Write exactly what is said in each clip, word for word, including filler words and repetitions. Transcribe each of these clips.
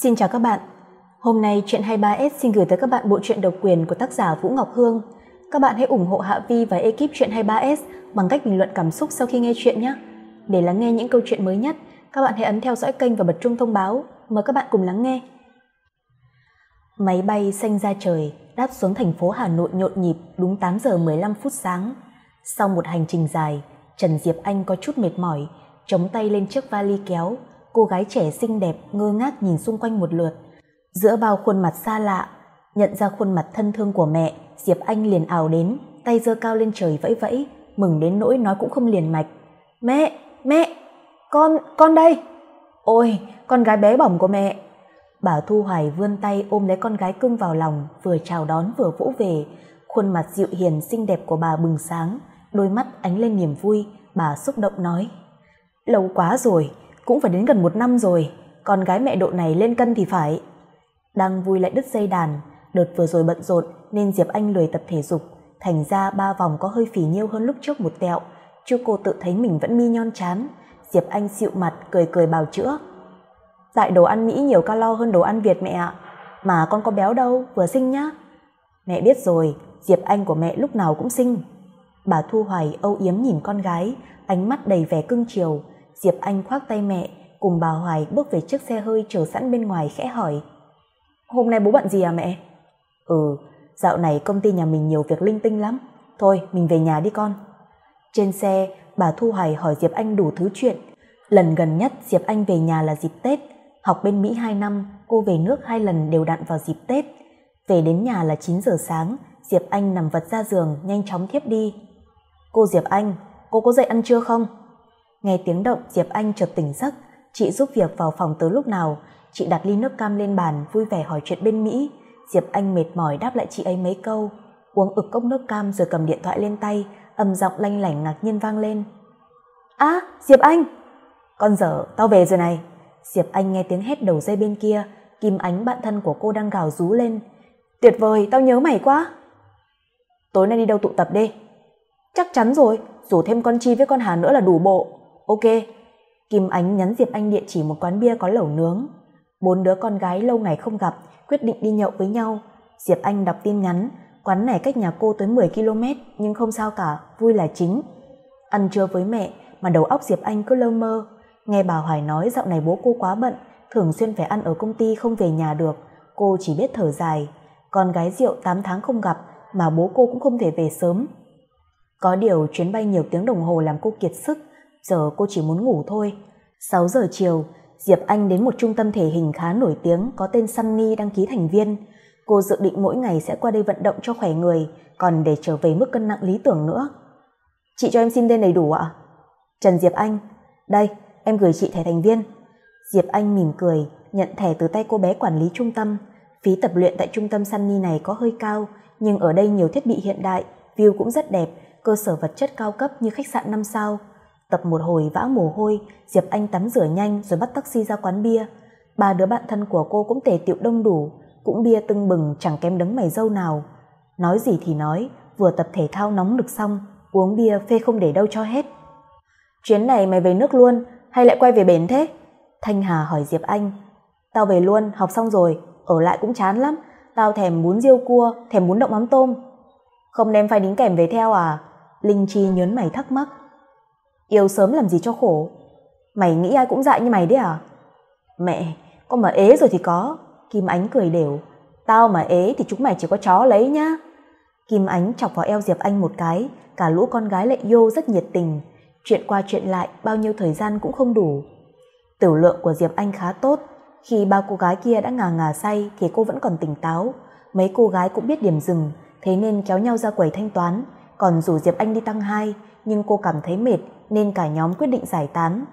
Xin chào các bạn. Hôm nay Chuyện hai mươi ba S xin gửi tới các bạn bộ truyện độc quyền của tác giả Vũ Ngọc Hương. Các bạn hãy ủng hộ Hạ Vi và ekip Chuyện hai mươi ba S bằng cách bình luận cảm xúc sau khi nghe chuyện nhé. Để lắng nghe những câu chuyện mới nhất, các bạn hãy ấn theo dõi kênh và bật chuông thông báo. Mời các bạn cùng lắng nghe. Máy bay xanh ra trời đáp xuống thành phố Hà Nội nhộn nhịp đúng tám giờ mười lăm phút sáng. Sau một hành trình dài, Trần Diệp Anh có chút mệt mỏi, chống tay lên chiếc vali kéo. Cô gái trẻ xinh đẹp ngơ ngác nhìn xung quanh một lượt. Giữa bao khuôn mặt xa lạ, nhận ra khuôn mặt thân thương của mẹ, Diệp Anh liền ào đến, tay giơ cao lên trời vẫy vẫy, mừng đến nỗi nói cũng không liền mạch. Mẹ, mẹ, con, con đây. Ôi, con gái bé bỏng của mẹ. Bà Thu Hoài vươn tay ôm lấy con gái cưng vào lòng, vừa chào đón vừa vỗ về. Khuôn mặt dịu hiền xinh đẹp của bà bừng sáng, đôi mắt ánh lên niềm vui. Bà xúc động nói, lâu quá rồi, cũng phải đến gần một năm rồi, con gái mẹ độ này lên cân thì phải. Đang vui lại đứt dây đàn, đợt vừa rồi bận rộn nên Diệp Anh lười tập thể dục, thành ra ba vòng có hơi phì nhiêu hơn lúc trước một tẹo, chứ cô tự thấy mình vẫn mi nhon chán. Diệp Anh xịu mặt cười cười bào chữa, tại đồ ăn Mỹ nhiều calo hơn đồ ăn Việt mẹ ạ, mà con có béo đâu, vừa xinh nhá. Mẹ biết rồi, Diệp Anh của mẹ lúc nào cũng xinh. Bà Thu Hoài âu yếm nhìn con gái, ánh mắt đầy vẻ cưng chiều. Diệp Anh khoác tay mẹ, cùng bà Hoài bước về chiếc xe hơi chờ sẵn bên ngoài, khẽ hỏi, hôm nay bố bận gì à mẹ? Ừ, dạo này công ty nhà mình nhiều việc linh tinh lắm, thôi mình về nhà đi con. Trên xe, bà Thu Hoài hỏi Diệp Anh đủ thứ chuyện. Lần gần nhất Diệp Anh về nhà là dịp Tết, học bên Mỹ hai năm, cô về nước hai lần đều đặn vào dịp Tết. Về đến nhà là chín giờ sáng, Diệp Anh nằm vật ra giường, nhanh chóng thiếp đi. Cô Diệp Anh, cô có dậy ăn trưa không? Nghe tiếng động, Diệp Anh chợt tỉnh giấc. Chị giúp việc vào phòng tới lúc nào? Chị đặt ly nước cam lên bàn, vui vẻ hỏi chuyện bên Mỹ. Diệp Anh mệt mỏi đáp lại chị ấy mấy câu, uống ực cốc nước cam rồi cầm điện thoại lên tay, âm giọng lanh lảnh ngạc nhiên vang lên. Á, à, Diệp Anh! Con dở, tao về rồi này! Diệp Anh nghe tiếng hét đầu dây bên kia, Kim Ánh bạn thân của cô đang gào rú lên. Tuyệt vời, tao nhớ mày quá! Tối nay đi đâu tụ tập đi? Chắc chắn rồi, rủ thêm con Chi với con Hà nữa là đủ bộ. Ok. Kim Ánh nhắn Diệp Anh địa chỉ một quán bia có lẩu nướng. Bốn đứa con gái lâu ngày không gặp quyết định đi nhậu với nhau. Diệp Anh đọc tin nhắn, quán này cách nhà cô tới mười ki lô mét nhưng không sao cả, vui là chính. Ăn trưa với mẹ mà đầu óc Diệp Anh cứ lơ mơ. Nghe bà Hoài nói dạo này bố cô quá bận, thường xuyên phải ăn ở công ty không về nhà được, cô chỉ biết thở dài. Con gái rượu tám tháng không gặp mà bố cô cũng không thể về sớm. Có điều chuyến bay nhiều tiếng đồng hồ làm cô kiệt sức, giờ cô chỉ muốn ngủ thôi. sáu giờ chiều, Diệp Anh đến một trung tâm thể hình khá nổi tiếng có tên Sunny đăng ký thành viên. Cô dự định mỗi ngày sẽ qua đây vận động cho khỏe người, còn để trở về mức cân nặng lý tưởng nữa. Chị cho em xin tên đầy đủ ạ. Trần Diệp Anh. Đây, em gửi chị thẻ thành viên. Diệp Anh mỉm cười, nhận thẻ từ tay cô bé quản lý trung tâm. Phí tập luyện tại trung tâm Sunny này có hơi cao, nhưng ở đây nhiều thiết bị hiện đại, view cũng rất đẹp, cơ sở vật chất cao cấp như khách sạn năm sao. Tập một hồi vã mồ hôi, Diệp Anh tắm rửa nhanh rồi bắt taxi ra quán bia. Ba đứa bạn thân của cô cũng tề tựu đông đủ, cũng bia tưng bừng chẳng kém đấng mày dâu nào. Nói gì thì nói, vừa tập thể thao nóng được xong, uống bia phê không để đâu cho hết. Chuyến này mày về nước luôn, hay lại quay về bến thế? Thanh Hà hỏi Diệp Anh. Tao về luôn, học xong rồi, ở lại cũng chán lắm, tao thèm bún riêu cua, thèm bún đậu mắm tôm. Không đem phai đính kèm về theo à? Linh Chi nhớn mày thắc mắc. Yêu sớm làm gì cho khổ. Mày nghĩ ai cũng dại như mày đấy à? Mẹ, con mà ế rồi thì có. Kim Ánh cười đều. Tao mà ế thì chúng mày chỉ có chó lấy nhá. Kim Ánh chọc vào eo Diệp Anh một cái. Cả lũ con gái lại vô rất nhiệt tình. Chuyện qua chuyện lại bao nhiêu thời gian cũng không đủ. Tiểu lượng của Diệp Anh khá tốt. Khi ba cô gái kia đã ngà ngà say thì cô vẫn còn tỉnh táo. Mấy cô gái cũng biết điểm dừng, thế nên kéo nhau ra quầy thanh toán, còn rủ Diệp Anh đi tăng hai. Nhưng cô cảm thấy mệt nên cả nhóm quyết định giải tán.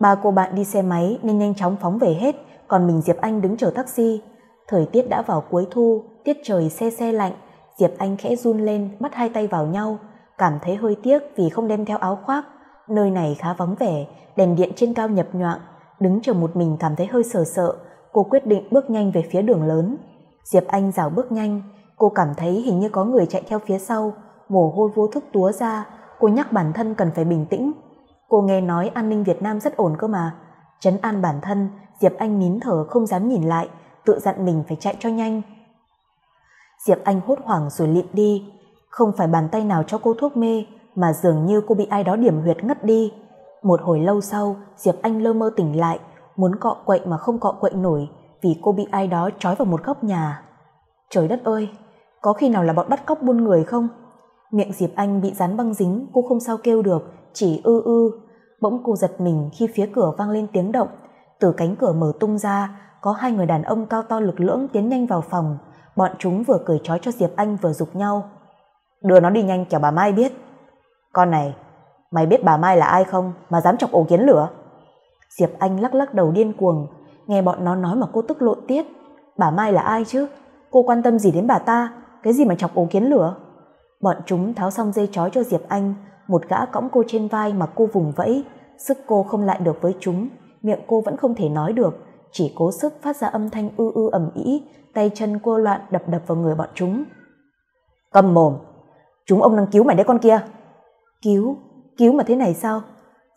Ba cô bạn đi xe máy nên nhanh chóng phóng về hết, còn mình Diệp Anh đứng chờ taxi. Thời tiết đã vào cuối thu, tiết trời se se lạnh. Diệp Anh khẽ run lên, bắt hai tay vào nhau, cảm thấy hơi tiếc vì không đem theo áo khoác. Nơi này khá vắng vẻ, đèn điện trên cao nhập nhoạng, đứng chờ một mình cảm thấy hơi sợ sợ. Cô quyết định bước nhanh về phía đường lớn. Diệp Anh rảo bước nhanh, cô cảm thấy hình như có người chạy theo phía sau, mồ hôi vô thức túa ra. Cô nhắc bản thân cần phải bình tĩnh. Cô nghe nói an ninh Việt Nam rất ổn cơ mà. Trấn an bản thân, Diệp Anh nín thở không dám nhìn lại, tự dặn mình phải chạy cho nhanh. Diệp Anh hốt hoảng rồi lịm đi. Không phải bàn tay nào cho cô thuốc mê, mà dường như cô bị ai đó điểm huyệt ngất đi. Một hồi lâu sau, Diệp Anh lơ mơ tỉnh lại, muốn cọ quậy mà không cọ quậy nổi, vì cô bị ai đó trói vào một góc nhà. Trời đất ơi, có khi nào là bọn bắt cóc buôn người không? Miệng Diệp Anh bị dán băng dính, cô không sao kêu được, chỉ ư ư. Bỗng cô giật mình khi phía cửa vang lên tiếng động. Từ cánh cửa mở tung ra, có hai người đàn ông cao to lực lưỡng tiến nhanh vào phòng. Bọn chúng vừa cởi trói cho Diệp Anh vừa giục nhau: "Đưa nó đi nhanh kẻo bà Mai biết. Con này, mày biết bà Mai là ai không mà dám chọc ổ kiến lửa?" Diệp Anh lắc lắc đầu điên cuồng. Nghe bọn nó nói mà cô tức lộn tiết. Bà Mai là ai chứ? Cô quan tâm gì đến bà ta? Cái gì mà chọc ổ kiến lửa? Bọn chúng tháo xong dây trói cho Diệp Anh. Một gã cõng cô trên vai mà cô vùng vẫy. Sức cô không lại được với chúng. Miệng cô vẫn không thể nói được, chỉ cố sức phát ra âm thanh ư ư ầm ĩ. Tay chân cô loạn đập đập vào người bọn chúng. "Cầm mồm! Chúng ông đang cứu mày đấy con kia!" Cứu? Cứu mà thế này sao?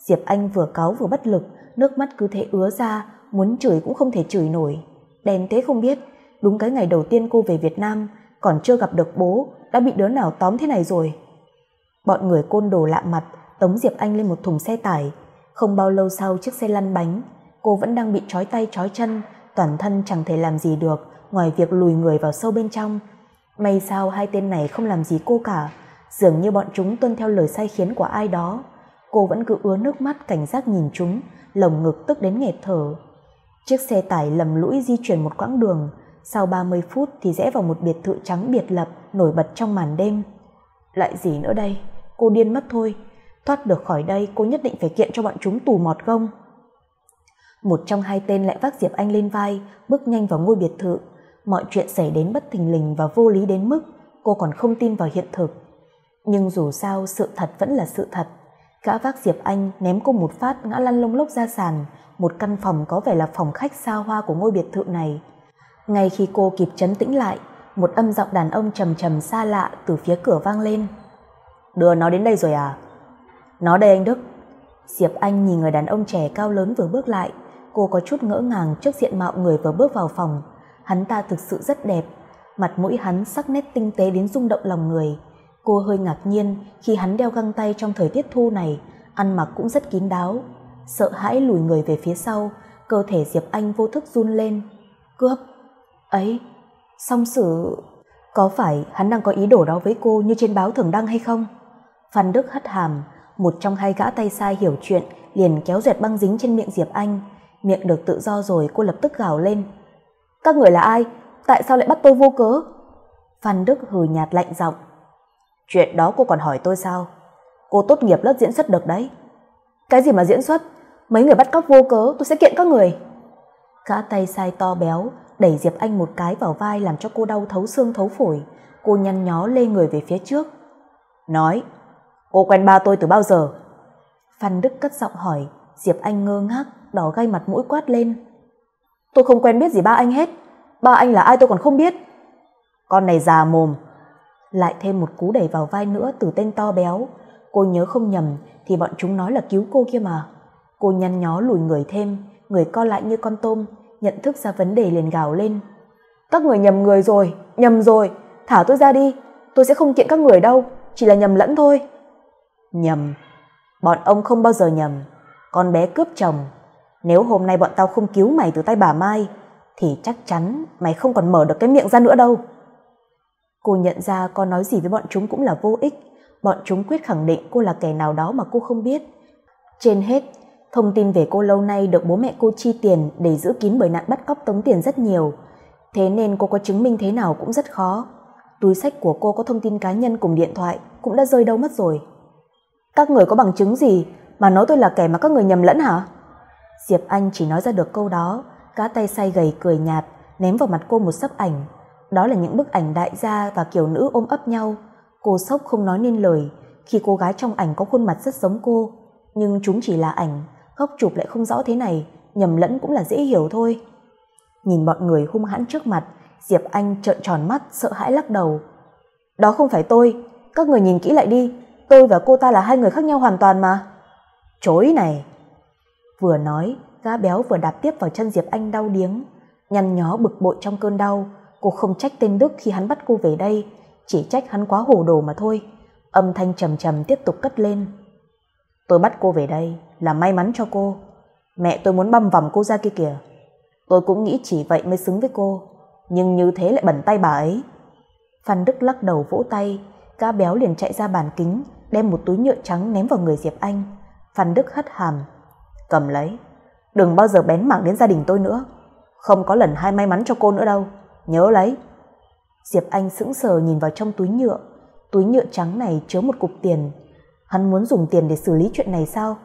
Diệp Anh vừa cáu vừa bất lực, nước mắt cứ thế ứa ra, muốn chửi cũng không thể chửi nổi. Đèn thế không biết, đúng cái ngày đầu tiên cô về Việt Nam, còn chưa gặp được bố, đã bị đứa nào tóm thế này rồi. Bọn người côn đồ lạ mặt tống Diệp Anh lên một thùng xe tải. Không bao lâu sau chiếc xe lăn bánh, cô vẫn đang bị trói tay trói chân, toàn thân chẳng thể làm gì được ngoài việc lùi người vào sâu bên trong. May sao hai tên này không làm gì cô cả, dường như bọn chúng tuân theo lời sai khiến của ai đó. Cô vẫn cứ ứa nước mắt cảnh giác nhìn chúng, lồng ngực tức đến nghẹt thở. Chiếc xe tải lầm lũi di chuyển một quãng đường, sau ba mươi phút thì rẽ vào một biệt thự trắng biệt lập nổi bật trong màn đêm. Lại gì nữa đây? Cô điên mất thôi. Thoát được khỏi đây cô nhất định phải kiện cho bọn chúng tù mọt gông. Một trong hai tên lại vác Diệp Anh lên vai, bước nhanh vào ngôi biệt thự. Mọi chuyện xảy đến bất thình lình và vô lý đến mức cô còn không tin vào hiện thực. Nhưng dù sao sự thật vẫn là sự thật. Gã vác Diệp Anh ném cô một phát ngã lăn lông lốc ra sàn, một căn phòng có vẻ là phòng khách xa hoa của ngôi biệt thự này. Ngay khi cô kịp trấn tĩnh lại, một âm giọng đàn ông trầm trầm xa lạ từ phía cửa vang lên: "Đưa nó đến đây rồi à?" "Nó đây anh Đức." Diệp Anh nhìn người đàn ông trẻ cao lớn vừa bước lại, cô có chút ngỡ ngàng trước diện mạo người vừa bước vào phòng. Hắn ta thực sự rất đẹp, mặt mũi hắn sắc nét tinh tế đến rung động lòng người. Cô hơi ngạc nhiên khi hắn đeo găng tay trong thời tiết thu này, ăn mặc cũng rất kín đáo. Sợ hãi lùi người về phía sau, cơ thể Diệp Anh vô thức run lên. Cướp! Ấy! Song sử! Có phải hắn đang có ý đồ đó với cô như trên báo thường đăng hay không? Phan Đức hất hàm, một trong hai gã tay sai hiểu chuyện liền kéo dẹt băng dính trên miệng Diệp Anh. Miệng được tự do rồi cô lập tức gào lên: "Các người là ai? Tại sao lại bắt tôi vô cớ?" Phan Đức hừ nhạt lạnh giọng: "Chuyện đó cô còn hỏi tôi sao? Cô tốt nghiệp lớp diễn xuất được đấy." "Cái gì mà diễn xuất? Mấy người bắt cóc vô cớ, tôi sẽ kiện các người." Gã tay sai to béo đẩy Diệp Anh một cái vào vai làm cho cô đau thấu xương thấu phổi. Cô nhăn nhó lê người về phía trước. "Nói, cô quen ba tôi từ bao giờ?" Phan Đức cất giọng hỏi. Diệp Anh ngơ ngác, đỏ gay mặt mũi quát lên: "Tôi không quen biết gì ba anh hết. Ba anh là ai tôi còn không biết." "Con này già mồm!" Lại thêm một cú đẩy vào vai nữa từ tên to béo. Cô nhớ không nhầm thì bọn chúng nói là cứu cô kia mà. Cô nhăn nhó lùi người thêm, người co lại như con tôm, nhận thức ra vấn đề liền gào lên: "Các người nhầm người rồi, nhầm rồi, thả tôi ra đi, tôi sẽ không kiện các người đâu, chỉ là nhầm lẫn thôi." "Nhầm? Bọn ông không bao giờ nhầm. Con bé cướp chồng, nếu hôm nay bọn tao không cứu mày từ tay bà Mai thì chắc chắn mày không còn mở được cái miệng ra nữa đâu." Cô nhận ra có nói gì với bọn chúng cũng là vô ích. Bọn chúng quyết khẳng định cô là kẻ nào đó mà cô không biết. Trên hết, thông tin về cô lâu nay được bố mẹ cô chi tiền để giữ kín bởi nạn bắt cóc tống tiền rất nhiều. Thế nên cô có chứng minh thế nào cũng rất khó. Túi sách của cô có thông tin cá nhân cùng điện thoại cũng đã rơi đâu mất rồi. "Các người có bằng chứng gì mà nói tôi là kẻ mà các người nhầm lẫn hả?" Diệp Anh chỉ nói ra được câu đó. Cá tay say gầy cười nhạt, ném vào mặt cô một sấp ảnh. Đó là những bức ảnh đại gia và kiều nữ ôm ấp nhau. Cô sốc không nói nên lời khi cô gái trong ảnh có khuôn mặt rất giống cô. Nhưng chúng chỉ là ảnh, góc chụp lại không rõ thế này, nhầm lẫn cũng là dễ hiểu thôi. Nhìn bọn người hung hãn trước mặt, Diệp Anh trợn tròn mắt sợ hãi lắc đầu. "Đó không phải tôi, các người nhìn kỹ lại đi, tôi và cô ta là hai người khác nhau hoàn toàn mà." "Chối này!" Vừa nói, Gã béo vừa đạp tiếp vào chân Diệp Anh đau điếng, nhăn nhó bực bội trong cơn đau. Cô không trách tên Đức khi hắn bắt cô về đây, chỉ trách hắn quá hồ đồ mà thôi. Âm thanh trầm trầm tiếp tục cất lên. Tôi bắt cô về đây là may mắn cho cô. Mẹ tôi muốn băm vằm cô ra kia kìa. Tôi cũng nghĩ chỉ vậy mới xứng với cô, nhưng như thế lại bẩn tay bà ấy. Phan Đức lắc đầu vỗ tay. Gã béo liền chạy ra bàn kính, đem một túi nhựa trắng ném vào người Diệp Anh. Phan Đức hất hàm. Cầm lấy, đừng bao giờ bén mảng đến gia đình tôi nữa. Không có lần hai may mắn cho cô nữa đâu, nhớ lấy. Diệp Anh sững sờ nhìn vào trong túi nhựa. Túi nhựa trắng này chứa một cục tiền. Hắn muốn dùng tiền để xử lý chuyện này sao?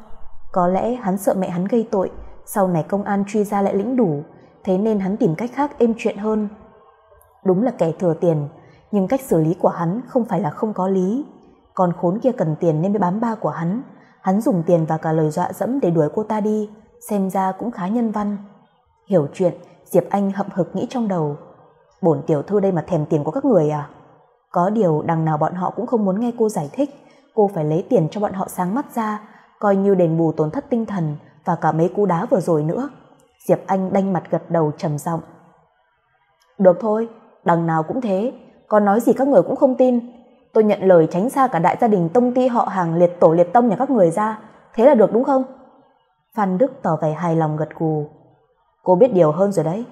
Có lẽ hắn sợ mẹ hắn gây tội, sau này công an truy ra lại lĩnh đủ. Thế nên hắn tìm cách khác êm chuyện hơn. Đúng là kẻ thừa tiền, nhưng cách xử lý của hắn không phải là không có lý. Còn khốn kia cần tiền nên mới bám ba của hắn. Hắn dùng tiền và cả lời dọa dẫm để đuổi cô ta đi, xem ra cũng khá nhân văn. Hiểu chuyện, Diệp Anh hậm hực nghĩ trong đầu. Bổn tiểu thư đây mà thèm tiền của các người à? Có điều đằng nào bọn họ cũng không muốn nghe cô giải thích. Cô phải lấy tiền cho bọn họ sáng mắt ra, coi như đền bù tổn thất tinh thần và cả mấy cú đá vừa rồi nữa. Diệp Anh đanh mặt gật đầu trầm giọng. Được thôi, đằng nào cũng thế. Còn nói gì các người cũng không tin. Tôi nhận lời tránh xa cả đại gia đình tông ty họ hàng liệt tổ liệt tông nhà các người ra. Thế là được đúng không? Phan Đức tỏ vẻ hài lòng gật gù. Cô biết điều hơn rồi đấy.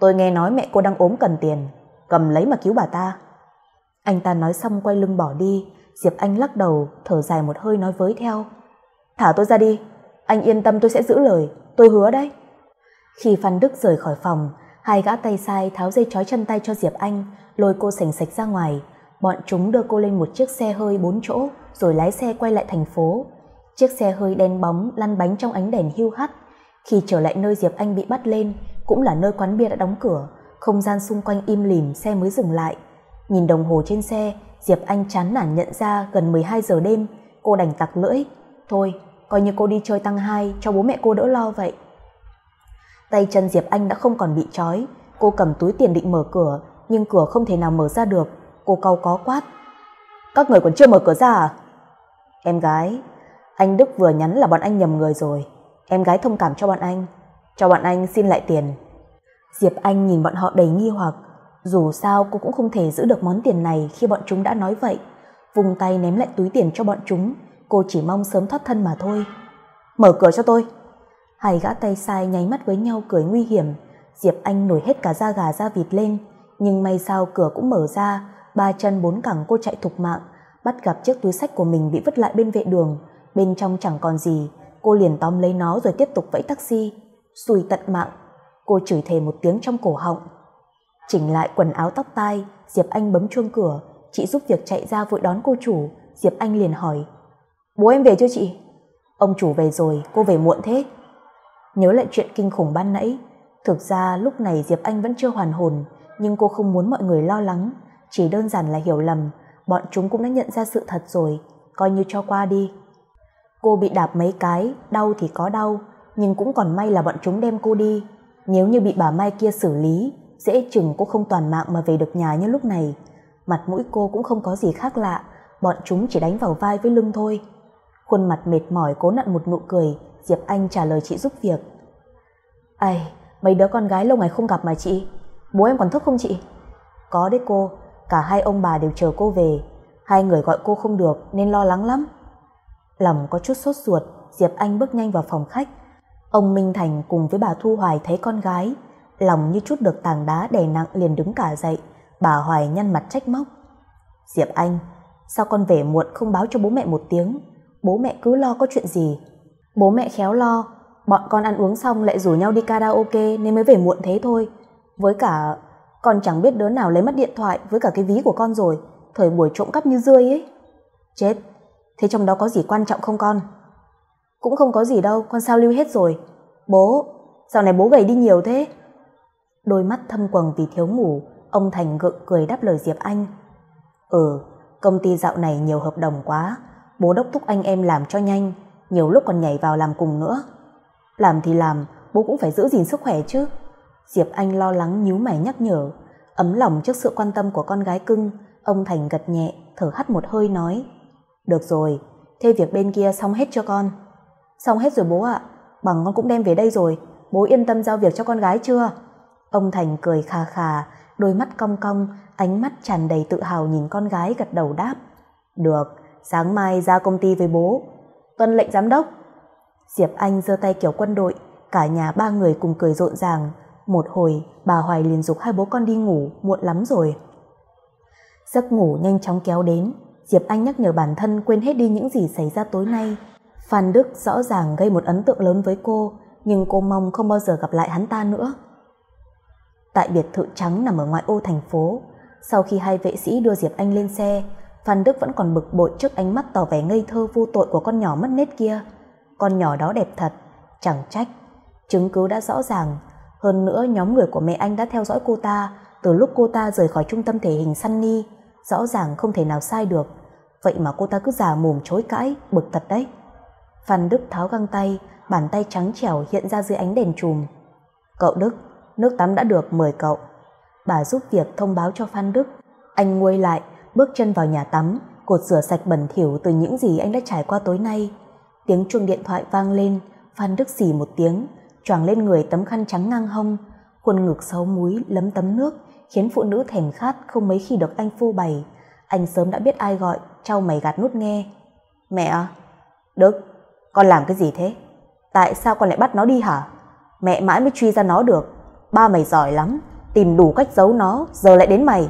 Tôi nghe nói mẹ cô đang ốm cần tiền, cầm lấy mà cứu bà ta. Anh ta nói xong quay lưng bỏ đi. Diệp Anh lắc đầu, thở dài một hơi nói với theo. Thả tôi ra đi, anh yên tâm tôi sẽ giữ lời, tôi hứa đấy. Khi Phan Đức rời khỏi phòng, hai gã tay sai tháo dây trói chân tay cho Diệp Anh, lôi cô sành sạch ra ngoài. Bọn chúng đưa cô lên một chiếc xe hơi bốn chỗ, rồi lái xe quay lại thành phố. Chiếc xe hơi đen bóng lăn bánh trong ánh đèn hiu hắt. Khi trở lại nơi Diệp Anh bị bắt lên, cũng là nơi quán bia đã đóng cửa, không gian xung quanh im lìm, xe mới dừng lại. Nhìn đồng hồ trên xe, Diệp Anh chán nản nhận ra gần mười hai giờ đêm, cô đành tặc lưỡi. Thôi, coi như cô đi chơi tăng hai cho bố mẹ cô đỡ lo vậy. Tay chân Diệp Anh đã không còn bị trói, cô cầm túi tiền định mở cửa, nhưng cửa không thể nào mở ra được. Cô cau có quát. Các người còn chưa mở cửa ra à? Em gái, anh Đức vừa nhắn là bọn anh nhầm người rồi. Em gái thông cảm cho bọn anh, cho bọn anh xin lại tiền. Diệp Anh nhìn bọn họ đầy nghi hoặc. Dù sao cô cũng không thể giữ được món tiền này khi bọn chúng đã nói vậy. Vùng tay ném lại túi tiền cho bọn chúng. Cô chỉ mong sớm thoát thân mà thôi. Mở cửa cho tôi. Hai gã tay sai nháy mắt với nhau cười nguy hiểm. Diệp Anh nổi hết cả da gà da vịt lên. Nhưng may sao cửa cũng mở ra. Ba chân bốn cẳng cô chạy thục mạng, bắt gặp chiếc túi xách của mình bị vứt lại bên vệ đường. Bên trong chẳng còn gì. Cô liền tóm lấy nó rồi tiếp tục vẫy taxi. Xùi tận mạng, cô chửi thề một tiếng trong cổ họng. Chỉnh lại quần áo tóc tai, Diệp Anh bấm chuông cửa. Chị giúp việc chạy ra vội đón cô chủ. Diệp Anh liền hỏi. Bố em về chưa chị? Ông chủ về rồi, cô về muộn thế. Nhớ lại chuyện kinh khủng ban nãy, thực ra lúc này Diệp Anh vẫn chưa hoàn hồn, nhưng cô không muốn mọi người lo lắng. Chỉ đơn giản là hiểu lầm. Bọn chúng cũng đã nhận ra sự thật rồi, coi như cho qua đi. Cô bị đạp mấy cái, đau thì có đau, nhưng cũng còn may là bọn chúng đem cô đi. Nếu như bị bà Mai kia xử lý, dễ chừng cô không toàn mạng mà về được nhà như lúc này. Mặt mũi cô cũng không có gì khác lạ, bọn chúng chỉ đánh vào vai với lưng thôi. Khuôn mặt mệt mỏi cố nặn một nụ cười, Diệp Anh trả lời chị giúp việc. Ai, mấy đứa con gái lâu ngày không gặp mà chị. Bố em còn thức không chị? Có đấy cô, cả hai ông bà đều chờ cô về. Hai người gọi cô không được nên lo lắng lắm. Lòng có chút sốt ruột, Diệp Anh bước nhanh vào phòng khách. Ông Minh Thành cùng với bà Thu Hoài thấy con gái, lòng như chút được tảng đá đè nặng liền đứng cả dậy. Bà Hoài nhăn mặt trách móc. Diệp Anh, sao con về muộn không báo cho bố mẹ một tiếng? Bố mẹ cứ lo có chuyện gì. Bố mẹ khéo lo, bọn con ăn uống xong lại rủ nhau đi karaoke nên mới về muộn thế thôi. Với cả, con chẳng biết đứa nào lấy mất điện thoại với cả cái ví của con rồi. Thời buổi trộm cắp như rươi ấy. Chết, thế trong đó có gì quan trọng không con? Cũng không có gì đâu, con sao lưu hết rồi. Bố, dạo này bố gầy đi nhiều thế. Đôi mắt thâm quầng vì thiếu ngủ, ông Thành gượng cười đáp lời Diệp Anh. Ừ, công ty dạo này nhiều hợp đồng quá, bố đốc thúc anh em làm cho nhanh, nhiều lúc còn nhảy vào làm cùng nữa. Làm thì làm, bố cũng phải giữ gìn sức khỏe chứ. Diệp Anh lo lắng nhíu mày nhắc nhở. Ấm lòng trước sự quan tâm của con gái cưng, ông Thành gật nhẹ, thở hắt một hơi nói. Được rồi, thế việc bên kia xong hết cho con? Xong hết rồi bố ạ, bằng con cũng đem về đây rồi, bố yên tâm giao việc cho con gái chưa? Ông Thành cười khà khà, đôi mắt cong cong, ánh mắt tràn đầy tự hào nhìn con gái, gật đầu đáp. Được, sáng mai ra công ty với bố. Tuân lệnh giám đốc. Diệp Anh giơ tay kiểu quân đội, cả nhà ba người cùng cười rộn ràng. Một hồi, bà Hoài liền giục hai bố con đi ngủ, muộn lắm rồi. Giấc ngủ nhanh chóng kéo đến, Diệp Anh nhắc nhở bản thân quên hết đi những gì xảy ra tối nay. Phan Đức rõ ràng gây một ấn tượng lớn với cô, nhưng cô mong không bao giờ gặp lại hắn ta nữa. Tại biệt thự trắng nằm ở ngoại ô thành phố, sau khi hai vệ sĩ đưa Diệp Anh lên xe, Phan Đức vẫn còn bực bội trước ánh mắt tỏ vẻ ngây thơ vô tội của con nhỏ mất nết kia. Con nhỏ đó đẹp thật, chẳng trách. Chứng cứ đã rõ ràng, hơn nữa nhóm người của mẹ anh đã theo dõi cô ta từ lúc cô ta rời khỏi trung tâm thể hình Sunny, rõ ràng không thể nào sai được. Vậy mà cô ta cứ giả mồm chối cãi, bực thật đấy. Phan Đức tháo găng tay, bàn tay trắng trẻo hiện ra dưới ánh đèn chùm. Cậu Đức, nước tắm đã được, mời cậu. Bà giúp việc thông báo cho Phan Đức. Anh nguôi lại, bước chân vào nhà tắm, cột rửa sạch bẩn thỉu từ những gì anh đã trải qua tối nay. Tiếng chuông điện thoại vang lên, Phan Đức xì một tiếng, choàng lên người tấm khăn trắng ngang hông, khuôn ngực sáu múi lấm tấm nước, khiến phụ nữ thèm khát không mấy khi được anh phô bày. Anh sớm đã biết ai gọi, trao mày gạt nút nghe. Mẹ, Đức, con làm cái gì thế? Tại sao con lại bắt nó đi hả? Mẹ mãi mới truy ra nó được. Ba mày giỏi lắm, tìm đủ cách giấu nó, giờ lại đến mày.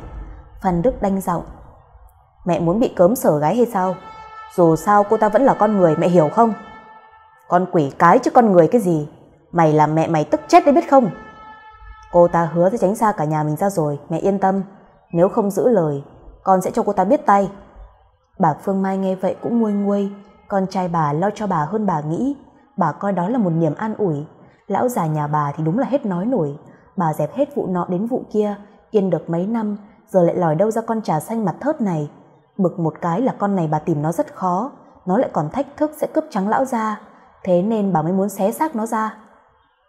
Phan Đức đanh giọng. Mẹ muốn bị cớm sở gái hay sao? Dù sao cô ta vẫn là con người, mẹ hiểu không? Con quỷ cái chứ con người cái gì? Mày làm mẹ mày tức chết đấy biết không? Cô ta hứa sẽ tránh xa cả nhà mình ra rồi, mẹ yên tâm. Nếu không giữ lời, con sẽ cho cô ta biết tay. Bà Phương Mai nghe vậy cũng nguôi nguôi. Con trai bà lo cho bà hơn bà nghĩ. Bà coi đó là một niềm an ủi. Lão già nhà bà thì đúng là hết nói nổi. Bà dẹp hết vụ nọ đến vụ kia, yên được mấy năm, giờ lại lòi đâu ra con trà xanh mặt thớt này. Bực một cái là con này bà tìm nó rất khó, nó lại còn thách thức sẽ cướp trắng lão ra. Thế nên bà mới muốn xé xác nó ra.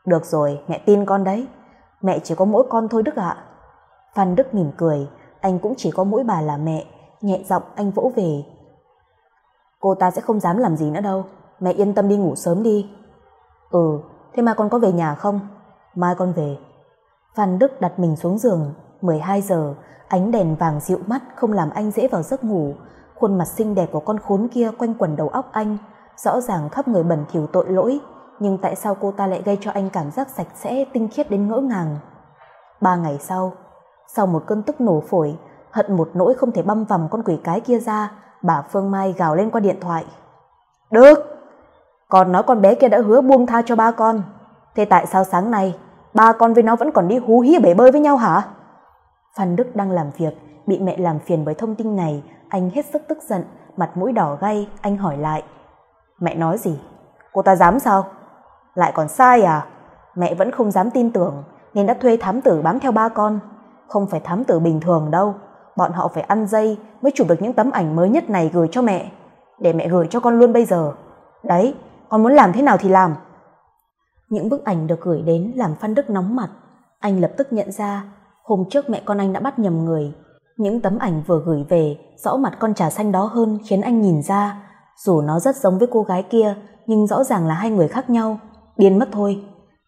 Được rồi, mẹ tin con đấy. Mẹ chỉ có mỗi con thôi Đức ạ. Phan Đức mỉm cười. Anh cũng chỉ có mỗi bà là mẹ. Nhẹ giọng anh vỗ về. Cô ta sẽ không dám làm gì nữa đâu. Mẹ yên tâm đi ngủ sớm đi. Ừ, thế mai con có về nhà không? Mai con về. Phan Đức đặt mình xuống giường. Mười hai giờ, ánh đèn vàng dịu mắt không làm anh dễ vào giấc ngủ. Khuôn mặt xinh đẹp của con khốn kia quanh quẩn đầu óc anh. Rõ ràng khắp người bẩn thỉu tội lỗi, nhưng tại sao cô ta lại gây cho anh cảm giác sạch sẽ, tinh khiết đến ngỡ ngàng. Ba ngày sau, sau một cơn tức nổ phổi, hận một nỗi không thể băm vằm con quỷ cái kia ra, bà Phương Mai gào lên qua điện thoại. Đức, con nói con bé kia đã hứa buông tha cho ba con. Thế tại sao sáng nay, ba con với nó vẫn còn đi hú hí bể bơi với nhau hả? Phan Đức đang làm việc, bị mẹ làm phiền với thông tin này, anh hết sức tức giận, mặt mũi đỏ gay, anh hỏi lại. Mẹ nói gì? Cô ta dám sao? Lại còn sai à? Mẹ vẫn không dám tin tưởng nên đã thuê thám tử bám theo ba con. Không phải thám tử bình thường đâu, bọn họ phải ăn dây mới chụp được những tấm ảnh mới nhất này gửi cho mẹ. Để mẹ gửi cho con luôn bây giờ. Đấy, con muốn làm thế nào thì làm. Những bức ảnh được gửi đến làm Phan Đức nóng mặt. Anh lập tức nhận ra hôm trước mẹ con anh đã bắt nhầm người. Những tấm ảnh vừa gửi về rõ mặt con trà xanh đó hơn khiến anh nhìn ra. Dù nó rất giống với cô gái kia nhưng rõ ràng là hai người khác nhau. Điên mất thôi.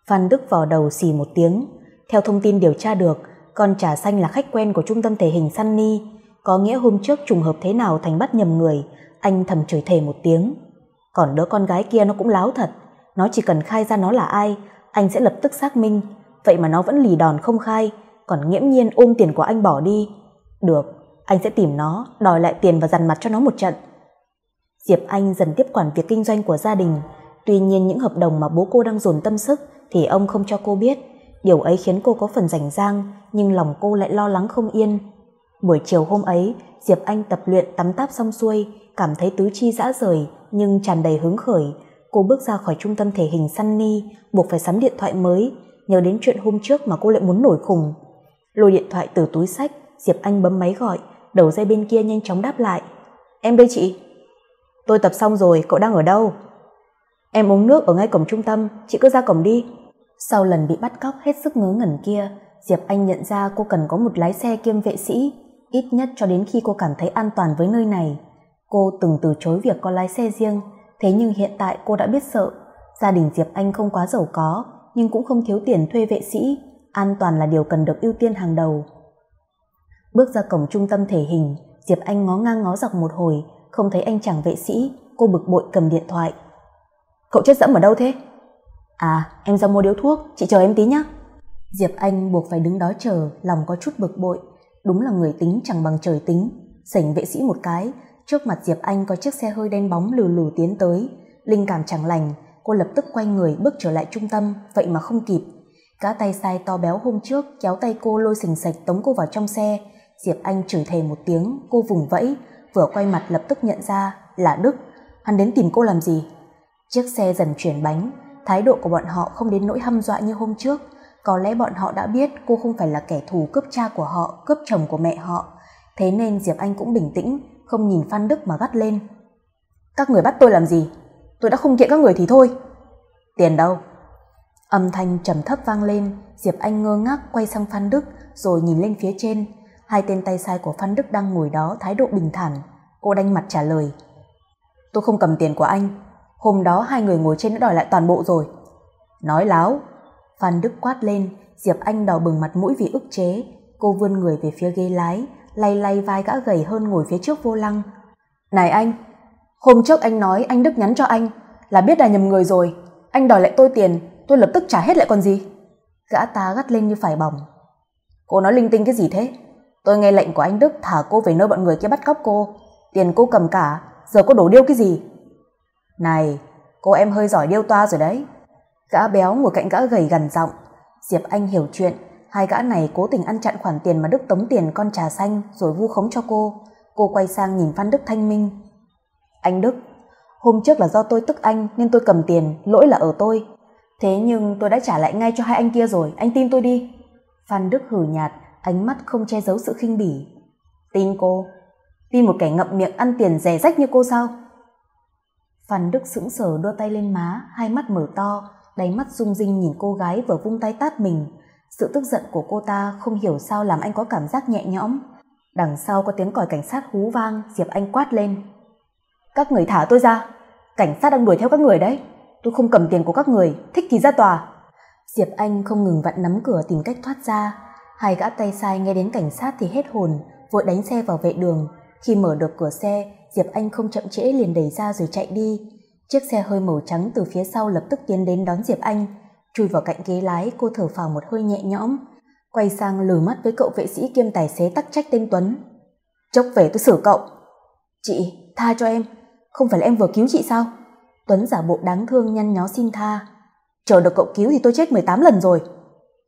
Phan Đức vò đầu xì một tiếng. Theo thông tin điều tra được, con trà xanh là khách quen của trung tâm thể hình Sunny. Có nghĩa hôm trước trùng hợp thế nào Thành bắt nhầm người. Anh thầm chửi thề một tiếng. Còn đứa con gái kia nó cũng láo thật. Nó chỉ cần khai ra nó là ai, anh sẽ lập tức xác minh. Vậy mà nó vẫn lì đòn không khai, còn nghiễm nhiên ôm tiền của anh bỏ đi. Được, anh sẽ tìm nó, đòi lại tiền và dằn mặt cho nó một trận. Diệp Anh dần tiếp quản việc kinh doanh của gia đình. Tuy nhiên những hợp đồng mà bố cô đang dồn tâm sức thì ông không cho cô biết. Điều ấy khiến cô có phần rảnh rang, nhưng lòng cô lại lo lắng không yên. Buổi chiều hôm ấy, Diệp Anh tập luyện tắm táp xong xuôi, cảm thấy tứ chi rã rời nhưng tràn đầy hứng khởi. Cô bước ra khỏi trung tâm thể hình Sunny, buộc phải sắm điện thoại mới, nhớ đến chuyện hôm trước mà cô lại muốn nổi khùng. Lôi điện thoại từ túi sách, Diệp Anh bấm máy gọi, đầu dây bên kia nhanh chóng đáp lại. Em đây chị. Tôi tập xong rồi, cậu đang ở đâu? Em uống nước ở ngay cổng trung tâm, chị cứ ra cổng đi. Sau lần bị bắt cóc hết sức ngớ ngẩn kia, Diệp Anh nhận ra cô cần có một lái xe kiêm vệ sĩ, ít nhất cho đến khi cô cảm thấy an toàn với nơi này. Cô từng từ chối việc có lái xe riêng, thế nhưng hiện tại cô đã biết sợ. Gia đình Diệp Anh không quá giàu có, nhưng cũng không thiếu tiền thuê vệ sĩ, an toàn là điều cần được ưu tiên hàng đầu. Bước ra cổng trung tâm thể hình, Diệp Anh ngó ngang ngó dọc một hồi, không thấy anh chàng vệ sĩ, cô bực bội cầm điện thoại. Cậu chết dẫm ở đâu thế? À, em ra mua điếu thuốc, chị chờ em tí nhé. Diệp Anh buộc phải đứng đó chờ, lòng có chút bực bội. Đúng là người tính chẳng bằng trời tính. Sảnh vệ sĩ một cái, trước mặt Diệp Anh có chiếc xe hơi đen bóng lù lù tiến tới. Linh cảm chẳng lành, cô lập tức quay người bước trở lại trung tâm, vậy mà không kịp. Cá tay sai to béo hôm trước kéo tay cô lôi sình sạch tống cô vào trong xe. Diệp Anh chửi thề một tiếng, cô vùng vẫy, vừa quay mặt lập tức nhận ra là Đức. Hắn đến tìm cô làm gì? Chiếc xe dần chuyển bánh, thái độ của bọn họ không đến nỗi hăm dọa như hôm trước. Có lẽ bọn họ đã biết cô không phải là kẻ thù cướp cha của họ, cướp chồng của mẹ họ. Thế nên Diệp Anh cũng bình tĩnh, không nhìn Phan Đức mà gắt lên. Các người bắt tôi làm gì? Tôi đã không kiện các người thì thôi. Tiền đâu? Âm thanh trầm thấp vang lên, Diệp Anh ngơ ngác quay sang Phan Đức rồi nhìn lên phía trên. Hai tên tay sai của Phan Đức đang ngồi đó thái độ bình thản. Cô đanh mặt trả lời. Tôi không cầm tiền của anh. Hôm đó hai người ngồi trên đã đòi lại toàn bộ rồi. Nói láo. Phan Đức quát lên. Diệp Anh đỏ bừng mặt mũi vì ức chế. Cô vươn người về phía ghế lái, lay lay vai gã gầy hơn ngồi phía trước vô lăng. Này anh, hôm trước anh nói anh Đức nhắn cho anh là biết là nhầm người rồi. Anh đòi lại tôi tiền, tôi lập tức trả hết lại còn gì. Gã ta gắt lên như phải bỏng. Cô nói linh tinh cái gì thế? Tôi nghe lệnh của anh Đức thả cô về nơi bọn người kia bắt cóc cô. Tiền cô cầm cả, giờ cô đổ điêu cái gì? Này, cô em hơi giỏi điêu toa rồi đấy. Gã béo ngồi cạnh gã gầy gằn giọng. Diệp Anh hiểu chuyện, hai gã này cố tình ăn chặn khoản tiền mà Đức tống tiền con trà xanh rồi vu khống cho cô. Cô quay sang nhìn Phan Đức thanh minh. Anh Đức, hôm trước là do tôi tức anh nên tôi cầm tiền, lỗi là ở tôi. Thế nhưng tôi đã trả lại ngay cho hai anh kia rồi, anh tin tôi đi. Phan Đức hử nhạt, ánh mắt không che giấu sự khinh bỉ. Tin cô? Tin một kẻ ngậm miệng ăn tiền rẻ rách như cô sao? Phan Đức sững sờ đưa tay lên má, hai mắt mở to, đáy mắt rung rinh nhìn cô gái vừa vung tay tát mình. Sự tức giận của cô ta không hiểu sao làm anh có cảm giác nhẹ nhõm. Đằng sau có tiếng còi cảnh sát hú vang, Diệp Anh quát lên. Các người thả tôi ra, cảnh sát đang đuổi theo các người đấy. Tôi không cầm tiền của các người, thích thì ra tòa. Diệp Anh không ngừng vặn nắm cửa tìm cách thoát ra. Hai gã tay sai nghe đến cảnh sát thì hết hồn, vội đánh xe vào vệ đường. Khi mở được cửa xe, Diệp Anh không chậm trễ liền đẩy ra rồi chạy đi. Chiếc xe hơi màu trắng từ phía sau lập tức tiến đến đón Diệp Anh. Chui vào cạnh ghế lái, cô thở phào một hơi nhẹ nhõm. Quay sang lườm mắt với cậu vệ sĩ kiêm tài xế tắc trách tên Tuấn. Chốc về tôi xử cậu. Chị, tha cho em. Không phải là em vừa cứu chị sao? Tuấn giả bộ đáng thương nhăn nhó xin tha. Chờ được cậu cứu thì tôi chết mười tám lần rồi.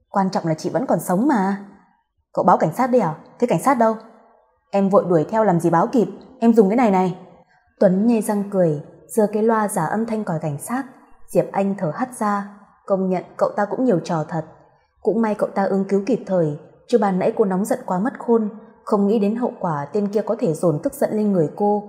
Quan trọng là chị vẫn còn sống mà. Cậu báo cảnh sát đi à? Thế cảnh sát đâu? Em vội đuổi theo làm gì báo kịp. Em dùng cái này này. Tuấn nhai răng cười, giơ cái loa giả âm thanh còi cảnh sát. Diệp Anh thở hắt ra. Công nhận cậu ta cũng nhiều trò thật. Cũng may cậu ta ứng cứu kịp thời, chứ ban nãy cô nóng giận quá mất khôn, không nghĩ đến hậu quả tên kia có thể dồn tức giận lên người cô.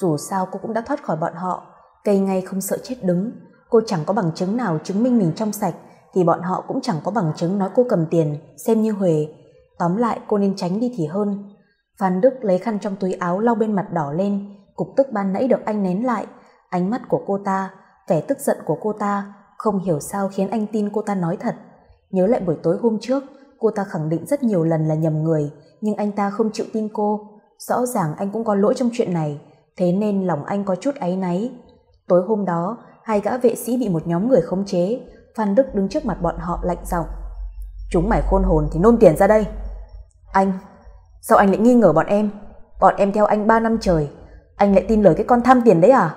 Dù sao cô cũng đã thoát khỏi bọn họ. Cây ngay không sợ chết đứng. Cô chẳng có bằng chứng nào chứng minh mình trong sạch, thì bọn họ cũng chẳng có bằng chứng nói cô cầm tiền, xem như huề. Tóm lại cô nên tránh đi thì hơn. Phan Đức lấy khăn trong túi áo lau bên mặt đỏ lên, cục tức ban nãy được anh nén lại. Ánh mắt của cô ta, vẻ tức giận của cô ta, không hiểu sao khiến anh tin cô ta nói thật. Nhớ lại buổi tối hôm trước, cô ta khẳng định rất nhiều lần là nhầm người, nhưng anh ta không chịu tin cô. Rõ ràng anh cũng có lỗi trong chuyện này, thế nên lòng anh có chút áy náy. Tối hôm đó, hai gã vệ sĩ bị một nhóm người khống chế. Phan Đức đứng trước mặt bọn họ lạnh giọng. Chúng mày khôn hồn thì nôn tiền ra đây. Anh, sao anh lại nghi ngờ bọn em? Bọn em theo anh ba năm trời, anh lại tin lời cái con tham tiền đấy à?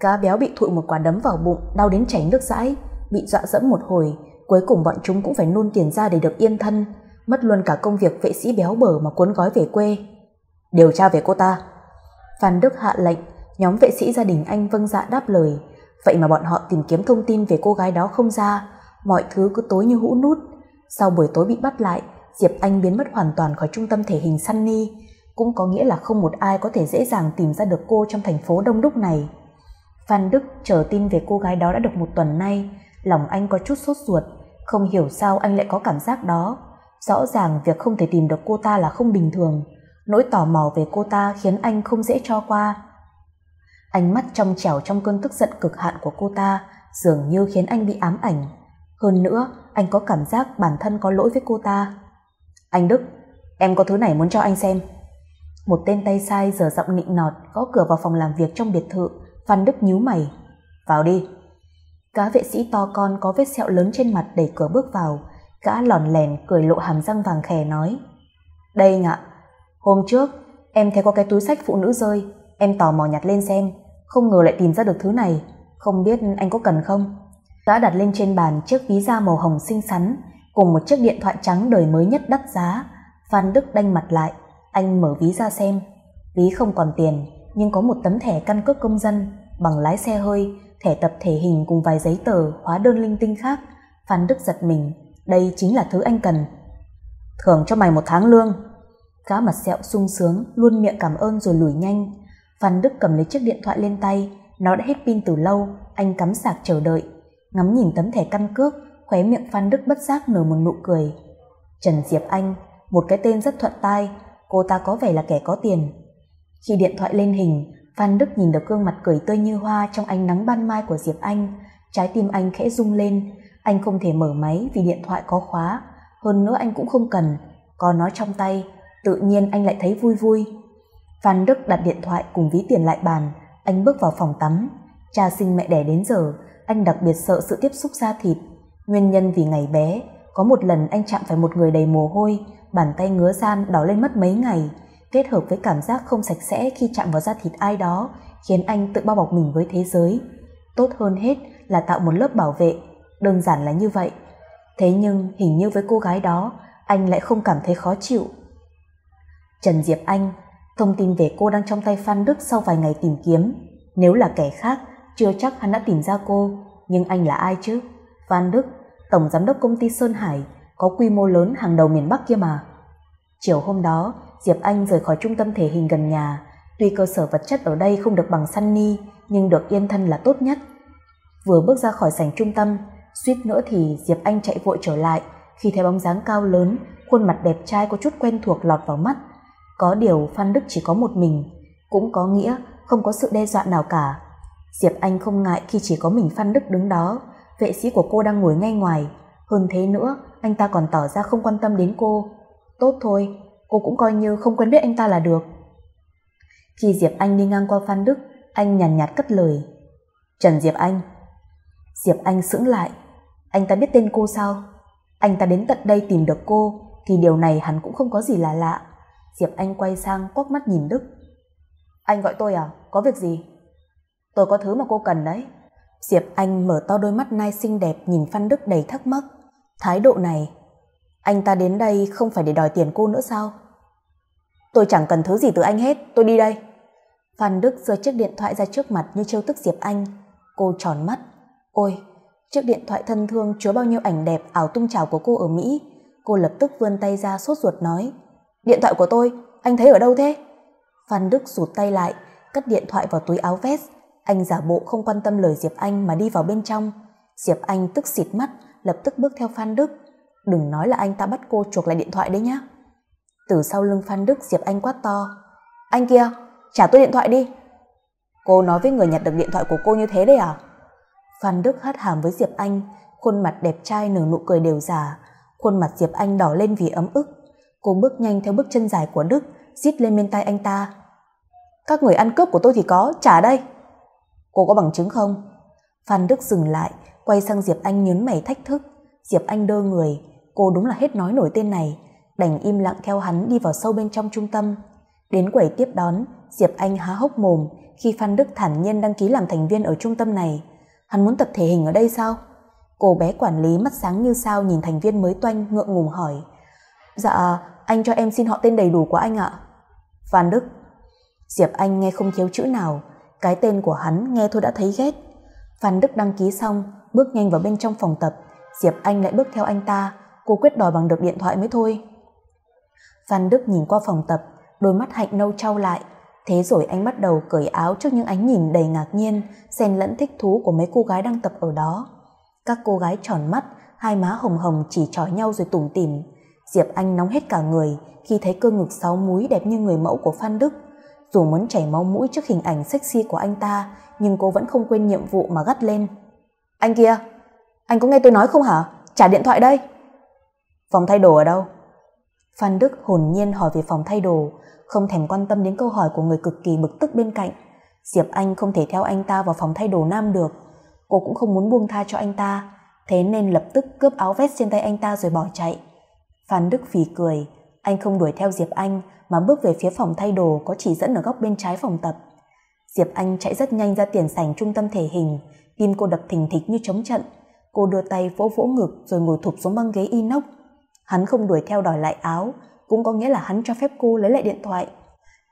Cá béo bị thụi một quả đấm vào bụng, đau đến chảy nước dãi. Bị dọa dẫm một hồi, cuối cùng bọn chúng cũng phải nôn tiền ra để được yên thân. Mất luôn cả công việc vệ sĩ béo bở mà cuốn gói về quê. Điều tra về cô ta. Phan Đức hạ lệnh, nhóm vệ sĩ gia đình anh vâng dạ đáp lời. Vậy mà bọn họ tìm kiếm thông tin về cô gái đó không ra, mọi thứ cứ tối như hũ nút. Sau buổi tối bị bắt lại, Diệp Anh biến mất hoàn toàn khỏi trung tâm thể hình Sunny, cũng có nghĩa là không một ai có thể dễ dàng tìm ra được cô trong thành phố đông đúc này. Phan Đức chờ tin về cô gái đó đã được một tuần nay, lòng anh có chút sốt ruột, không hiểu sao anh lại có cảm giác đó. Rõ ràng việc không thể tìm được cô ta là không bình thường, nỗi tò mò về cô ta khiến anh không dễ cho qua. Ánh mắt trong trẻo trong cơn tức giận cực hạn của cô ta dường như khiến anh bị ám ảnh. Hơn nữa, anh có cảm giác bản thân có lỗi với cô ta. Anh Đức, em có thứ này muốn cho anh xem. Một tên tay sai giở giọng nịnh nọt gõ cửa vào phòng làm việc trong biệt thự. Phan Đức nhíu mày. Vào đi. Gã vệ sĩ to con có vết sẹo lớn trên mặt đẩy cửa bước vào. Gã lòn lèn cười lộ hàm răng vàng khè nói. Đây anh ạ, hôm trước em thấy có cái túi sách phụ nữ rơi, em tò mò nhặt lên xem, không ngờ lại tìm ra được thứ này, không biết anh có cần không. Gã đặt lên trên bàn chiếc ví da màu hồng xinh xắn cùng một chiếc điện thoại trắng đời mới nhất đắt giá. Phan Đức đanh mặt lại. Anh mở ví ra xem. Ví không còn tiền, nhưng có một tấm thẻ căn cước công dân, bằng lái xe hơi, thẻ tập thể hình cùng vài giấy tờ, hóa đơn linh tinh khác. Phan Đức giật mình. Đây chính là thứ anh cần. Thưởng cho mày một tháng lương. Gã mặt sẹo sung sướng, luôn miệng cảm ơn rồi lùi nhanh. Phan Đức cầm lấy chiếc điện thoại lên tay. Nó đã hết pin từ lâu. Anh cắm sạc chờ đợi. Ngắm nhìn tấm thẻ căn cước, khóe miệng Phan Đức bất giác nở một nụ cười. Trần Diệp Anh, một cái tên rất thuận tai. Cô ta có vẻ là kẻ có tiền. Khi điện thoại lên hình, Phan Đức nhìn được gương mặt cười tươi như hoa trong ánh nắng ban mai của Diệp Anh. Trái tim anh khẽ rung lên. Anh không thể mở máy vì điện thoại có khóa. Hơn nữa anh cũng không cần. Có nó trong tay, tự nhiên anh lại thấy vui vui. Phan Đức đặt điện thoại cùng ví tiền lại bàn. Anh bước vào phòng tắm. Cha sinh mẹ đẻ đến giờ, anh đặc biệt sợ sự tiếp xúc da thịt. Nguyên nhân vì ngày bé, có một lần anh chạm phải một người đầy mồ hôi, bàn tay ngứa ran đỏ lên mất mấy ngày, kết hợp với cảm giác không sạch sẽ khi chạm vào da thịt ai đó, khiến anh tự bao bọc mình với thế giới. Tốt hơn hết là tạo một lớp bảo vệ, đơn giản là như vậy. Thế nhưng hình như với cô gái đó, anh lại không cảm thấy khó chịu. Trần Diệp Anh, thông tin về cô đang trong tay Phan Đức sau vài ngày tìm kiếm. Nếu là kẻ khác, chưa chắc hắn đã tìm ra cô, nhưng anh là ai chứ? Phan Đức, tổng giám đốc công ty Sơn Hải, có quy mô lớn hàng đầu miền Bắc kia mà. Chiều hôm đó, Diệp Anh rời khỏi trung tâm thể hình gần nhà. Tuy cơ sở vật chất ở đây không được bằng Sunny, nhưng được yên thân là tốt nhất. Vừa bước ra khỏi sảnh trung tâm, suýt nữa thì Diệp Anh chạy vội trở lại khi thấy bóng dáng cao lớn, khuôn mặt đẹp trai có chút quen thuộc lọt vào mắt. Có điều Phan Đức chỉ có một mình, cũng có nghĩa không có sự đe dọa nào cả. Diệp Anh không ngại khi chỉ có mình Phan Đức đứng đó. Vệ sĩ của cô đang ngồi ngay ngoài. Hơn thế nữa, anh ta còn tỏ ra không quan tâm đến cô. Tốt thôi, cô cũng coi như không quen biết anh ta là được. Khi Diệp Anh đi ngang qua Phan Đức, anh nhàn nhạt, nhạt cất lời. Trần Diệp Anh. Diệp Anh sững lại. Anh ta biết tên cô sao? Anh ta đến tận đây tìm được cô, thì điều này hẳn cũng không có gì là lạ. Diệp Anh quay sang quắc mắt nhìn Đức. Anh gọi tôi à? Có việc gì? Tôi có thứ mà cô cần đấy. Diệp Anh mở to đôi mắt nai xinh đẹp nhìn Phan Đức đầy thắc mắc. Thái độ này, anh ta đến đây không phải để đòi tiền cô nữa sao? Tôi chẳng cần thứ gì từ anh hết, tôi đi đây. Phan Đức giơ chiếc điện thoại ra trước mặt như trêu tức Diệp Anh. Cô tròn mắt. Ôi, chiếc điện thoại thân thương chứa bao nhiêu ảnh đẹp ảo tung trào của cô ở Mỹ. Cô lập tức vươn tay ra sốt ruột nói. Điện thoại của tôi, anh thấy ở đâu thế? Phan Đức rụt tay lại, cất điện thoại vào túi áo vest. Anh giả bộ không quan tâm lời Diệp Anh mà đi vào bên trong. Diệp Anh tức xịt mắt, lập tức bước theo Phan Đức. Đừng nói là anh ta bắt cô chuộc lại điện thoại đấy nhá. Từ sau lưng Phan Đức, Diệp Anh quát to. Anh kia, trả tôi điện thoại đi. Cô nói với người nhặt được điện thoại của cô như thế đấy à? Phan Đức hất hàm với Diệp Anh. Khuôn mặt đẹp trai nở nụ cười đều giả. Khuôn mặt Diệp Anh đỏ lên vì ấm ức. Cô bước nhanh theo bước chân dài của Đức, rít lên bên tai anh ta. Các người ăn cướp của tôi thì có, trả đây. Cô có bằng chứng không? Phan Đức dừng lại, quay sang Diệp Anh nhớn mày thách thức. Diệp Anh đơ người. Cô đúng là hết nói nổi tên này. Đành im lặng theo hắn đi vào sâu bên trong trung tâm. Đến quầy tiếp đón, Diệp Anh há hốc mồm khi Phan Đức thản nhiên đăng ký làm thành viên ở trung tâm này. Hắn muốn tập thể hình ở đây sao? Cô bé quản lý mắt sáng như sao nhìn thành viên mới toanh, ngượng ngùng hỏi. Dạ, anh cho em xin họ tên đầy đủ của anh ạ. Phan Đức. Diệp Anh nghe không thiếu chữ nào. Cái tên của hắn nghe thôi đã thấy ghét. Phan Đức đăng ký xong, bước nhanh vào bên trong phòng tập. Diệp Anh lại bước theo anh ta. Cô quyết đòi bằng được điện thoại mới thôi. Phan Đức nhìn qua phòng tập, đôi mắt Hạnh nâu trao lại. Thế rồi anh bắt đầu cởi áo trước những ánh nhìn đầy ngạc nhiên, xen lẫn thích thú của mấy cô gái đang tập ở đó. Các cô gái tròn mắt, hai má hồng hồng chỉ trỏ nhau rồi tủm tỉm. Diệp Anh nóng hết cả người khi thấy cơ ngực sáu múi đẹp như người mẫu của Phan Đức. Dù muốn chảy máu mũi trước hình ảnh sexy của anh ta, nhưng cô vẫn không quên nhiệm vụ mà gắt lên. Anh kia, anh có nghe tôi nói không hả? Trả điện thoại đây. Phòng thay đồ ở đâu? Phan Đức hồn nhiên hỏi về phòng thay đồ, không thèm quan tâm đến câu hỏi của người cực kỳ bực tức bên cạnh. Diệp Anh không thể theo anh ta vào phòng thay đồ nam được. Cô cũng không muốn buông tha cho anh ta, thế nên lập tức cướp áo vest trên tay anh ta rồi bỏ chạy. Phan Đức phì cười, anh không đuổi theo Diệp Anh mà bước về phía phòng thay đồ có chỉ dẫn ở góc bên trái phòng tập. Diệp Anh chạy rất nhanh ra tiền sảnh trung tâm thể hình, tim cô đập thình thịch như trống trận. Cô đưa tay vỗ vỗ ngực rồi ngồi thụp xuống băng ghế inox. Hắn không đuổi theo đòi lại áo, cũng có nghĩa là hắn cho phép cô lấy lại điện thoại.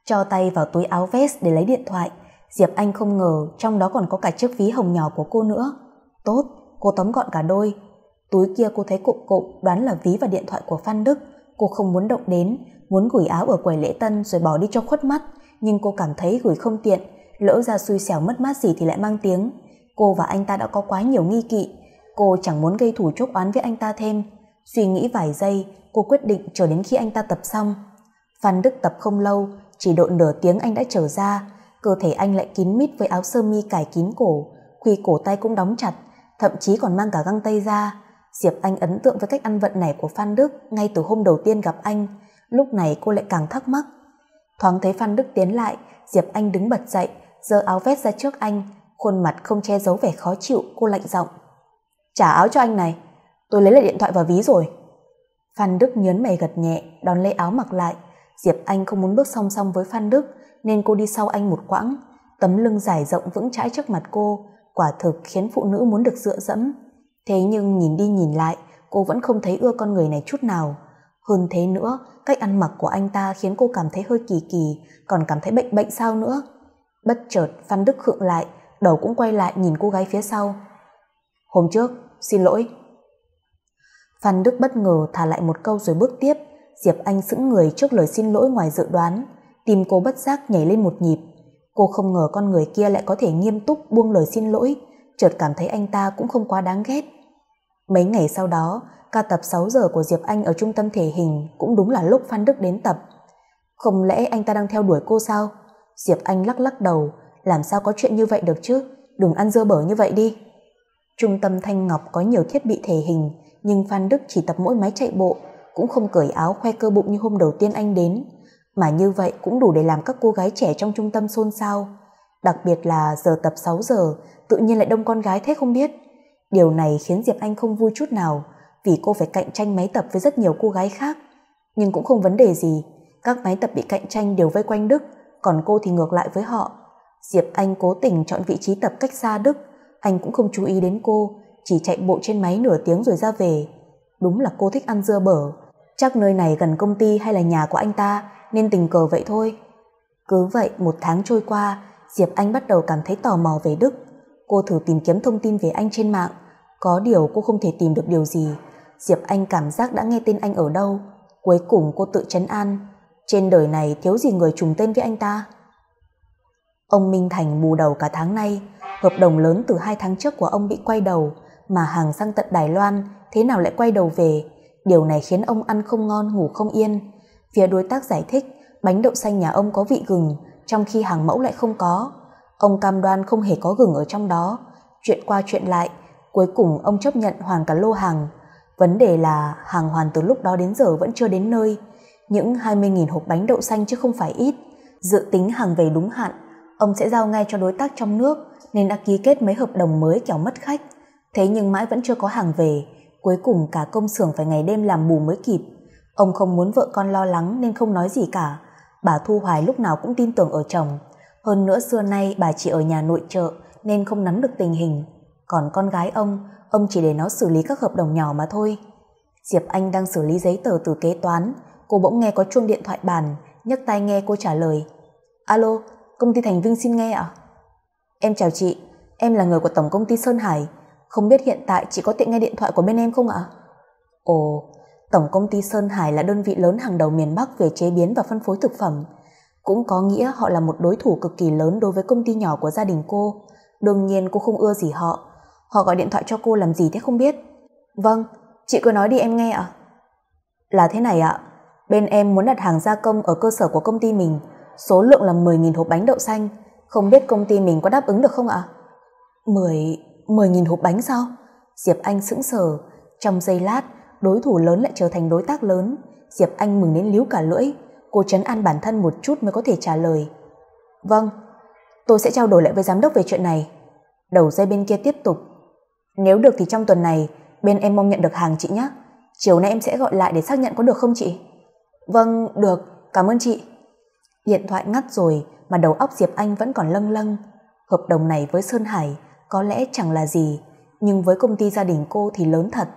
Cho tay vào túi áo vest để lấy điện thoại, Diệp Anh không ngờ trong đó còn có cả chiếc ví hồng nhỏ của cô nữa. Tốt, cô tóm gọn cả đôi. Túi kia cô thấy cộm cộm, đoán là ví và điện thoại của Phan Đức. Cô không muốn động đến, muốn gửi áo ở quầy lễ tân rồi bỏ đi cho khuất mắt, nhưng cô cảm thấy gửi không tiện, lỡ ra xui xẻo mất mát gì thì lại mang tiếng. Cô và anh ta đã có quá nhiều nghi kỵ, cô chẳng muốn gây thù chốc oán với anh ta thêm. Suy nghĩ vài giây, cô quyết định chờ đến khi anh ta tập xong. Phan Đức tập không lâu, chỉ độ nửa tiếng anh đã trở ra. Cơ thể anh lại kín mít với áo sơ mi cài kín cổ, khuy cổ tay cũng đóng chặt, thậm chí còn mang cả găng tay ra. Diệp Anh ấn tượng với cách ăn vận này của Phan Đức ngay từ hôm đầu tiên gặp anh. Lúc này cô lại càng thắc mắc. Thoáng thấy Phan Đức tiến lại, Diệp Anh đứng bật dậy, giơ áo vest ra trước anh. Khuôn mặt không che giấu vẻ khó chịu, cô lạnh giọng. Trả áo cho anh này, tôi lấy lại điện thoại và ví rồi. Phan Đức nhớn mày gật nhẹ, đón lấy áo mặc lại. Diệp Anh không muốn bước song song với Phan Đức nên cô đi sau anh một quãng. Tấm lưng dài rộng vững chãi trước mặt cô quả thực khiến phụ nữ muốn được dựa dẫm. Thế nhưng nhìn đi nhìn lại, cô vẫn không thấy ưa con người này chút nào. Hơn thế nữa, cách ăn mặc của anh ta khiến cô cảm thấy hơi kỳ kỳ, còn cảm thấy bệnh bệnh sao nữa. Bất chợt Phan Đức khựng lại, đầu cũng quay lại nhìn cô gái phía sau. Hôm trước, xin lỗi. Phan Đức bất ngờ thả lại một câu rồi bước tiếp. Diệp Anh sững người trước lời xin lỗi ngoài dự đoán, tim cô bất giác nhảy lên một nhịp. Cô không ngờ con người kia lại có thể nghiêm túc buông lời xin lỗi, chợt cảm thấy anh ta cũng không quá đáng ghét. Mấy ngày sau đó, ca tập sáu giờ của Diệp Anh ở trung tâm thể hình cũng đúng là lúc Phan Đức đến tập. Không lẽ anh ta đang theo đuổi cô sao? Diệp Anh lắc lắc đầu, làm sao có chuyện như vậy được chứ, đừng ăn dưa bở như vậy đi. Trung tâm Thanh Ngọc có nhiều thiết bị thể hình, nhưng Phan Đức chỉ tập mỗi máy chạy bộ, cũng không cởi áo khoe cơ bụng như hôm đầu tiên anh đến. Mà như vậy cũng đủ để làm các cô gái trẻ trong trung tâm xôn xao. Đặc biệt là giờ tập sáu giờ, tự nhiên lại đông con gái thế không biết. Điều này khiến Diệp Anh không vui chút nào, vì cô phải cạnh tranh máy tập với rất nhiều cô gái khác. Nhưng cũng không vấn đề gì, các máy tập bị cạnh tranh đều vây quanh Đức, còn cô thì ngược lại với họ. Diệp Anh cố tình chọn vị trí tập cách xa Đức, anh cũng không chú ý đến cô, chỉ chạy bộ trên máy nửa tiếng rồi ra về. Đúng là cô thích ăn dưa bở, chắc nơi này gần công ty hay là nhà của anh ta nên tình cờ vậy thôi. Cứ vậy một tháng trôi qua, Diệp Anh bắt đầu cảm thấy tò mò về Đức. Cô thử tìm kiếm thông tin về anh trên mạng, có điều cô không thể tìm được điều gì. Diệp Anh cảm giác đã nghe tên anh ở đâu. Cuối cùng cô tự trấn an, trên đời này thiếu gì người trùng tên với anh ta. Ông Minh Thành bù đầu cả tháng nay, hợp đồng lớn từ hai tháng trước của ông bị quay đầu, mà hàng sang tận Đài Loan thế nào lại quay đầu về. Điều này khiến ông ăn không ngon ngủ không yên. Phía đối tác giải thích bánh đậu xanh nhà ông có vị gừng, trong khi hàng mẫu lại không có. Ông cam đoan không hề có gừng ở trong đó. Chuyện qua chuyện lại, cuối cùng ông chấp nhận hoàn cả lô hàng. Vấn đề là hàng hoàn từ lúc đó đến giờ vẫn chưa đến nơi. Những hai mươi nghìn hộp bánh đậu xanh chứ không phải ít. Dự tính hàng về đúng hạn, ông sẽ giao ngay cho đối tác trong nước, nên đã ký kết mấy hợp đồng mới kẻo mất khách. Thế nhưng mãi vẫn chưa có hàng về, cuối cùng cả công xưởng phải ngày đêm làm bù mới kịp. Ông không muốn vợ con lo lắng nên không nói gì cả. Bà Thu Hoài lúc nào cũng tin tưởng ở chồng. Hơn nữa xưa nay bà chỉ ở nhà nội trợ nên không nắm được tình hình. Còn con gái ông, ông chỉ để nó xử lý các hợp đồng nhỏ mà thôi. Diệp Anh đang xử lý giấy tờ từ kế toán, cô bỗng nghe có chuông điện thoại bàn, nhấc tai nghe cô trả lời. Alo, công ty Thành Vinh xin nghe ạ. Em chào chị, em là người của tổng công ty Sơn Hải. Không biết hiện tại chị có tiện nghe điện thoại của bên em không ạ? Ồ, tổng công ty Sơn Hải là đơn vị lớn hàng đầu miền Bắc về chế biến và phân phối thực phẩm. Cũng có nghĩa họ là một đối thủ cực kỳ lớn đối với công ty nhỏ của gia đình cô. Đương nhiên cô không ưa gì họ. Họ gọi điện thoại cho cô làm gì thế không biết. Vâng, chị cứ nói đi em nghe ạ. Là thế này ạ, bên em muốn đặt hàng gia công ở cơ sở của công ty mình. số lượng là mười nghìn hộp bánh đậu xanh, không biết công ty mình có đáp ứng được không ạ? mười nghìn hộp bánh sao? Diệp Anh sững sờ, trong giây lát, đối thủ lớn lại trở thành đối tác lớn. Diệp Anh mừng đến líu cả lưỡi, cô trấn an bản thân một chút mới có thể trả lời. Vâng, tôi sẽ trao đổi lại với giám đốc về chuyện này. Đầu dây bên kia tiếp tục. Nếu được thì trong tuần này, bên em mong nhận được hàng chị nhé. Chiều nay em sẽ gọi lại để xác nhận có được không chị? Vâng, được, cảm ơn chị. Điện thoại ngắt rồi mà đầu óc Diệp Anh vẫn còn lâng lâng. Hợp đồng này với Sơn Hải có lẽ chẳng là gì, nhưng với công ty gia đình cô thì lớn thật.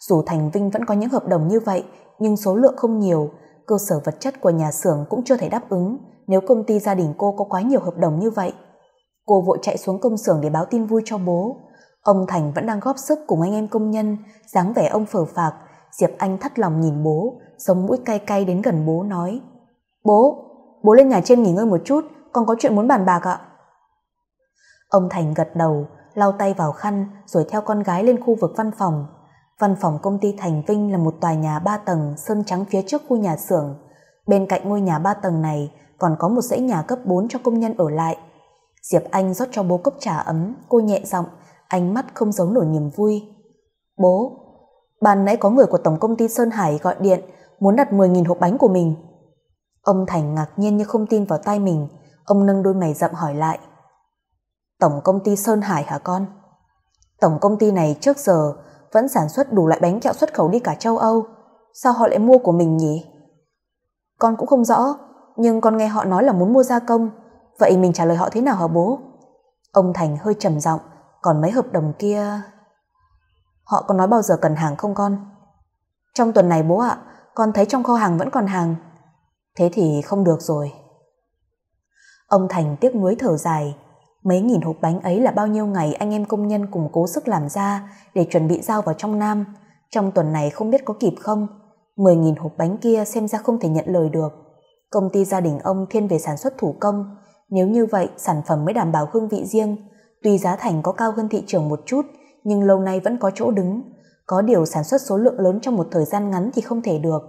Dù Thành Vinh vẫn có những hợp đồng như vậy, nhưng số lượng không nhiều, cơ sở vật chất của nhà xưởng cũng chưa thể đáp ứng nếu công ty gia đình cô có quá nhiều hợp đồng như vậy. Cô vội chạy xuống công xưởng để báo tin vui cho bố. Ông Thành vẫn đang góp sức cùng anh em công nhân, dáng vẻ ông phờ phạc. Diệp Anh thắt lòng nhìn bố, sống mũi cay cay đến gần bố nói. Bố, bố lên nhà trên nghỉ ngơi một chút, con có chuyện muốn bàn bạc ạ. Ông Thành gật đầu, lau tay vào khăn rồi theo con gái lên khu vực văn phòng. Văn phòng công ty Thành Vinh là một tòa nhà ba tầng sơn trắng phía trước khu nhà xưởng. Bên cạnh ngôi nhà ba tầng này còn có một dãy nhà cấp bốn cho công nhân ở lại. Diệp Anh rót cho bố cốc trà ấm, cô nhẹ giọng, ánh mắt không giấu nổi niềm vui. Bố, ban nãy có người của tổng công ty Sơn Hải gọi điện muốn đặt mười nghìn hộp bánh của mình. Ông Thành ngạc nhiên như không tin vào tai mình, ông nâng đôi mày rậm hỏi lại. Tổng công ty Sơn Hải hả con? Tổng công ty này trước giờ vẫn sản xuất đủ loại bánh kẹo xuất khẩu đi cả châu Âu, sao họ lại mua của mình nhỉ? Con cũng không rõ, nhưng con nghe họ nói là muốn mua gia công, vậy mình trả lời họ thế nào hả bố? Ông Thành hơi trầm giọng, còn mấy hợp đồng kia... Họ có nói bao giờ cần hàng không con? Trong tuần này bố ạ, con thấy trong kho hàng vẫn còn hàng. Thế thì không được rồi. Ông Thành tiếc nuối thở dài. Mấy nghìn hộp bánh ấy là bao nhiêu ngày anh em công nhân cùng cố sức làm ra để chuẩn bị giao vào trong Nam. Trong tuần này không biết có kịp không. Mười nghìn hộp bánh kia xem ra không thể nhận lời được. Công ty gia đình ông thiên về sản xuất thủ công. Nếu như vậy sản phẩm mới đảm bảo hương vị riêng. Tuy giá thành có cao hơn thị trường một chút, nhưng lâu nay vẫn có chỗ đứng. Có điều sản xuất số lượng lớn trong một thời gian ngắn thì không thể được.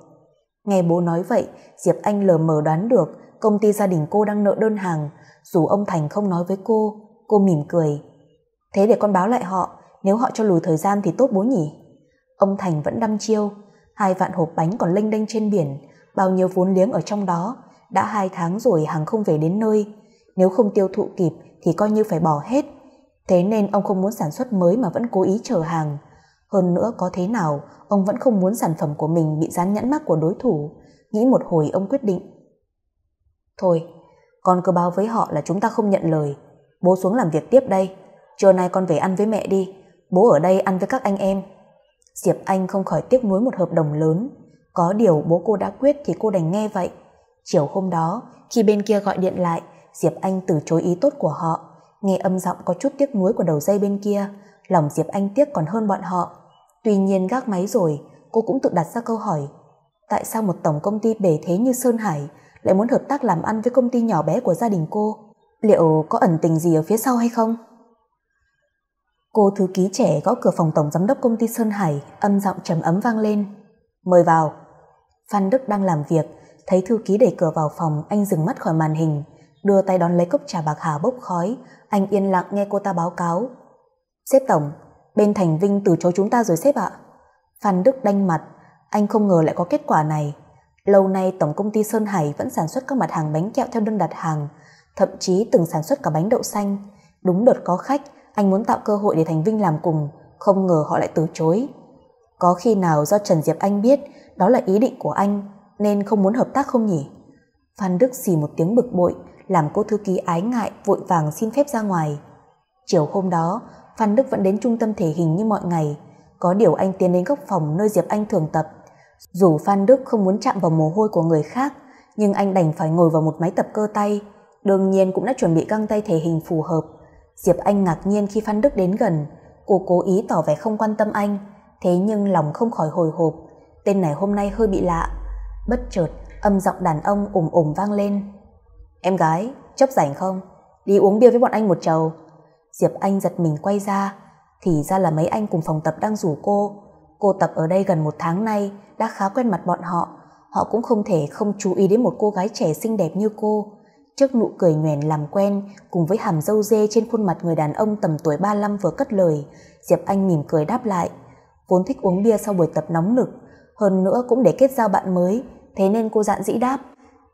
Nghe bố nói vậy, Diệp Anh lờ mờ đoán được công ty gia đình cô đang nợ đơn hàng. Dù ông Thành không nói với cô, cô mỉm cười. Thế để con báo lại họ, nếu họ cho lùi thời gian thì tốt bố nhỉ? Ông Thành vẫn đăm chiêu. Hai vạn hộp bánh còn lênh đênh trên biển, bao nhiêu vốn liếng ở trong đó. Đã hai tháng rồi hàng không về đến nơi. Nếu không tiêu thụ kịp thì coi như phải bỏ hết. Thế nên ông không muốn sản xuất mới mà vẫn cố ý chờ hàng. Hơn nữa có thế nào, ông vẫn không muốn sản phẩm của mình bị dán nhãn mác của đối thủ. Nghĩ một hồi ông quyết định. Thôi, con cứ báo với họ là chúng ta không nhận lời. Bố xuống làm việc tiếp đây. Trưa nay con về ăn với mẹ đi. Bố ở đây ăn với các anh em. Diệp Anh không khỏi tiếc nuối một hợp đồng lớn. Có điều bố cô đã quyết thì cô đành nghe vậy. Chiều hôm đó, khi bên kia gọi điện lại, Diệp Anh từ chối ý tốt của họ. Nghe âm giọng có chút tiếc nuối của đầu dây bên kia, lòng Diệp Anh tiếc còn hơn bọn họ. Tuy nhiên gác máy rồi, cô cũng tự đặt ra câu hỏi. Tại sao một tổng công ty bề thế như Sơn Hải lại muốn hợp tác làm ăn với công ty nhỏ bé của gia đình cô? Liệu có ẩn tình gì ở phía sau hay không? Cô thư ký trẻ gõ cửa phòng tổng giám đốc công ty Sơn Hải, âm giọng trầm ấm vang lên. Mời vào. Phan Đức đang làm việc, thấy thư ký đẩy cửa vào phòng, anh dừng mắt khỏi màn hình, đưa tay đón lấy cốc trà bạc hà bốc khói. Anh yên lặng nghe cô ta báo cáo. Sếp tổng, bên Thành Vinh từ chối chúng ta rồi sếp ạ. Phan Đức đanh mặt, anh không ngờ lại có kết quả này. Lâu nay tổng công ty Sơn Hải vẫn sản xuất các mặt hàng bánh kẹo theo đơn đặt hàng, thậm chí từng sản xuất cả bánh đậu xanh. Đúng đợt có khách, anh muốn tạo cơ hội để Thành Vinh làm cùng, không ngờ họ lại từ chối. Có khi nào do Trần Diệp Anh biết đó là ý định của anh nên không muốn hợp tác không nhỉ? Phan Đức xì một tiếng bực bội, làm cô thư ký ái ngại vội vàng xin phép ra ngoài. Chiều hôm đó, Phan Đức vẫn đến trung tâm thể hình như mọi ngày. Có điều anh tiến đến góc phòng nơi Diệp Anh thường tập. Dù Phan Đức không muốn chạm vào mồ hôi của người khác, nhưng anh đành phải ngồi vào một máy tập cơ tay. Đương nhiên cũng đã chuẩn bị găng tay thể hình phù hợp. Diệp Anh ngạc nhiên khi Phan Đức đến gần. Cô cố ý tỏ vẻ không quan tâm anh, thế nhưng lòng không khỏi hồi hộp. Tên này hôm nay hơi bị lạ. Bất chợt âm giọng đàn ông ồm ồm vang lên. Em gái, chốc rảnh không? Đi uống bia với bọn anh một chầu. Diệp Anh giật mình quay ra. Thì ra là mấy anh cùng phòng tập đang rủ cô. Cô tập ở đây gần một tháng nay, đã khá quen mặt bọn họ. Họ cũng không thể không chú ý đến một cô gái trẻ xinh đẹp như cô. Trước nụ cười nhoẻn làm quen cùng với hàm râu dê trên khuôn mặt người đàn ông tầm tuổi ba mươi lăm vừa cất lời, Diệp Anh mỉm cười đáp lại. Vốn thích uống bia sau buổi tập nóng nực, hơn nữa cũng để kết giao bạn mới, thế nên cô dạn dĩ đáp.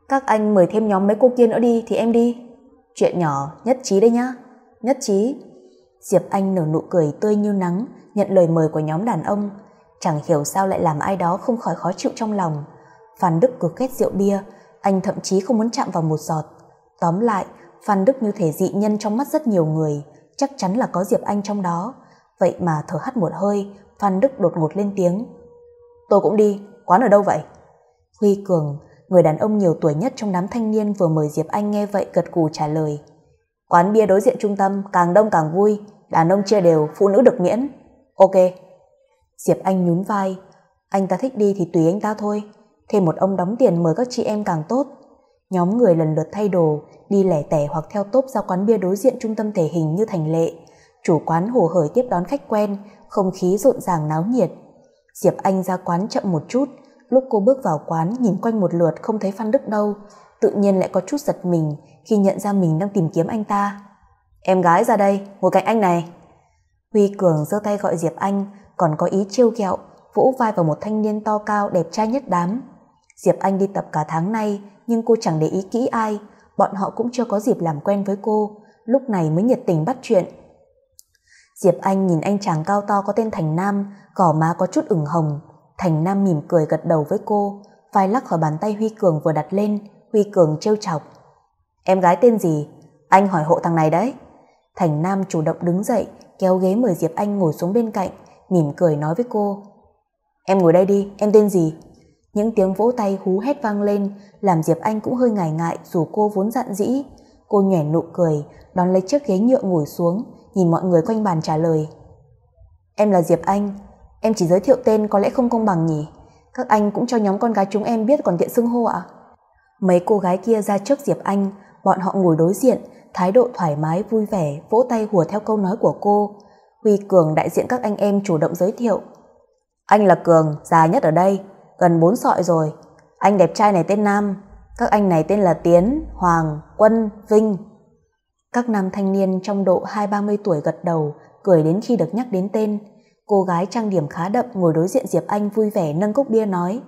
Các anh mời thêm nhóm mấy cô kia nữa đi thì em đi. Chuyện nhỏ, nhất trí đấy nhá. Nhất trí. Diệp Anh nở nụ cười tươi như nắng, nhận lời mời của nhóm đàn ông. Chẳng hiểu sao lại làm ai đó không khỏi khó chịu trong lòng. Phan Đức cực ghét rượu bia, anh thậm chí không muốn chạm vào một giọt. Tóm lại, Phan Đức như thể dị nhân trong mắt rất nhiều người, chắc chắn là có Diệp Anh trong đó. Vậy mà thở hắt một hơi, Phan Đức đột ngột lên tiếng. Tôi cũng đi, quán ở đâu vậy? Huy Cường, người đàn ông nhiều tuổi nhất trong đám thanh niên vừa mời Diệp Anh nghe vậy gật gù trả lời. Quán bia đối diện trung tâm, càng đông càng vui, đàn ông chia đều, phụ nữ được miễn. Ok. Diệp Anh nhún vai. Anh ta thích đi thì tùy anh ta thôi. Thêm một ông đóng tiền mời các chị em càng tốt. Nhóm người lần lượt thay đồ, đi lẻ tẻ hoặc theo tốp ra quán bia đối diện trung tâm thể hình như thành lệ. Chủ quán hồ hởi tiếp đón khách quen, không khí rộn ràng náo nhiệt. Diệp Anh ra quán chậm một chút, lúc cô bước vào quán nhìn quanh một lượt không thấy Phan Đức đâu, tự nhiên lại có chút giật mình khi nhận ra mình đang tìm kiếm anh ta. Em gái ra đây, ngồi cạnh anh này. Huy Cường giơ tay gọi Diệp Anh, còn có ý trêu ghẹo, vỗ vai vào một thanh niên to cao đẹp trai nhất đám. Diệp Anh đi tập cả tháng nay, nhưng cô chẳng để ý kỹ ai, bọn họ cũng chưa có dịp làm quen với cô, lúc này mới nhiệt tình bắt chuyện. Diệp Anh nhìn anh chàng cao to có tên Thành Nam, gò má có chút ửng hồng. Thành Nam mỉm cười gật đầu với cô, vai lắc khỏi bàn tay Huy Cường vừa đặt lên. Huy Cường trêu chọc. Em gái tên gì? Anh hỏi hộ thằng này đấy. Thành Nam chủ động đứng dậy, kéo ghế mời Diệp Anh ngồi xuống bên cạnh, mỉm cười nói với cô. Em ngồi đây đi, em tên gì? Những tiếng vỗ tay hú hét vang lên, làm Diệp Anh cũng hơi ngại ngại dù cô vốn dạn dĩ. Cô nhoẻn nụ cười, đón lấy chiếc ghế nhựa ngồi xuống, nhìn mọi người quanh bàn trả lời. Em là Diệp Anh. Em chỉ giới thiệu tên có lẽ không công bằng nhỉ? Các anh cũng cho nhóm con gái chúng em biết còn tiện xưng hô ạ. Mấy cô gái kia ra trước Diệp Anh, bọn họ ngồi đối diện, thái độ thoải mái vui vẻ, vỗ tay hùa theo câu nói của cô. Huy Cường đại diện các anh em chủ động giới thiệu. Anh là Cường, già nhất ở đây, gần bốn sọi rồi. Anh đẹp trai này tên Nam, các anh này tên là Tiến, Hoàng, Quân, Vinh. Các nam thanh niên trong độ hai ba mươi tuổi gật đầu, cười đến khi được nhắc đến tên. Cô gái trang điểm khá đậm ngồi đối diện Diệp Anh vui vẻ nâng cốc bia nói.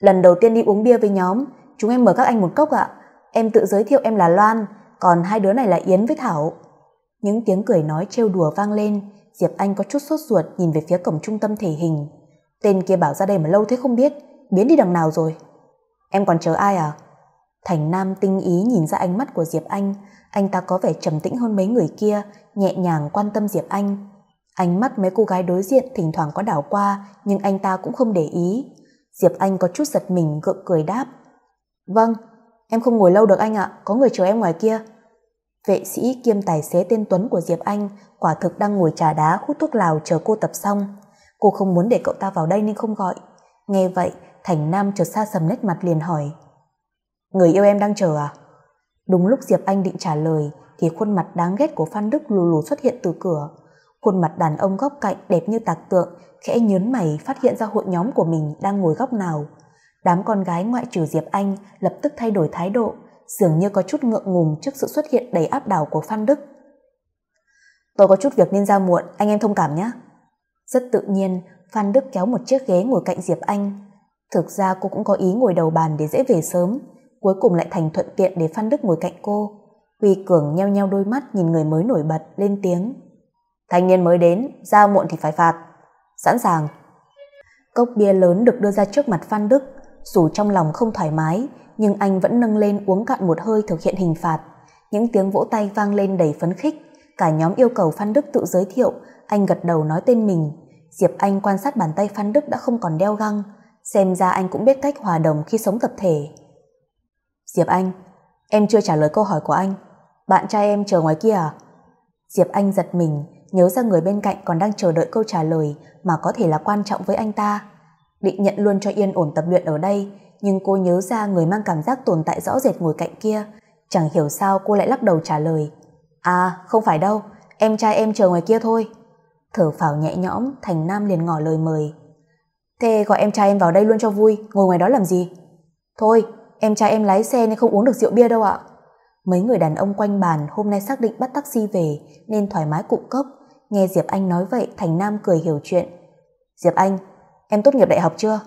Lần đầu tiên đi uống bia với nhóm, chúng em mời các anh một cốc ạ. Em tự giới thiệu em là Loan, còn hai đứa này là Yến với Thảo. Những tiếng cười nói trêu đùa vang lên, Diệp Anh có chút sốt ruột nhìn về phía cổng trung tâm thể hình. Tên kia bảo ra đây mà lâu thế không biết, biến đi đằng nào rồi? Em còn chờ ai à? Thành Nam tinh ý nhìn ra ánh mắt của Diệp Anh, anh ta có vẻ trầm tĩnh hơn mấy người kia, nhẹ nhàng quan tâm Diệp Anh. Ánh mắt mấy cô gái đối diện thỉnh thoảng có đảo qua, nhưng anh ta cũng không để ý. Diệp Anh có chút giật mình gượng cười đáp. Vâng, em không ngồi lâu được anh ạ, có người chờ em ngoài kia. Vệ sĩ kiêm tài xế tên Tuấn của Diệp Anh quả thực đang ngồi trà đá hút thuốc lào chờ cô tập xong. Cô không muốn để cậu ta vào đây nên không gọi. Nghe vậy, Thành Nam chợt sa sầm nét mặt liền hỏi. Người yêu em đang chờ à? Đúng lúc Diệp Anh định trả lời thì khuôn mặt đáng ghét của Phan Đức lù lù xuất hiện từ cửa. Khuôn mặt đàn ông góc cạnh đẹp như tạc tượng, khẽ nhớn mày phát hiện ra hội nhóm của mình đang ngồi góc nào. Đám con gái ngoại trừ Diệp Anh lập tức thay đổi thái độ, dường như có chút ngượng ngùng trước sự xuất hiện đầy áp đảo của Phan Đức. Tôi có chút việc nên ra muộn, anh em thông cảm nhé. Rất tự nhiên, Phan Đức kéo một chiếc ghế ngồi cạnh Diệp Anh. Thực ra cô cũng có ý ngồi đầu bàn để dễ về sớm, cuối cùng lại thành thuận tiện để Phan Đức ngồi cạnh cô. Huy Cường nheo nheo đôi mắt nhìn người mới nổi bật lên tiếng. Thanh niên mới đến, ra muộn thì phải phạt. Sẵn sàng. Cốc bia lớn được đưa ra trước mặt Phan Đức. Dù trong lòng không thoải mái, nhưng anh vẫn nâng lên uống cạn một hơi thực hiện hình phạt. Những tiếng vỗ tay vang lên đầy phấn khích. Cả nhóm yêu cầu Phan Đức tự giới thiệu. Anh gật đầu nói tên mình. Diệp Anh quan sát bàn tay Phan Đức đã không còn đeo găng. Xem ra anh cũng biết cách hòa đồng khi sống tập thể. Diệp Anh, em chưa trả lời câu hỏi của anh. Bạn trai em chờ ngoài kia à? Diệp Anh giật mình, nhớ ra người bên cạnh còn đang chờ đợi câu trả lời mà có thể là quan trọng với anh ta. Định nhận luôn cho yên ổn tập luyện ở đây, nhưng cô nhớ ra người mang cảm giác tồn tại rõ rệt ngồi cạnh kia. Chẳng hiểu sao cô lại lắc đầu trả lời. À, không phải đâu, em trai em chờ ngoài kia thôi. Thở phào nhẹ nhõm, Thành Nam liền ngỏ lời mời. Thế gọi em trai em vào đây luôn cho vui, ngồi ngoài đó làm gì? Thôi, em trai em lái xe nên không uống được rượu bia đâu ạ. Mấy người đàn ông quanh bàn hôm nay xác định bắt taxi về nên thoải mái cụng cốc. Nghe Diệp Anh nói vậy, Thành Nam cười hiểu chuyện. Diệp Anh, em tốt nghiệp đại học chưa?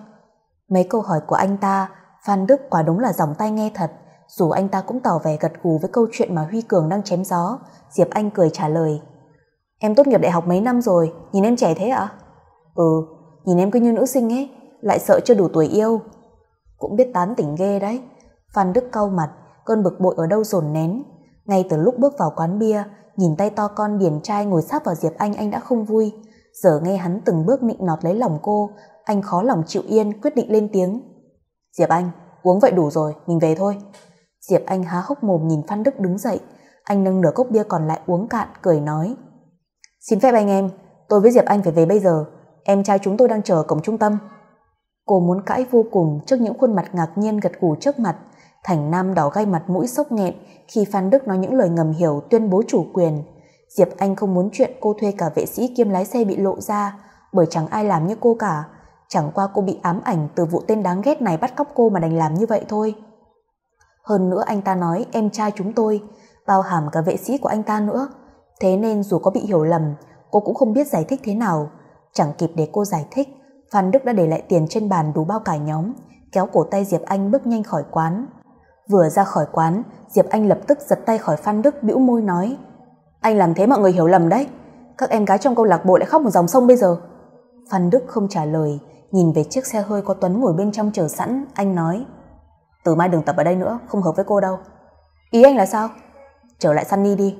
Mấy câu hỏi của anh ta, Phan Đức quả đúng là dòng tai nghe thật. Dù anh ta cũng tỏ vẻ gật gù với câu chuyện mà Huy Cường đang chém gió. Diệp Anh cười trả lời. Em tốt nghiệp đại học mấy năm rồi, nhìn em trẻ thế ạ? À? Ừ, nhìn em cứ như nữ sinh ấy, lại sợ chưa đủ tuổi yêu. Cũng biết tán tỉnh ghê đấy. Phan Đức cau mặt, cơn bực bội ở đâu dồn nén. Ngay từ lúc bước vào quán bia, nhìn tay to con điển trai ngồi sát vào Diệp Anh, anh đã không vui. Giờ nghe hắn từng bước nịnh nọt lấy lòng cô, anh khó lòng chịu yên, quyết định lên tiếng. Diệp Anh, uống vậy đủ rồi, mình về thôi. Diệp Anh há hốc mồm nhìn Phan Đức đứng dậy. Anh nâng nửa cốc bia còn lại uống cạn, cười nói. Xin phép anh em, tôi với Diệp Anh phải về bây giờ. Em trai chúng tôi đang chờ ở cổng trung tâm. Cô muốn cãi vô cùng trước những khuôn mặt ngạc nhiên gật gù trước mặt. Thành Nam đỏ gay mặt mũi sốc nghẹn khi Phan Đức nói những lời ngầm hiểu tuyên bố chủ quyền. Diệp Anh không muốn chuyện cô thuê cả vệ sĩ kiêm lái xe bị lộ ra, bởi chẳng ai làm như cô cả. Chẳng qua cô bị ám ảnh từ vụ tên đáng ghét này bắt cóc cô mà đành làm như vậy thôi. Hơn nữa anh ta nói em trai chúng tôi, bao hàm cả vệ sĩ của anh ta nữa. Thế nên dù có bị hiểu lầm, cô cũng không biết giải thích thế nào. Chẳng kịp để cô giải thích, Phan Đức đã để lại tiền trên bàn đủ bao cả nhóm, kéo cổ tay Diệp Anh bước nhanh khỏi quán. Vừa ra khỏi quán, Diệp Anh lập tức giật tay khỏi Phan Đức, bĩu môi nói. Anh làm thế mọi người hiểu lầm đấy. Các em gái trong câu lạc bộ lại khóc một dòng sông bây giờ. Phan Đức không trả lời, nhìn về chiếc xe hơi có Tuấn ngồi bên trong chờ sẵn, anh nói. Từ mai đừng tập ở đây nữa, không hợp với cô đâu. Ý anh là sao? Trở lại Sunny đi.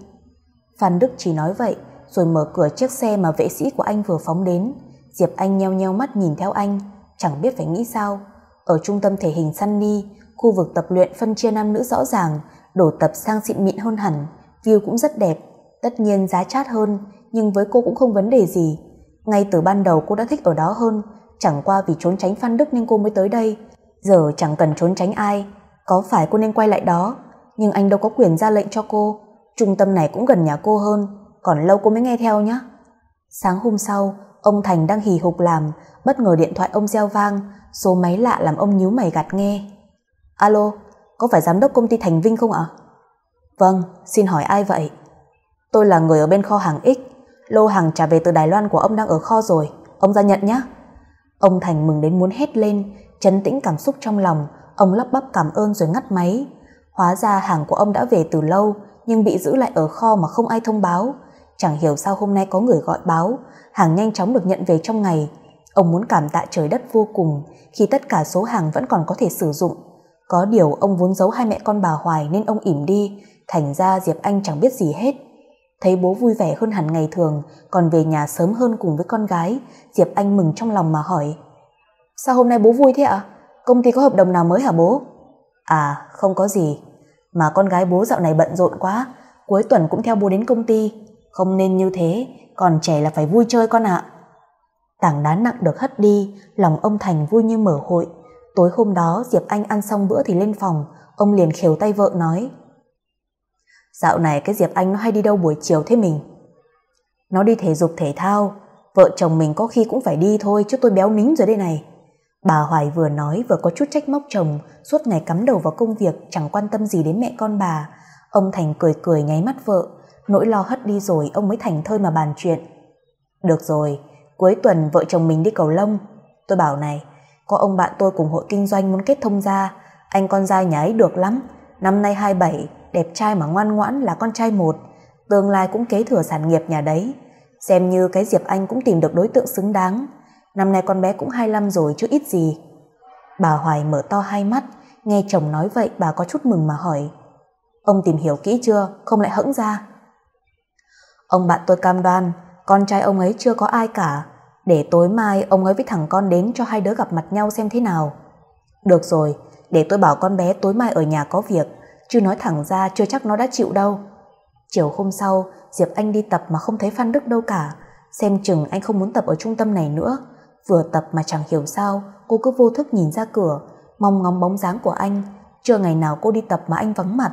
Phan Đức chỉ nói vậy, rồi mở cửa chiếc xe mà vệ sĩ của anh vừa phóng đến. Diệp Anh nheo nheo mắt nhìn theo anh, chẳng biết phải nghĩ sao. Ở trung tâm thể hình Sunny, khu vực tập luyện phân chia nam nữ rõ ràng, đồ tập sang xịn mịn hơn hẳn, view cũng rất đẹp. Tất nhiên giá chát hơn, nhưng với cô cũng không vấn đề gì. Ngay từ ban đầu cô đã thích ở đó hơn, chẳng qua vì trốn tránh Phan Đức nên cô mới tới đây. Giờ chẳng cần trốn tránh ai, có phải cô nên quay lại đó, nhưng anh đâu có quyền ra lệnh cho cô. Trung tâm này cũng gần nhà cô hơn, còn lâu cô mới nghe theo nhé. Sáng hôm sau, ông Thành đang hì hục làm, bất ngờ điện thoại ông reo vang, số máy lạ làm ông nhíu mày gạt nghe. Alo, có phải giám đốc công ty Thành Vinh không ạ? Vâng, xin hỏi ai vậy? Tôi là người ở bên kho hàng X, lô hàng trả về từ Đài Loan của ông đang ở kho rồi, ông ra nhận nhé. Ông Thành mừng đến muốn hét lên, trấn tĩnh cảm xúc trong lòng, ông lắp bắp cảm ơn rồi ngắt máy. Hóa ra hàng của ông đã về từ lâu, nhưng bị giữ lại ở kho mà không ai thông báo. Chẳng hiểu sao hôm nay có người gọi báo, hàng nhanh chóng được nhận về trong ngày. Ông muốn cảm tạ trời đất vô cùng khi tất cả số hàng vẫn còn có thể sử dụng. Có điều ông vốn giấu hai mẹ con bà Hoài nên ông ỉm đi, thành ra Diệp Anh chẳng biết gì hết. Thấy bố vui vẻ hơn hẳn ngày thường, còn về nhà sớm hơn cùng với con gái, Diệp Anh mừng trong lòng mà hỏi. Sao hôm nay bố vui thế ạ? À? Công ty có hợp đồng nào mới hả bố? À, không có gì. Mà con gái bố dạo này bận rộn quá, cuối tuần cũng theo bố đến công ty. Không nên như thế, còn trẻ là phải vui chơi con ạ. Tảng đá nặng được hất đi, lòng ông Thành vui như mở hội. Tối hôm đó Diệp Anh ăn xong bữa thì lên phòng, ông liền khều tay vợ nói. Dạo này cái Diệp Anh nó hay đi đâu buổi chiều thế mình? Nó đi thể dục thể thao, vợ chồng mình có khi cũng phải đi thôi chứ tôi béo nín rồi đây này. Bà Hoài vừa nói vừa có chút trách móc chồng, suốt ngày cắm đầu vào công việc chẳng quan tâm gì đến mẹ con bà. Ông Thành cười cười nháy mắt vợ, nỗi lo hất đi rồi ông mới thảnh thơi mà bàn chuyện. Được rồi, cuối tuần vợ chồng mình đi cầu lông. Tôi bảo này, có ông bạn tôi cùng hội kinh doanh muốn kết thông gia, anh con trai nhà ấy được lắm, năm nay hai mươi bảy, đẹp trai mà ngoan ngoãn là con trai một, tương lai cũng kế thừa sản nghiệp nhà đấy. Xem như cái Diệp Anh cũng tìm được đối tượng xứng đáng. Năm nay con bé cũng hai mươi lăm rồi chứ ít gì. Bà Hoài mở to hai mắt, nghe chồng nói vậy bà có chút mừng mà hỏi. Ông tìm hiểu kỹ chưa, không lại hẫng ra. Ông bạn tôi cam đoan, con trai ông ấy chưa có ai cả. Để tối mai ông ấy với thằng con đến cho hai đứa gặp mặt nhau xem thế nào. Được rồi, để tôi bảo con bé tối mai ở nhà có việc, chứ nói thẳng ra chưa chắc nó đã chịu đâu. Chiều hôm sau, Diệp Anh đi tập mà không thấy Phan Đức đâu cả. Xem chừng anh không muốn tập ở trung tâm này nữa. Vừa tập mà chẳng hiểu sao, cô cứ vô thức nhìn ra cửa, mong ngóng bóng dáng của anh. Chưa ngày nào cô đi tập mà anh vắng mặt.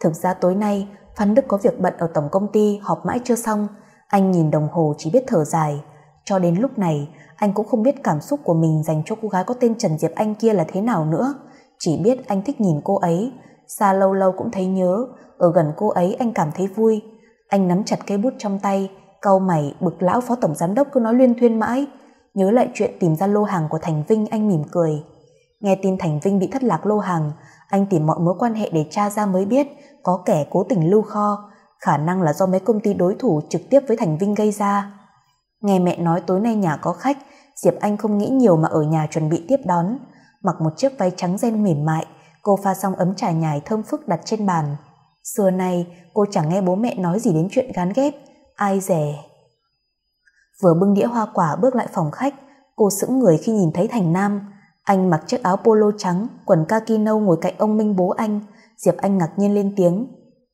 Thực ra tối nay, Phan Đức có việc bận ở tổng công ty, họp mãi chưa xong. Anh nhìn đồng hồ chỉ biết thở dài. Cho đến lúc này, anh cũng không biết cảm xúc của mình dành cho cô gái có tên Trần Diệp Anh kia là thế nào nữa. Chỉ biết anh thích nhìn cô ấy, Xa lâu lâu cũng thấy nhớ. Ở gần cô ấy anh cảm thấy vui. Anh nắm chặt cây bút trong tay, cau mày bực lão phó tổng giám đốc cứ nói luyên thuyên mãi. Nhớ lại chuyện tìm ra lô hàng của Thành Vinh, anh mỉm cười. Nghe tin Thành Vinh bị thất lạc lô hàng, anh tìm mọi mối quan hệ để tra ra mới biết có kẻ cố tình lưu kho, khả năng là do mấy công ty đối thủ trực tiếp với Thành Vinh gây ra. Nghe mẹ nói tối nay nhà có khách, Diệp Anh không nghĩ nhiều mà ở nhà chuẩn bị tiếp đón. Mặc một chiếc váy trắng ren mềm mại, cô pha xong ấm trà nhài thơm phức đặt trên bàn. Xưa nay cô chẳng nghe bố mẹ nói gì đến chuyện gán ghép, ai dè. Vừa bưng đĩa hoa quả bước lại phòng khách, cô sững người khi nhìn thấy Thành Nam. Anh mặc chiếc áo polo trắng, quần kaki nâu ngồi cạnh ông Minh bố anh. Diệp Anh ngạc nhiên lên tiếng.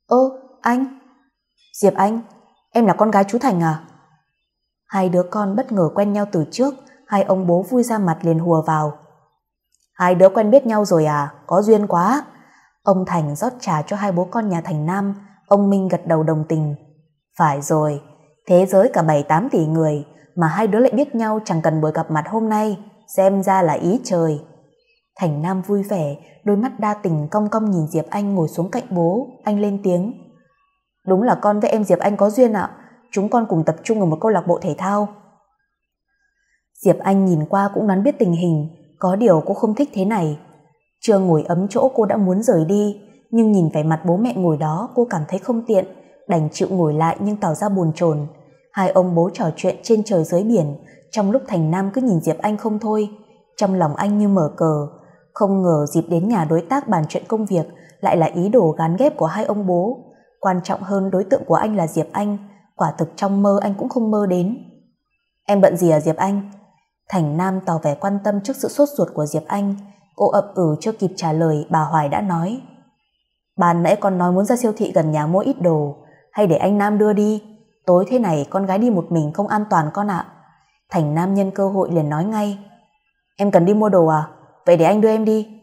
Ơ, anh! Diệp Anh, em là con gái chú Thành à? Hai đứa con bất ngờ quen nhau từ trước, hai ông bố vui ra mặt liền hùa vào. Hai đứa quen biết nhau rồi à, có duyên quá. Ông Thành rót trà cho hai bố con nhà Thành Nam, ông Minh gật đầu đồng tình. Phải rồi, thế giới cả bảy tám tỷ người, mà hai đứa lại biết nhau chẳng cần buổi gặp mặt hôm nay, xem ra là ý trời. Thành Nam vui vẻ, đôi mắt đa tình cong cong nhìn Diệp Anh ngồi xuống cạnh bố, anh lên tiếng. Đúng là con với em Diệp Anh có duyên ạ, chúng con cùng tập trung ở một câu lạc bộ thể thao. Diệp Anh nhìn qua cũng đoán biết tình hình, có điều cô không thích thế này. Chưa ngồi ấm chỗ cô đã muốn rời đi, nhưng nhìn vẻ mặt bố mẹ ngồi đó cô cảm thấy không tiện, đành chịu ngồi lại nhưng tỏ ra bồn chồn. Hai ông bố trò chuyện trên trời dưới biển, trong lúc Thành Nam cứ nhìn Diệp Anh không thôi. Trong lòng anh như mở cờ, không ngờ dịp đến nhà đối tác bàn chuyện công việc lại là ý đồ gán ghép của hai ông bố. Quan trọng hơn đối tượng của anh là Diệp Anh, quả thực trong mơ anh cũng không mơ đến. Em bận gì à Diệp Anh? Thành Nam tỏ vẻ quan tâm trước sự sốt ruột của Diệp Anh. Cô ậm ừ chưa kịp trả lời, bà Hoài đã nói. Ban nãy con nói muốn ra siêu thị gần nhà mua ít đồ, hay để anh Nam đưa đi. Tối thế này con gái đi một mình không an toàn con ạ. Thành Nam nhân cơ hội liền nói ngay. Em cần đi mua đồ à? Vậy để anh đưa em đi.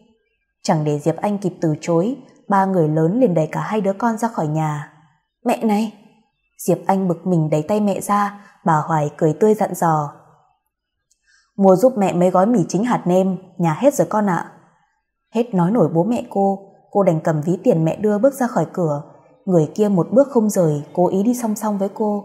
Chẳng để Diệp Anh kịp từ chối, ba người lớn liền đẩy cả hai đứa con ra khỏi nhà. Mẹ này! Diệp Anh bực mình đẩy tay mẹ ra, bà Hoài cười tươi dặn dò. Mua giúp mẹ mấy gói mì chính hạt nêm, nhà hết rồi con ạ. Hết nói nổi bố mẹ cô, cô đành cầm ví tiền mẹ đưa bước ra khỏi cửa. Người kia một bước không rời, cố ý đi song song với cô.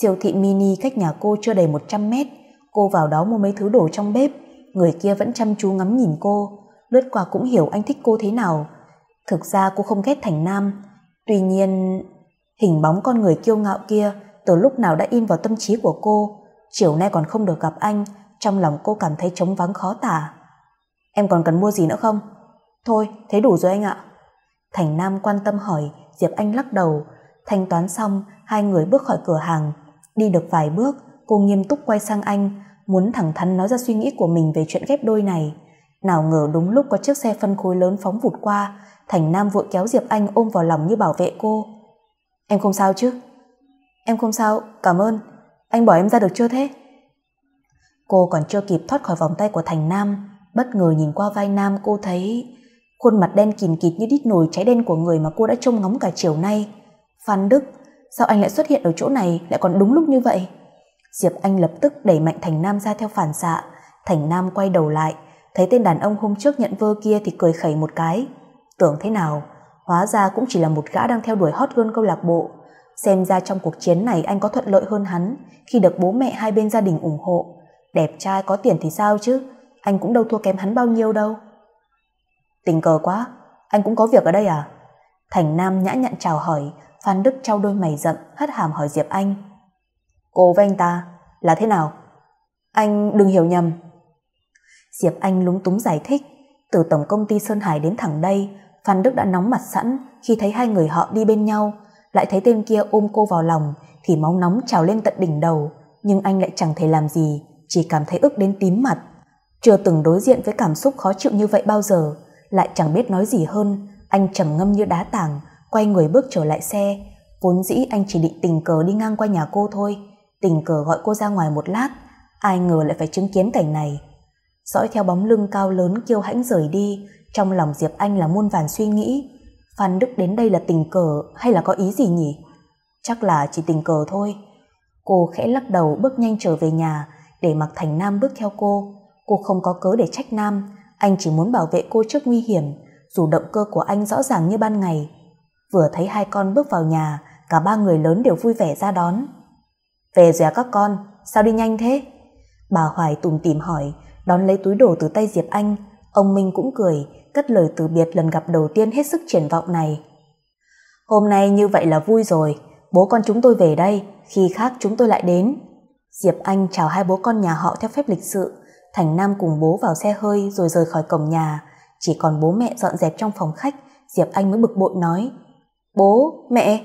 Siêu thị mini cách nhà cô chưa đầy một trăm mét, cô vào đó mua mấy thứ đồ trong bếp. Người kia vẫn chăm chú ngắm nhìn cô, lướt qua cũng hiểu anh thích cô thế nào. Thực ra cô không ghét Thành Nam, tuy nhiên hình bóng con người kiêu ngạo kia từ lúc nào đã in vào tâm trí của cô. Chiều nay còn không được gặp anh, trong lòng cô cảm thấy trống vắng khó tả. Em còn cần mua gì nữa không? Thôi, thế đủ rồi anh ạ. Thành Nam quan tâm hỏi, Diệp Anh lắc đầu. Thanh toán xong, hai người bước khỏi cửa hàng. Đi được vài bước, cô nghiêm túc quay sang anh, muốn thẳng thắn nói ra suy nghĩ của mình về chuyện ghép đôi này. Nào ngờ đúng lúc có chiếc xe phân khối lớn phóng vụt qua, Thành Nam vội kéo Diệp Anh ôm vào lòng như bảo vệ cô. Em không sao chứ? Em không sao, cảm ơn. Anh bỏ em ra được chưa thế? Cô còn chưa kịp thoát khỏi vòng tay của Thành Nam, bất ngờ nhìn qua vai Nam cô thấy khuôn mặt đen kìn kịt như đít nồi cháy đen của người mà cô đã trông ngóng cả chiều nay. Phan Đức, sao anh lại xuất hiện ở chỗ này, lại còn đúng lúc như vậy? Diệp Anh lập tức đẩy mạnh Thành Nam ra theo phản xạ. Thành Nam quay đầu lại, thấy tên đàn ông hôm trước nhận vơ kia thì cười khẩy một cái. Tưởng thế nào, hóa ra cũng chỉ là một gã đang theo đuổi hot girl câu lạc bộ. Xem ra trong cuộc chiến này anh có thuận lợi hơn hắn khi được bố mẹ hai bên gia đình ủng hộ. Đẹp trai có tiền thì sao chứ, anh cũng đâu thua kém hắn bao nhiêu đâu. Tình cờ quá, anh cũng có việc ở đây à? Thành Nam nhã nhặn chào hỏi. Phan Đức trao đôi mày rậm, hất hàm hỏi Diệp Anh. Cô với anh ta là thế nào? Anh đừng hiểu nhầm. Diệp Anh lúng túng giải thích. Từ tổng công ty Sơn Hải đến thẳng đây, Phan Đức đã nóng mặt sẵn khi thấy hai người họ đi bên nhau. Lại thấy tên kia ôm cô vào lòng thì máu nóng trào lên tận đỉnh đầu. Nhưng anh lại chẳng thể làm gì, chỉ cảm thấy ức đến tím mặt. Chưa từng đối diện với cảm xúc khó chịu như vậy bao giờ, lại chẳng biết nói gì hơn. Anh trầm ngâm như đá tảng, quay người bước trở lại xe. Vốn dĩ anh chỉ định tình cờ đi ngang qua nhà cô thôi, tình cờ gọi cô ra ngoài một lát, ai ngờ lại phải chứng kiến cảnh này. Dõi theo bóng lưng cao lớn kiêu hãnh rời đi, trong lòng Diệp Anh là muôn vàn suy nghĩ. Phan Đức đến đây là tình cờ hay là có ý gì nhỉ? Chắc là chỉ tình cờ thôi. Cô khẽ lắc đầu bước nhanh trở về nhà, để mặc Thành Nam bước theo cô. Cô không có cớ để trách Nam, anh chỉ muốn bảo vệ cô trước nguy hiểm, dù động cơ của anh rõ ràng như ban ngày. Vừa thấy hai con bước vào nhà, cả ba người lớn đều vui vẻ ra đón. Về rồi à các con, sao đi nhanh thế? Bà Hoài tủm tỉm hỏi, đón lấy túi đồ từ tay Diệp Anh. Ông Minh cũng cười, cất lời từ biệt lần gặp đầu tiên hết sức triển vọng này. Hôm nay như vậy là vui rồi, bố con chúng tôi về đây, khi khác chúng tôi lại đến. Diệp Anh chào hai bố con nhà họ theo phép lịch sự. Thành Nam cùng bố vào xe hơi rồi rời khỏi cổng nhà. Chỉ còn bố mẹ dọn dẹp trong phòng khách, Diệp Anh mới bực bội nói. Bố, mẹ,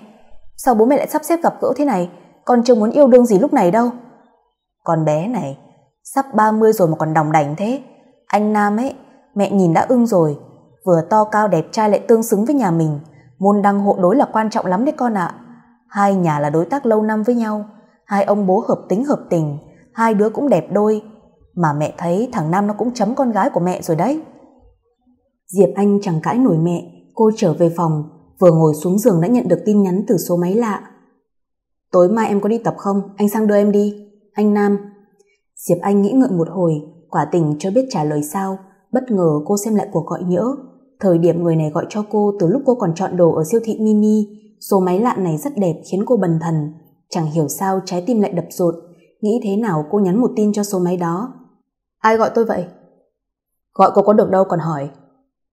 sao bố mẹ lại sắp xếp gặp gỡ thế này? Con chưa muốn yêu đương gì lúc này đâu. Con bé này, sắp ba mươi rồi mà còn đỏng đảnh thế. Anh Nam ấy, mẹ nhìn đã ưng rồi. Vừa to cao đẹp trai lại tương xứng với nhà mình. Môn đăng hộ đối là quan trọng lắm đấy con ạ. Hai nhà là đối tác lâu năm với nhau. Hai ông bố hợp tính hợp tình. Hai đứa cũng đẹp đôi. Mà mẹ thấy thằng Nam nó cũng chấm con gái của mẹ rồi đấy. Diệp Anh chẳng cãi nổi mẹ. Cô trở về phòng. Vừa ngồi xuống giường đã nhận được tin nhắn từ số máy lạ. Tối mai em có đi tập không? Anh sang đưa em đi. Anh Nam. Diệp Anh nghĩ ngợi một hồi. Quả tình chưa biết trả lời sao. Bất ngờ cô xem lại cuộc gọi nhỡ. Thời điểm người này gọi cho cô từ lúc cô còn chọn đồ ở siêu thị mini. Số máy lạ này rất đẹp khiến cô bần thần. Chẳng hiểu sao trái tim lại đập dồn. Nghĩ thế nào cô nhắn một tin cho số máy đó. Ai gọi tôi vậy? Gọi cô có được đâu còn hỏi.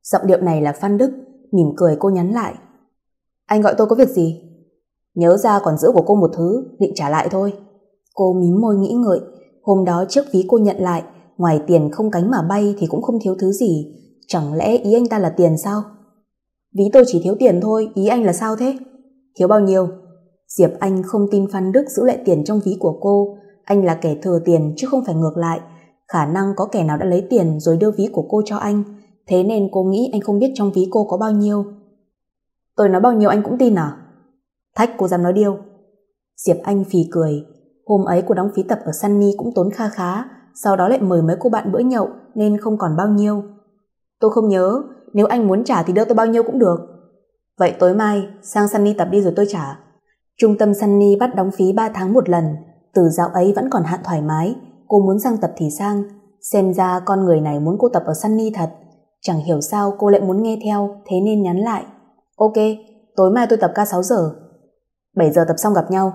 Giọng điệu này là Phan Đức. Mỉm cười cô nhắn lại. Anh gọi tôi có việc gì? Nhớ ra còn giữ của cô một thứ, định trả lại thôi. Cô mím môi nghĩ ngợi. Hôm đó chiếc ví cô nhận lại, ngoài tiền không cánh mà bay thì cũng không thiếu thứ gì. Chẳng lẽ ý anh ta là tiền sao? Ví tôi chỉ thiếu tiền thôi, ý anh là sao thế? Thiếu bao nhiêu? Diệp Anh không tin Phan Đức giữ lại tiền trong ví của cô. Anh là kẻ thừa tiền chứ không phải ngược lại. Khả năng có kẻ nào đã lấy tiền rồi đưa ví của cô cho anh. Thế nên cô nghĩ anh không biết trong ví cô có bao nhiêu. Tôi nói bao nhiêu anh cũng tin à? Thách cô dám nói điêu. Diệp Anh phì cười. Hôm ấy cô đóng phí tập ở Sunny cũng tốn kha khá. Sau đó lại mời mấy cô bạn bữa nhậu nên không còn bao nhiêu. Tôi không nhớ. Nếu anh muốn trả thì đưa tôi bao nhiêu cũng được. Vậy tối mai sang Sunny tập đi rồi tôi trả. Trung tâm Sunny bắt đóng phí ba tháng một lần. Từ dạo ấy vẫn còn hạn thoải mái. Cô muốn sang tập thì sang. Xem ra con người này muốn cô tập ở Sunny thật. Chẳng hiểu sao cô lại muốn nghe theo. Thế nên nhắn lại. Ok, tối mai tôi tập ca sáu giờ. bảy giờ tập xong gặp nhau.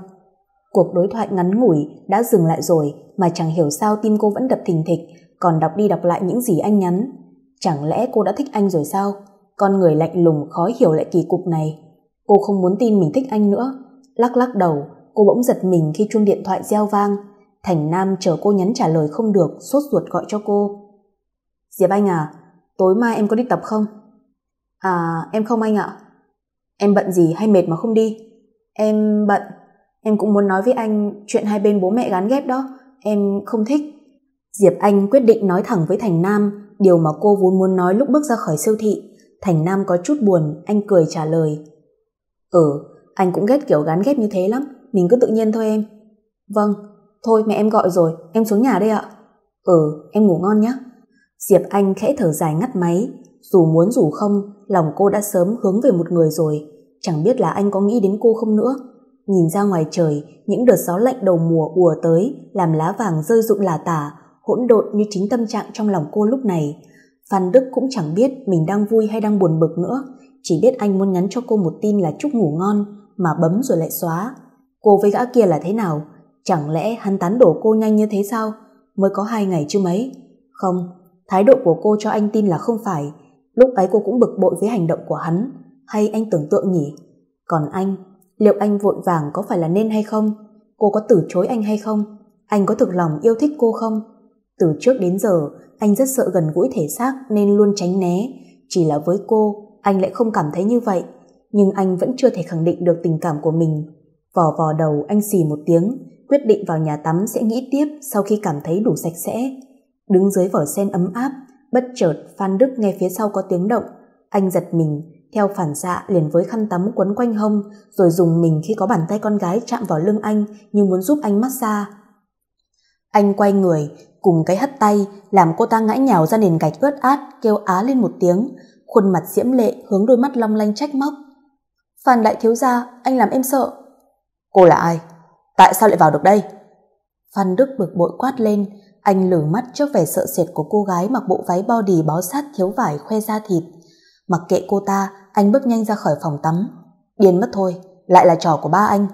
Cuộc đối thoại ngắn ngủi đã dừng lại rồi mà chẳng hiểu sao tim cô vẫn đập thình thịch, còn đọc đi đọc lại những gì anh nhắn. Chẳng lẽ cô đã thích anh rồi sao? Con người lạnh lùng khó hiểu lại kỳ cục này. Cô không muốn tin mình thích anh nữa. Lắc lắc đầu, cô bỗng giật mình khi chuông điện thoại reo vang. Thành Nam chờ cô nhắn trả lời không được, sốt ruột gọi cho cô. Diệp Anh à, tối mai em có đi tập không? À, em không anh ạ. Em bận gì hay mệt mà không đi? Em bận. Em cũng muốn nói với anh chuyện hai bên bố mẹ gán ghép đó. Em không thích. Diệp Anh quyết định nói thẳng với Thành Nam điều mà cô vốn muốn nói lúc bước ra khỏi siêu thị. Thành Nam có chút buồn. Anh cười trả lời. Ừ, anh cũng ghét kiểu gán ghép như thế lắm. Mình cứ tự nhiên thôi em. Vâng, thôi mẹ em gọi rồi. Em xuống nhà đây ạ. Ừ, em ngủ ngon nhé. Diệp Anh khẽ thở dài ngắt máy. Dù muốn dù không, lòng cô đã sớm hướng về một người rồi. Chẳng biết là anh có nghĩ đến cô không nữa. Nhìn ra ngoài trời, những đợt gió lạnh đầu mùa ùa tới, làm lá vàng rơi rụng lả tả, hỗn độn như chính tâm trạng trong lòng cô lúc này. Phan Đức cũng chẳng biết mình đang vui hay đang buồn bực nữa, chỉ biết anh muốn nhắn cho cô một tin là chúc ngủ ngon, mà bấm rồi lại xóa. Cô với gã kia là thế nào? Chẳng lẽ hắn tán đổ cô nhanh như thế sao? Mới có hai ngày chứ mấy? Không, thái độ của cô cho anh tin là không phải. Lúc ấy cô cũng bực bội với hành động của hắn, hay anh tưởng tượng nhỉ? Còn anh... Liệu anh vội vàng có phải là nên hay không? Cô có từ chối anh hay không? Anh có thực lòng yêu thích cô không? Từ trước đến giờ, anh rất sợ gần gũi thể xác nên luôn tránh né. Chỉ là với cô, anh lại không cảm thấy như vậy. Nhưng anh vẫn chưa thể khẳng định được tình cảm của mình. Vò vò đầu anh xì một tiếng, quyết định vào nhà tắm sẽ nghĩ tiếp sau khi cảm thấy đủ sạch sẽ. Đứng dưới vòi sen ấm áp, bất chợt Phan Đức nghe phía sau có tiếng động. Anh giật mình. Theo phản xạ liền với khăn tắm quấn quanh hông rồi dùng mình khi có bàn tay con gái chạm vào lưng anh như muốn giúp anh massage. Anh quay người, cùng cái hất tay làm cô ta ngã nhào ra nền gạch ướt át, kêu á lên một tiếng, khuôn mặt diễm lệ hướng đôi mắt long lanh trách móc. Phan đại thiếu gia, anh làm em sợ. Cô là ai? Tại sao lại vào được đây? Phan Đức bực bội quát lên, anh lử mắt trước vẻ sợ sệt của cô gái mặc bộ váy body bó sát thiếu vải khoe da thịt. Mặc kệ cô ta, anh bước nhanh ra khỏi phòng tắm. Điên mất thôi, lại là trò của ba anh.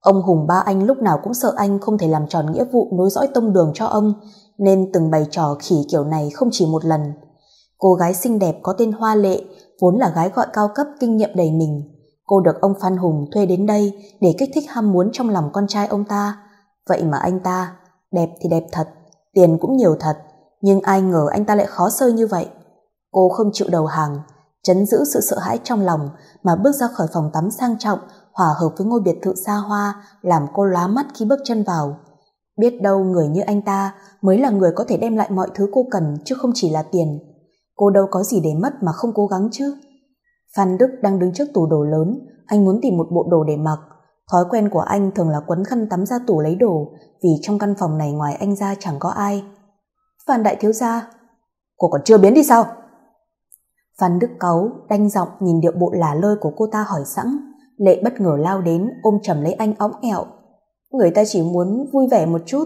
Ông Hùng ba anh lúc nào cũng sợ anh không thể làm tròn nghĩa vụ nối dõi tông đường cho ông, nên từng bày trò khỉ kiểu này không chỉ một lần. Cô gái xinh đẹp có tên Hoa Lệ vốn là gái gọi cao cấp kinh nghiệm đầy mình. Cô được ông Phan Hùng thuê đến đây để kích thích ham muốn trong lòng con trai ông ta. Vậy mà anh ta, đẹp thì đẹp thật, tiền cũng nhiều thật, nhưng ai ngờ anh ta lại khó sơi như vậy. Cô không chịu đầu hàng, trấn giữ sự sợ hãi trong lòng mà bước ra khỏi phòng tắm sang trọng, hòa hợp với ngôi biệt thự xa hoa, làm cô lóa mắt khi bước chân vào. Biết đâu người như anh ta mới là người có thể đem lại mọi thứ cô cần, chứ không chỉ là tiền. Cô đâu có gì để mất mà không cố gắng chứ. Phan Đức đang đứng trước tủ đồ lớn, anh muốn tìm một bộ đồ để mặc. Thói quen của anh thường là quấn khăn tắm ra tủ lấy đồ, vì trong căn phòng này ngoài anh ra chẳng có ai. Phan đại thiếu gia, cô còn chưa biến đi sao? Phan Đức cáu, đanh giọng nhìn điệu bộ lả lơi của cô ta hỏi sẵn. Lệ bất ngờ lao đến, ôm chầm lấy anh óng ẹo. Người ta chỉ muốn vui vẻ một chút.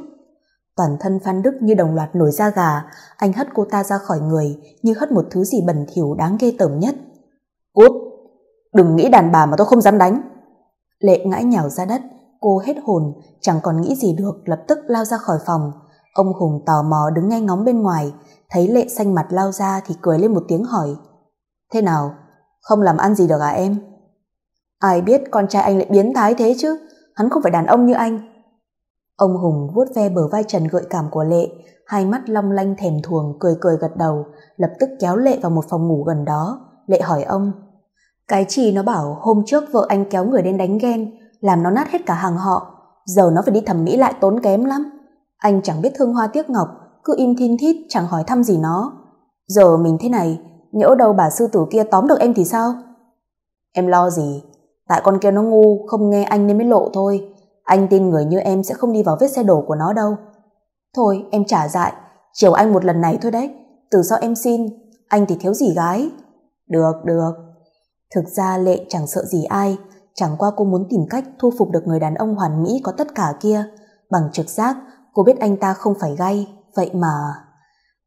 Toàn thân Phan Đức như đồng loạt nổi da gà, anh hất cô ta ra khỏi người, như hất một thứ gì bẩn thỉu đáng ghê tởm nhất. Cút, đừng nghĩ đàn bà mà tôi không dám đánh. Lệ ngã nhào ra đất, cô hết hồn, chẳng còn nghĩ gì được, lập tức lao ra khỏi phòng. Ông Hùng tò mò đứng ngay ngóng bên ngoài, thấy Lệ xanh mặt lao ra thì cười lên một tiếng hỏi. Thế nào, không làm ăn gì được à em? Ai biết con trai anh lại biến thái thế chứ, hắn không phải đàn ông như anh. Ông Hùng vuốt ve bờ vai trần gợi cảm của Lệ, hai mắt long lanh thèm thuồng, cười cười gật đầu, lập tức kéo Lệ vào một phòng ngủ gần đó. Lệ hỏi ông, cái chị nó bảo hôm trước vợ anh kéo người đến đánh ghen, làm nó nát hết cả hàng họ, giờ nó phải đi thẩm mỹ lại tốn kém lắm. Anh chẳng biết thương hoa tiếc ngọc, cứ im thin thít chẳng hỏi thăm gì nó. Giờ mình thế này, nhỡ đâu bà sư tử kia tóm được em thì sao? Em lo gì, tại con kia nó ngu, không nghe anh nên mới lộ thôi. Anh tin người như em sẽ không đi vào vết xe đổ của nó đâu. Thôi em trả dại, chiều anh một lần này thôi đấy, từ sau em xin, anh thì thiếu gì gái. Được, được. Thực ra Lệ chẳng sợ gì ai, chẳng qua cô muốn tìm cách thu phục được người đàn ông hoàn mỹ có tất cả kia. Bằng trực giác, cô biết anh ta không phải gay, vậy mà...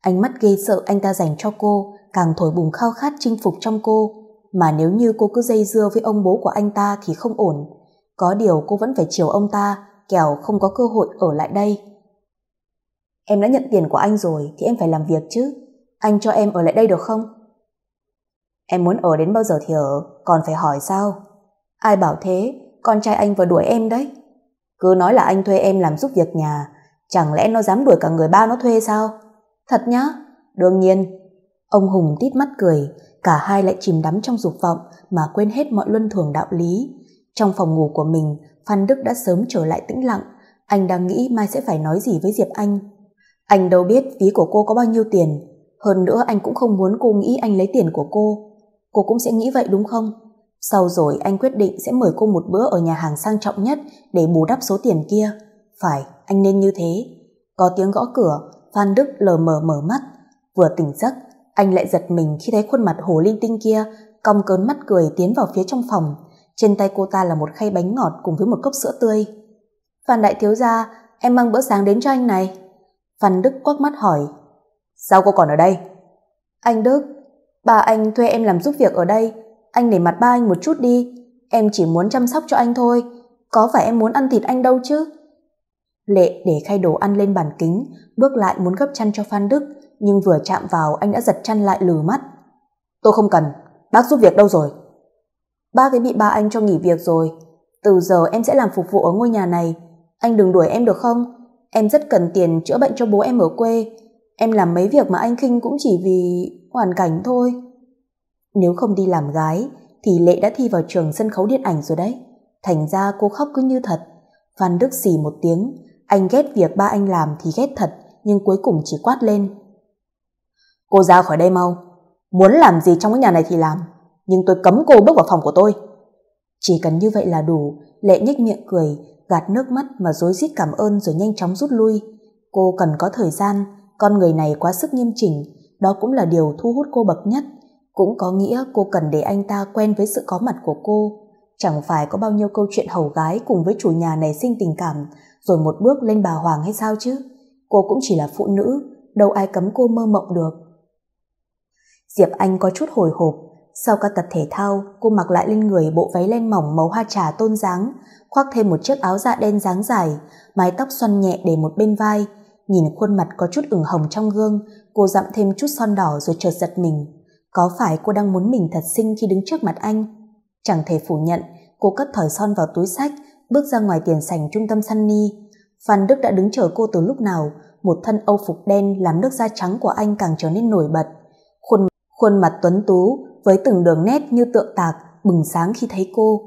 Ánh mắt ghê sợ anh ta dành cho cô, càng thổi bùng khao khát chinh phục trong cô. Mà nếu như cô cứ dây dưa với ông bố của anh ta thì không ổn. Có điều cô vẫn phải chiều ông ta, kẻo không có cơ hội ở lại đây. Em đã nhận tiền của anh rồi thì em phải làm việc chứ. Anh cho em ở lại đây được không? Em muốn ở đến bao giờ thì ở, còn phải hỏi sao? Ai bảo thế, con trai anh vừa đuổi em đấy. Cứ nói là anh thuê em làm giúp việc nhà, chẳng lẽ nó dám đuổi cả người ba nó thuê sao? Thật nhá? Đương nhiên. Ông Hùng tít mắt cười, cả hai lại chìm đắm trong dục vọng mà quên hết mọi luân thường đạo lý. Trong phòng ngủ của mình, Phan Đức đã sớm trở lại tĩnh lặng, anh đang nghĩ mai sẽ phải nói gì với Diệp Anh. Anh đâu biết ví của cô có bao nhiêu tiền, hơn nữa anh cũng không muốn cô nghĩ anh lấy tiền của cô. Cô cũng sẽ nghĩ vậy đúng không? Sau rồi anh quyết định sẽ mời cô một bữa ở nhà hàng sang trọng nhất để bù đắp số tiền kia. Phải, anh nên như thế. Có tiếng gõ cửa, Phan Đức lờ mờ mở mắt. Vừa tỉnh giấc, anh lại giật mình khi thấy khuôn mặt hồ linh tinh kia cong cớn mắt cười tiến vào phía trong phòng. Trên tay cô ta là một khay bánh ngọt cùng với một cốc sữa tươi. Phan đại thiếu gia, em mang bữa sáng đến cho anh này. Phan Đức quắc mắt hỏi, sao cô còn ở đây? Anh Đức, ba anh thuê em làm giúp việc ở đây, anh để mặt ba anh một chút đi, em chỉ muốn chăm sóc cho anh thôi, có phải em muốn ăn thịt anh đâu chứ. Lệ để khay đồ ăn lên bàn kính, bước lại muốn gấp chăn cho Phan Đức, nhưng vừa chạm vào anh đã giật chăn lại lừ mắt. Tôi không cần, bác giúp việc đâu rồi? Bác ấy bị ba anh cho nghỉ việc rồi, từ giờ em sẽ làm phục vụ ở ngôi nhà này, anh đừng đuổi em được không? Em rất cần tiền chữa bệnh cho bố em ở quê, em làm mấy việc mà anh khinh cũng chỉ vì hoàn cảnh thôi. Nếu không đi làm gái thì Lệ đã thi vào trường sân khấu điện ảnh rồi đấy. Thành ra cô khóc cứ như thật. Phan Đức xì một tiếng. Anh ghét việc ba anh làm thì ghét thật, nhưng cuối cùng chỉ quát lên, cô ra khỏi đây mau. Muốn làm gì trong cái nhà này thì làm, nhưng tôi cấm cô bước vào phòng của tôi. Chỉ cần như vậy là đủ. Lệ nhếch miệng cười, gạt nước mắt mà rối rít cảm ơn rồi nhanh chóng rút lui. Cô cần có thời gian. Con người này quá sức nghiêm chỉnh, đó cũng là điều thu hút cô bậc nhất. Cũng có nghĩa cô cần để anh ta quen với sự có mặt của cô. Chẳng phải có bao nhiêu câu chuyện hầu gái cùng với chủ nhà này sinh tình cảm, rồi một bước lên bà Hoàng hay sao chứ. Cô cũng chỉ là phụ nữ, đâu ai cấm cô mơ mộng được. Diệp Anh có chút hồi hộp, Sau các tập thể thao, cô mặc lại lên người bộ váy len mỏng màu hoa trà tôn dáng, khoác thêm một chiếc áo dạ đen dáng dài, mái tóc xoăn nhẹ để một bên vai. Nhìn khuôn mặt có chút ửng hồng trong gương, cô dặm thêm chút son đỏ rồi chợt giật mình. Có phải cô đang muốn mình thật xinh khi đứng trước mặt anh? Chẳng thể phủ nhận, cô cất thỏi son vào túi xách, bước ra ngoài tiền sảnh trung tâm Sunny. Phan Đức đã đứng chờ cô từ lúc nào, một thân âu phục đen làm nước da trắng của anh càng trở nên nổi bật. Khuôn, khuôn mặt tuấn tú, với từng đường nét như tượng tạc, bừng sáng khi thấy cô.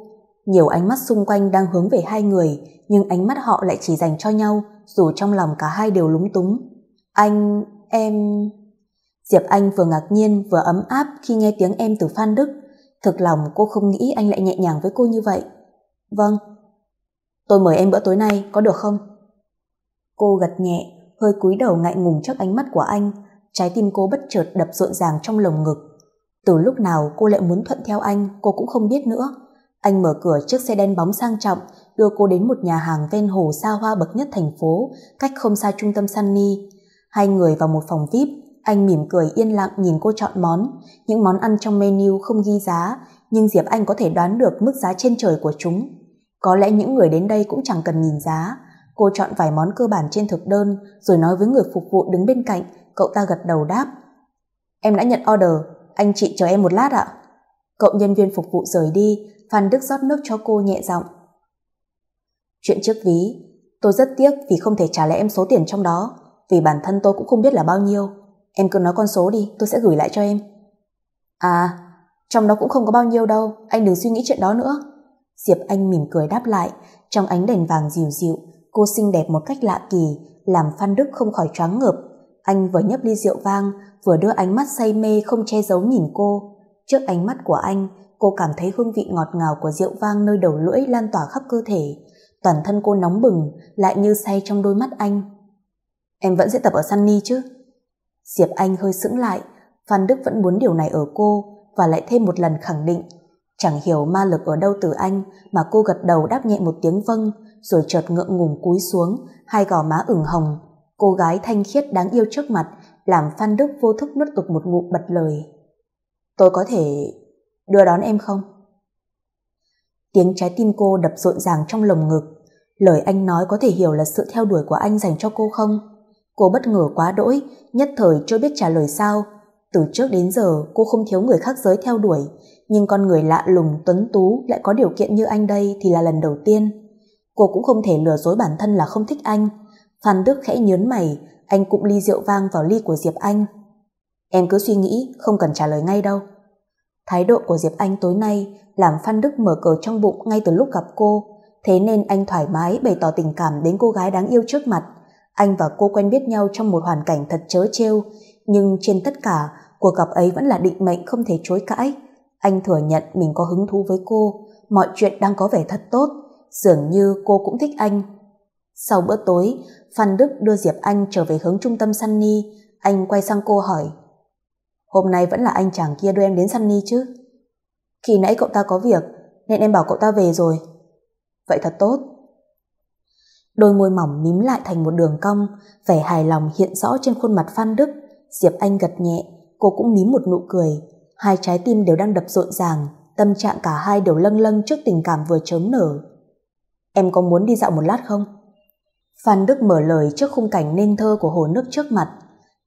Nhiều ánh mắt xung quanh đang hướng về hai người, nhưng ánh mắt họ lại chỉ dành cho nhau, dù trong lòng cả hai đều lúng túng. Anh... em... Diệp Anh vừa ngạc nhiên vừa ấm áp khi nghe tiếng em từ Phan Đức. Thực lòng cô không nghĩ anh lại nhẹ nhàng với cô như vậy. Vâng, tôi mời em bữa tối nay, có được không? Cô gật nhẹ, hơi cúi đầu ngại ngùng trước ánh mắt của anh. Trái tim cô bất chợt đập rộn ràng trong lồng ngực. Từ lúc nào cô lại muốn thuận theo anh, cô cũng không biết nữa. Anh mở cửa chiếc xe đen bóng sang trọng, đưa cô đến một nhà hàng ven hồ xa hoa bậc nhất thành phố, cách không xa trung tâm Sunny. Hai người vào một phòng vi ai pi, anh mỉm cười yên lặng nhìn cô chọn món. Những món ăn trong menu không ghi giá, nhưng Diệp Anh có thể đoán được mức giá trên trời của chúng. Có lẽ những người đến đây cũng chẳng cần nhìn giá. Cô chọn vài món cơ bản trên thực đơn, rồi nói với người phục vụ đứng bên cạnh, cậu ta gật đầu đáp. Em đã nhận order, anh chị chờ em một lát ạ. Cậu nhân viên phục vụ rời đi, Phan Đức rót nước cho cô nhẹ giọng. Chuyện chiếc ví, tôi rất tiếc vì không thể trả lại em số tiền trong đó, vì bản thân tôi cũng không biết là bao nhiêu. Em cứ nói con số đi, tôi sẽ gửi lại cho em. À, trong đó cũng không có bao nhiêu đâu, anh đừng suy nghĩ chuyện đó nữa. Diệp Anh mỉm cười đáp lại, trong ánh đèn vàng dịu dịu, cô xinh đẹp một cách lạ kỳ, làm Phan Đức không khỏi choáng ngợp. Anh vừa nhấp ly rượu vang, vừa đưa ánh mắt say mê không che giấu nhìn cô. Trước ánh mắt của anh, cô cảm thấy hương vị ngọt ngào của rượu vang nơi đầu lưỡi lan tỏa khắp cơ thể. Toàn thân cô nóng bừng, lại như say trong đôi mắt anh. Em vẫn sẽ tập ở Sunny chứ? Diệp Anh hơi sững lại, Phan Đức vẫn muốn điều này ở cô, và lại thêm một lần khẳng định. Chẳng hiểu ma lực ở đâu từ anh mà cô gật đầu đáp nhẹ một tiếng vâng, rồi chợt ngượng ngùng cúi xuống, hai gò má ửng hồng. Cô gái thanh khiết đáng yêu trước mặt làm Phan Đức vô thức nuốt ực một ngụm bật lời. Tôi có thể đưa đón em không? Tiếng trái tim cô đập rộn ràng trong lồng ngực. Lời anh nói có thể hiểu là sự theo đuổi của anh dành cho cô không? Cô bất ngờ quá đỗi, nhất thời chưa biết trả lời sao. Từ trước đến giờ cô không thiếu người khác giới theo đuổi, nhưng con người lạ lùng tuấn tú lại có điều kiện như anh đây thì là lần đầu tiên. Cô cũng không thể lừa dối bản thân là không thích anh. Phan Đức khẽ nhớn mày, anh cụm ly rượu vang vào ly của Diệp Anh. Em cứ suy nghĩ, không cần trả lời ngay đâu. Thái độ của Diệp Anh tối nay làm Phan Đức mở cờ trong bụng ngay từ lúc gặp cô, thế nên anh thoải mái bày tỏ tình cảm đến cô gái đáng yêu trước mặt. Anh và cô quen biết nhau trong một hoàn cảnh thật trớ trêu, nhưng trên tất cả, cuộc gặp ấy vẫn là định mệnh không thể chối cãi. Anh thừa nhận mình có hứng thú với cô, mọi chuyện đang có vẻ thật tốt, dường như cô cũng thích anh. Sau bữa tối, Phan Đức đưa Diệp Anh trở về hướng trung tâm Sunny, anh quay sang cô hỏi. Hôm nay vẫn là anh chàng kia đưa em đến Sunny chứ? Khi nãy cậu ta có việc, nên em bảo cậu ta về rồi. Vậy thật tốt. Đôi môi mỏng mím lại thành một đường cong, vẻ hài lòng hiện rõ trên khuôn mặt Phan Đức. Diệp Anh gật nhẹ, cô cũng mím một nụ cười. Hai trái tim đều đang đập rộn ràng, tâm trạng cả hai đều lâng lâng trước tình cảm vừa chớm nở. Em có muốn đi dạo một lát không? Phan Đức mở lời trước khung cảnh nên thơ của hồ nước trước mặt.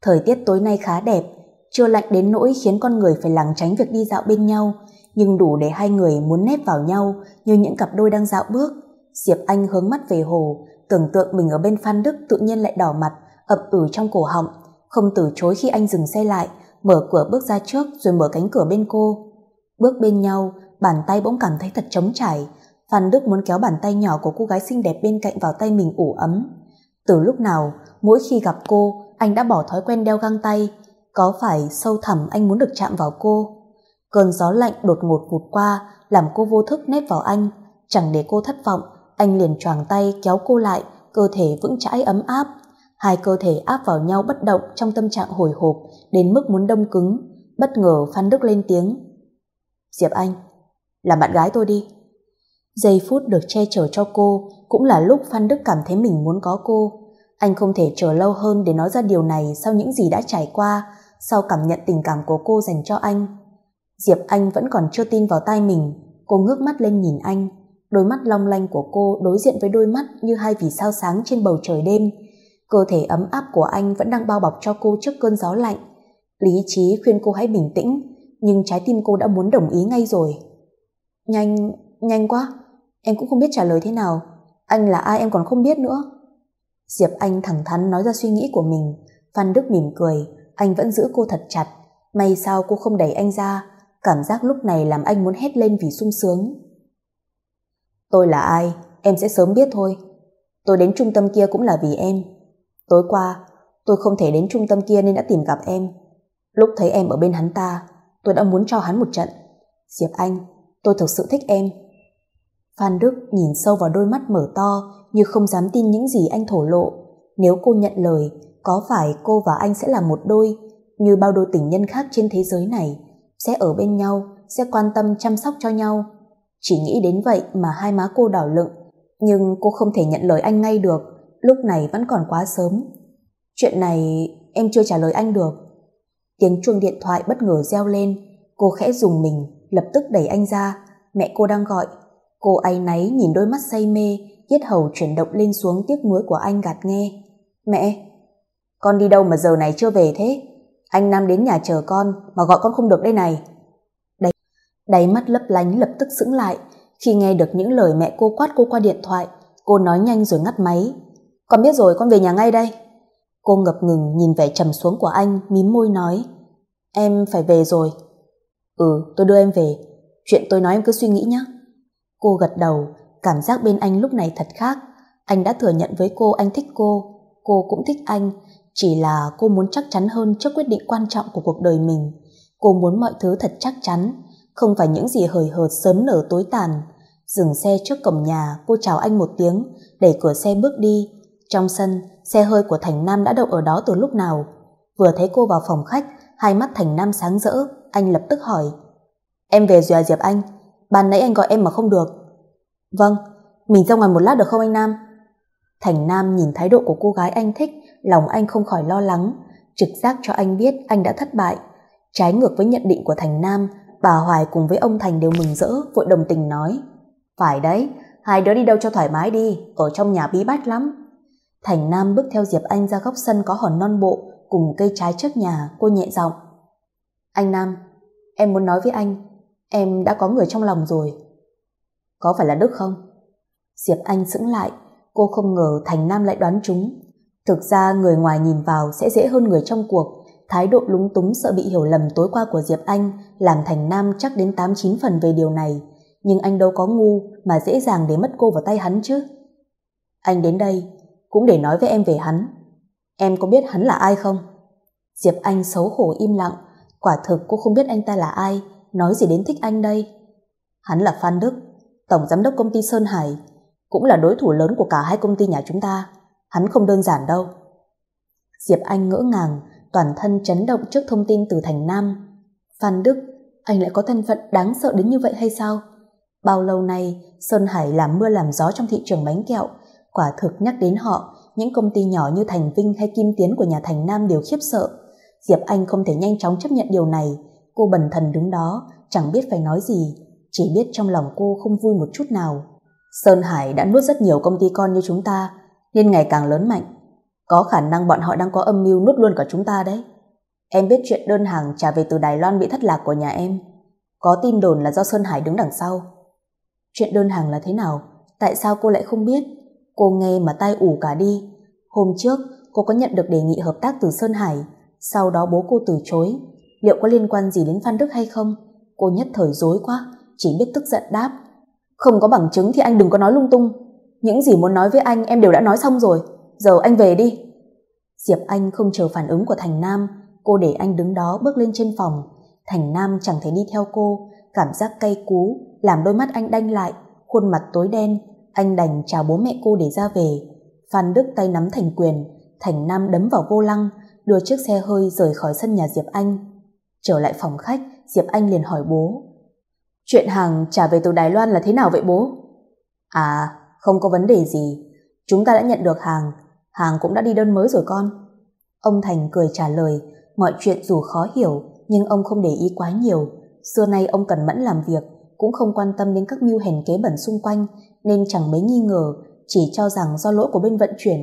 Thời tiết tối nay khá đẹp, chưa lạnh đến nỗi khiến con người phải lảng tránh việc đi dạo bên nhau, nhưng đủ để hai người muốn nép vào nhau như những cặp đôi đang dạo bước. Diệp Anh hướng mắt về hồ, tưởng tượng mình ở bên Phan Đức tự nhiên lại đỏ mặt, ậm ừ trong cổ họng, không từ chối khi anh dừng xe lại, mở cửa bước ra trước rồi mở cánh cửa bên cô. Bước bên nhau, bàn tay bỗng cảm thấy thật trống trải. Phan Đức muốn kéo bàn tay nhỏ của cô gái xinh đẹp bên cạnh vào tay mình ủ ấm. Từ lúc nào, mỗi khi gặp cô, anh đã bỏ thói quen đeo găng tay. Có phải sâu thẳm anh muốn được chạm vào cô? Cơn gió lạnh đột ngột vụt qua, làm cô vô thức nép vào anh. Chẳng để cô thất vọng, anh liền choàng tay kéo cô lại, cơ thể vững chãi ấm áp. Hai cơ thể áp vào nhau bất động trong tâm trạng hồi hộp, đến mức muốn đông cứng. Bất ngờ Phan Đức lên tiếng. Diệp Anh, làm bạn gái tôi đi. Giây phút được che chở cho cô cũng là lúc Phan Đức cảm thấy mình muốn có cô. Anh không thể chờ lâu hơn để nói ra điều này sau những gì đã trải qua, sau cảm nhận tình cảm của cô dành cho anh. Diệp Anh vẫn còn chưa tin vào tai mình. Cô ngước mắt lên nhìn anh. Đôi mắt long lanh của cô đối diện với đôi mắt như hai vì sao sáng trên bầu trời đêm. Cơ thể ấm áp của anh vẫn đang bao bọc cho cô trước cơn gió lạnh. Lý trí khuyên cô hãy bình tĩnh, nhưng trái tim cô đã muốn đồng ý ngay rồi. Nhanh, nhanh quá. Em cũng không biết trả lời thế nào. Anh là ai em còn không biết nữa. Diệp Anh thẳng thắn nói ra suy nghĩ của mình. Phan Đức mỉm cười. Anh vẫn giữ cô thật chặt. May sao cô không đẩy anh ra. Cảm giác lúc này làm anh muốn hét lên vì sung sướng. Tôi là ai, em sẽ sớm biết thôi. Tôi đến trung tâm kia cũng là vì em. Tối qua, tôi không thể đến trung tâm kia nên đã tìm gặp em. Lúc thấy em ở bên hắn ta, tôi đã muốn cho hắn một trận. Diệp Anh, tôi thực sự thích em. Phan Đức nhìn sâu vào đôi mắt mở to như không dám tin những gì anh thổ lộ. Nếu cô nhận lời, có phải cô và anh sẽ là một đôi, như bao đôi tình nhân khác trên thế giới này, sẽ ở bên nhau, sẽ quan tâm chăm sóc cho nhau. Chỉ nghĩ đến vậy mà hai má cô đỏ lựng. Nhưng cô không thể nhận lời anh ngay được. Lúc này vẫn còn quá sớm. Chuyện này em chưa trả lời anh được. Tiếng chuông điện thoại bất ngờ reo lên. Cô khẽ rùng mình, lập tức đẩy anh ra. Mẹ cô đang gọi. Cô áy náy nhìn đôi mắt say mê, yết hầu chuyển động lên xuống tiếc nuối của anh gạt nghe. Mẹ, con đi đâu mà giờ này chưa về thế? Anh Nam đến nhà chờ con mà gọi con không được đây này. Đấy, đáy mắt lấp lánh lập tức sững lại khi nghe được những lời mẹ cô quát cô qua điện thoại. Cô nói nhanh rồi ngắt máy. Con biết rồi, con về nhà ngay đây. Cô ngập ngừng nhìn vẻ trầm xuống của anh, mím môi nói. Em phải về rồi. Ừ, tôi đưa em về. Chuyện tôi nói em cứ suy nghĩ nhé. Cô gật đầu, cảm giác bên anh lúc này thật khác. Anh đã thừa nhận với cô anh thích cô, cô cũng thích anh. Chỉ là cô muốn chắc chắn hơn trước quyết định quan trọng của cuộc đời mình. Cô muốn mọi thứ thật chắc chắn, không phải những gì hời hợt sớm nở tối tàn. Dừng xe trước cổng nhà, cô chào anh một tiếng, đẩy cửa xe bước đi. Trong sân, xe hơi của Thành Nam đã đậu ở đó từ lúc nào. Vừa thấy cô vào phòng khách, hai mắt Thành Nam sáng rỡ, anh lập tức hỏi. Em về rồi à Diệp Anh? Ban nãy anh gọi em mà không được. Vâng, mình ra ngoài một lát được không anh Nam? Thành Nam nhìn thái độ của cô gái anh thích, lòng anh không khỏi lo lắng. Trực giác cho anh biết anh đã thất bại. Trái ngược với nhận định của Thành Nam, bà Hoài cùng với ông Thành đều mừng rỡ, vội đồng tình nói. Phải đấy, hai đứa đi đâu cho thoải mái đi, ở trong nhà bí bách lắm. Thành Nam bước theo Diệp Anh ra góc sân có hòn non bộ cùng cây trái trước nhà, cô nhẹ giọng. Anh Nam, em muốn nói với anh, em đã có người trong lòng rồi. Có phải là Đức không? Diệp Anh sững lại, cô không ngờ Thành Nam lại đoán trúng. Thực ra người ngoài nhìn vào sẽ dễ hơn người trong cuộc. Thái độ lúng túng sợ bị hiểu lầm tối qua của Diệp Anh làm Thành Nam chắc đến tám chín phần về điều này. Nhưng anh đâu có ngu mà dễ dàng để mất cô vào tay hắn chứ. Anh đến đây cũng để nói với em về hắn. Em có biết hắn là ai không? Diệp Anh xấu hổ im lặng. Quả thực cô không biết anh ta là ai, nói gì đến thích anh đây. Hắn là Phan Đức, tổng giám đốc công ty Sơn Hải, cũng là đối thủ lớn của cả hai công ty nhà chúng ta. Hắn không đơn giản đâu. Diệp Anh ngỡ ngàng, toàn thân chấn động trước thông tin từ Thành Nam. Phan Đức, anh lại có thân phận đáng sợ đến như vậy hay sao? Bao lâu nay Sơn Hải làm mưa làm gió trong thị trường bánh kẹo. Quả thực nhắc đến họ, những công ty nhỏ như Thành Vinh hay Kim Tiến của nhà Thành Nam đều khiếp sợ. Diệp Anh không thể nhanh chóng chấp nhận điều này. Cô bần thần đứng đó, chẳng biết phải nói gì, chỉ biết trong lòng cô không vui một chút nào. Sơn Hải đã nuốt rất nhiều công ty con như chúng ta, nên ngày càng lớn mạnh. Có khả năng bọn họ đang có âm mưu nuốt luôn cả chúng ta đấy. Em biết chuyện đơn hàng trả về từ Đài Loan bị thất lạc của nhà em. Có tin đồn là do Sơn Hải đứng đằng sau. Chuyện đơn hàng là thế nào? Tại sao cô lại không biết? Cô nghe mà tai ù cả đi. Hôm trước cô có nhận được đề nghị hợp tác từ Sơn Hải, sau đó bố cô từ chối. Liệu có liên quan gì đến Phan Đức hay không? Cô nhất thời rối quá, chỉ biết tức giận đáp. Không có bằng chứng thì anh đừng có nói lung tung. Những gì muốn nói với anh em đều đã nói xong rồi. Giờ anh về đi. Diệp Anh không chờ phản ứng của Thành Nam, cô để anh đứng đó bước lên trên phòng. Thành Nam chẳng thể đi theo cô. Cảm giác cay cú làm đôi mắt anh đanh lại, khuôn mặt tối đen. Anh đành chào bố mẹ cô để ra về. Phan Đức tay nắm thành quyền. Thành Nam đấm vào vô lăng, đưa chiếc xe hơi rời khỏi sân nhà Diệp Anh. Trở lại phòng khách, Diệp Anh liền hỏi bố. Chuyện hàng trả về từ Đài Loan là thế nào vậy bố? À, không có vấn đề gì. Chúng ta đã nhận được hàng. Hàng cũng đã đi đơn mới rồi con. Ông Thành cười trả lời. Mọi chuyện dù khó hiểu, nhưng ông không để ý quá nhiều. Xưa nay ông cẩn mẫn làm việc, cũng không quan tâm đến các mưu hèn kế bẩn xung quanh, nên chẳng mấy nghi ngờ, chỉ cho rằng do lỗi của bên vận chuyển.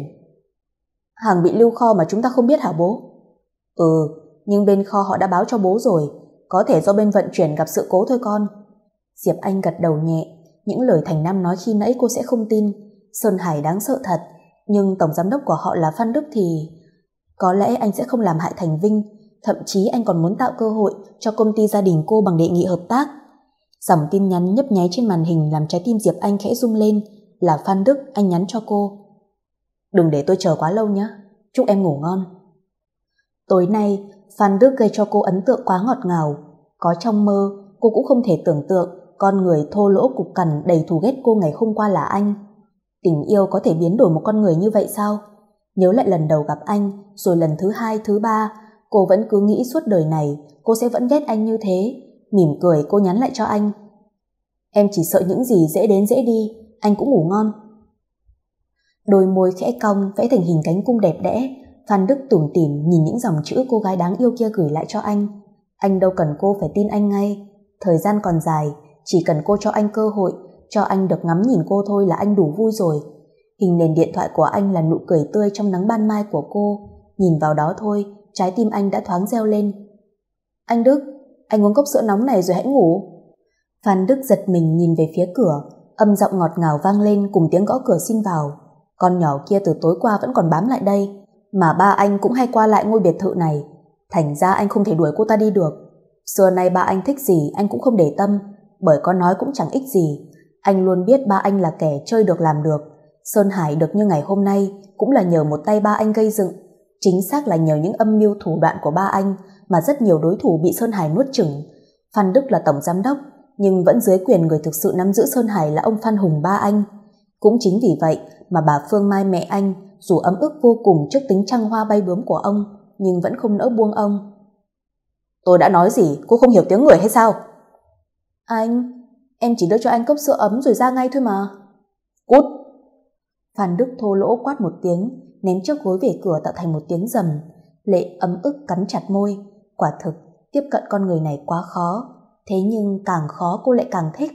Hàng bị lưu kho mà chúng ta không biết hả bố? Ừ, nhưng bên kho họ đã báo cho bố rồi, có thể do bên vận chuyển gặp sự cố thôi con. Diệp Anh gật đầu nhẹ, những lời Thành Nam nói khi nãy cô sẽ không tin. Sơn Hải đáng sợ thật, nhưng tổng giám đốc của họ là Phan Đức thì... Có lẽ anh sẽ không làm hại Thành Vinh, thậm chí anh còn muốn tạo cơ hội cho công ty gia đình cô bằng đề nghị hợp tác. Dòng tin nhắn nhấp nháy trên màn hình làm trái tim Diệp Anh khẽ rung lên, là Phan Đức anh nhắn cho cô. Đừng để tôi chờ quá lâu nhé, chúc em ngủ ngon. Tối nay, Phan Đức gây cho cô ấn tượng quá ngọt ngào, có trong mơ cô cũng không thể tưởng tượng con người thô lỗ cục cằn đầy thù ghét cô ngày hôm qua là anh. Tình yêu có thể biến đổi một con người như vậy sao? Nhớ lại lần đầu gặp anh, rồi lần thứ hai, thứ ba, cô vẫn cứ nghĩ suốt đời này cô sẽ vẫn ghét anh như thế. Mỉm cười cô nhắn lại cho anh. Em chỉ sợ những gì dễ đến dễ đi, anh cũng ngủ ngon. Đôi môi khẽ cong vẽ thành hình cánh cung đẹp đẽ, Phan Đức tủm tỉm nhìn những dòng chữ cô gái đáng yêu kia gửi lại cho anh. Anh đâu cần cô phải tin anh ngay, thời gian còn dài, chỉ cần cô cho anh cơ hội, cho anh được ngắm nhìn cô thôi là anh đủ vui rồi. Hình nền điện thoại của anh là nụ cười tươi trong nắng ban mai của cô, nhìn vào đó thôi, trái tim anh đã thoáng reo lên. Anh Đức, anh uống cốc sữa nóng này rồi hãy ngủ. Phan Đức giật mình nhìn về phía cửa, âm giọng ngọt ngào vang lên cùng tiếng gõ cửa xin vào. Con nhỏ kia từ tối qua vẫn còn bám lại đây, mà ba anh cũng hay qua lại ngôi biệt thự này, thành ra anh không thể đuổi cô ta đi được. Xưa nay ba anh thích gì anh cũng không để tâm, bởi có nói cũng chẳng ích gì. Anh luôn biết ba anh là kẻ chơi được làm được. Sơn Hải được như ngày hôm nay cũng là nhờ một tay ba anh gây dựng, chính xác là nhờ những âm mưu thủ đoạn của ba anh mà rất nhiều đối thủ bị Sơn Hải nuốt chửng. Phan Đức là tổng giám đốc, nhưng vẫn dưới quyền người thực sự nắm giữ Sơn Hải là ông Phan Hùng ba anh. Cũng chính vì vậy mà bà Phương Mai mẹ anh dù ấm ức vô cùng trước tính trăng hoa bay bướm của ông, nhưng vẫn không nỡ buông ông. Tôi đã nói gì, cô không hiểu tiếng người hay sao? Anh, em chỉ đưa cho anh cốc sữa ấm rồi ra ngay thôi mà. Cút! Phan Đức thô lỗ quát một tiếng, ném chiếc gối về cửa tạo thành một tiếng rầm. Lệ ấm ức cắn chặt môi. Quả thực, tiếp cận con người này quá khó. Thế nhưng càng khó cô lại càng thích.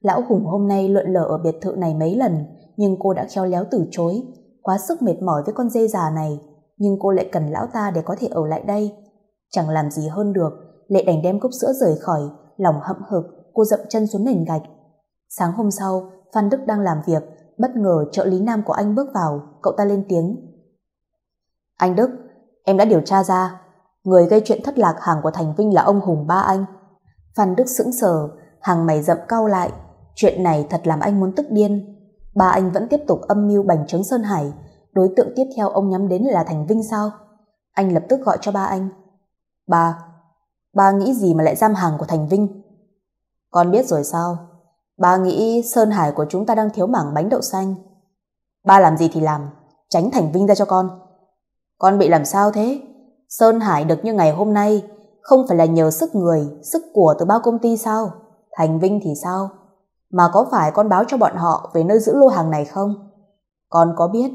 Lão Hùng hôm nay lượn lờ ở biệt thự này mấy lần, nhưng cô đã khéo léo từ chối. Quá sức mệt mỏi với con dê già này, nhưng cô lại cần lão ta để có thể ở lại đây. Chẳng làm gì hơn được, Lệ đành đem cốc sữa rời khỏi. Lòng hậm hực, cô dậm chân xuống nền gạch. Sáng hôm sau, Phan Đức đang làm việc, bất ngờ trợ lý nam của anh bước vào. Cậu ta lên tiếng. Anh Đức, em đã điều tra ra, người gây chuyện thất lạc hàng của Thành Vinh là ông Hùng ba anh. Phan Đức sững sờ, hàng mày rậm cau lại. Chuyện này thật làm anh muốn tức điên. Ba anh vẫn tiếp tục âm mưu bành trướng Sơn Hải, đối tượng tiếp theo ông nhắm đến là Thành Vinh sao? Anh lập tức gọi cho ba anh. Ba, ba nghĩ gì mà lại giam hàng của Thành Vinh? Con biết rồi sao? Ba nghĩ Sơn Hải của chúng ta đang thiếu mảng bánh đậu xanh. Ba làm gì thì làm, tránh Thành Vinh ra cho con. Con bị làm sao thế? Sơn Hải được như ngày hôm nay, không phải là nhờ sức người, sức của từ bao công ty sao? Thành Vinh thì sao? Mà có phải con báo cho bọn họ về nơi giữ lô hàng này không? Con có biết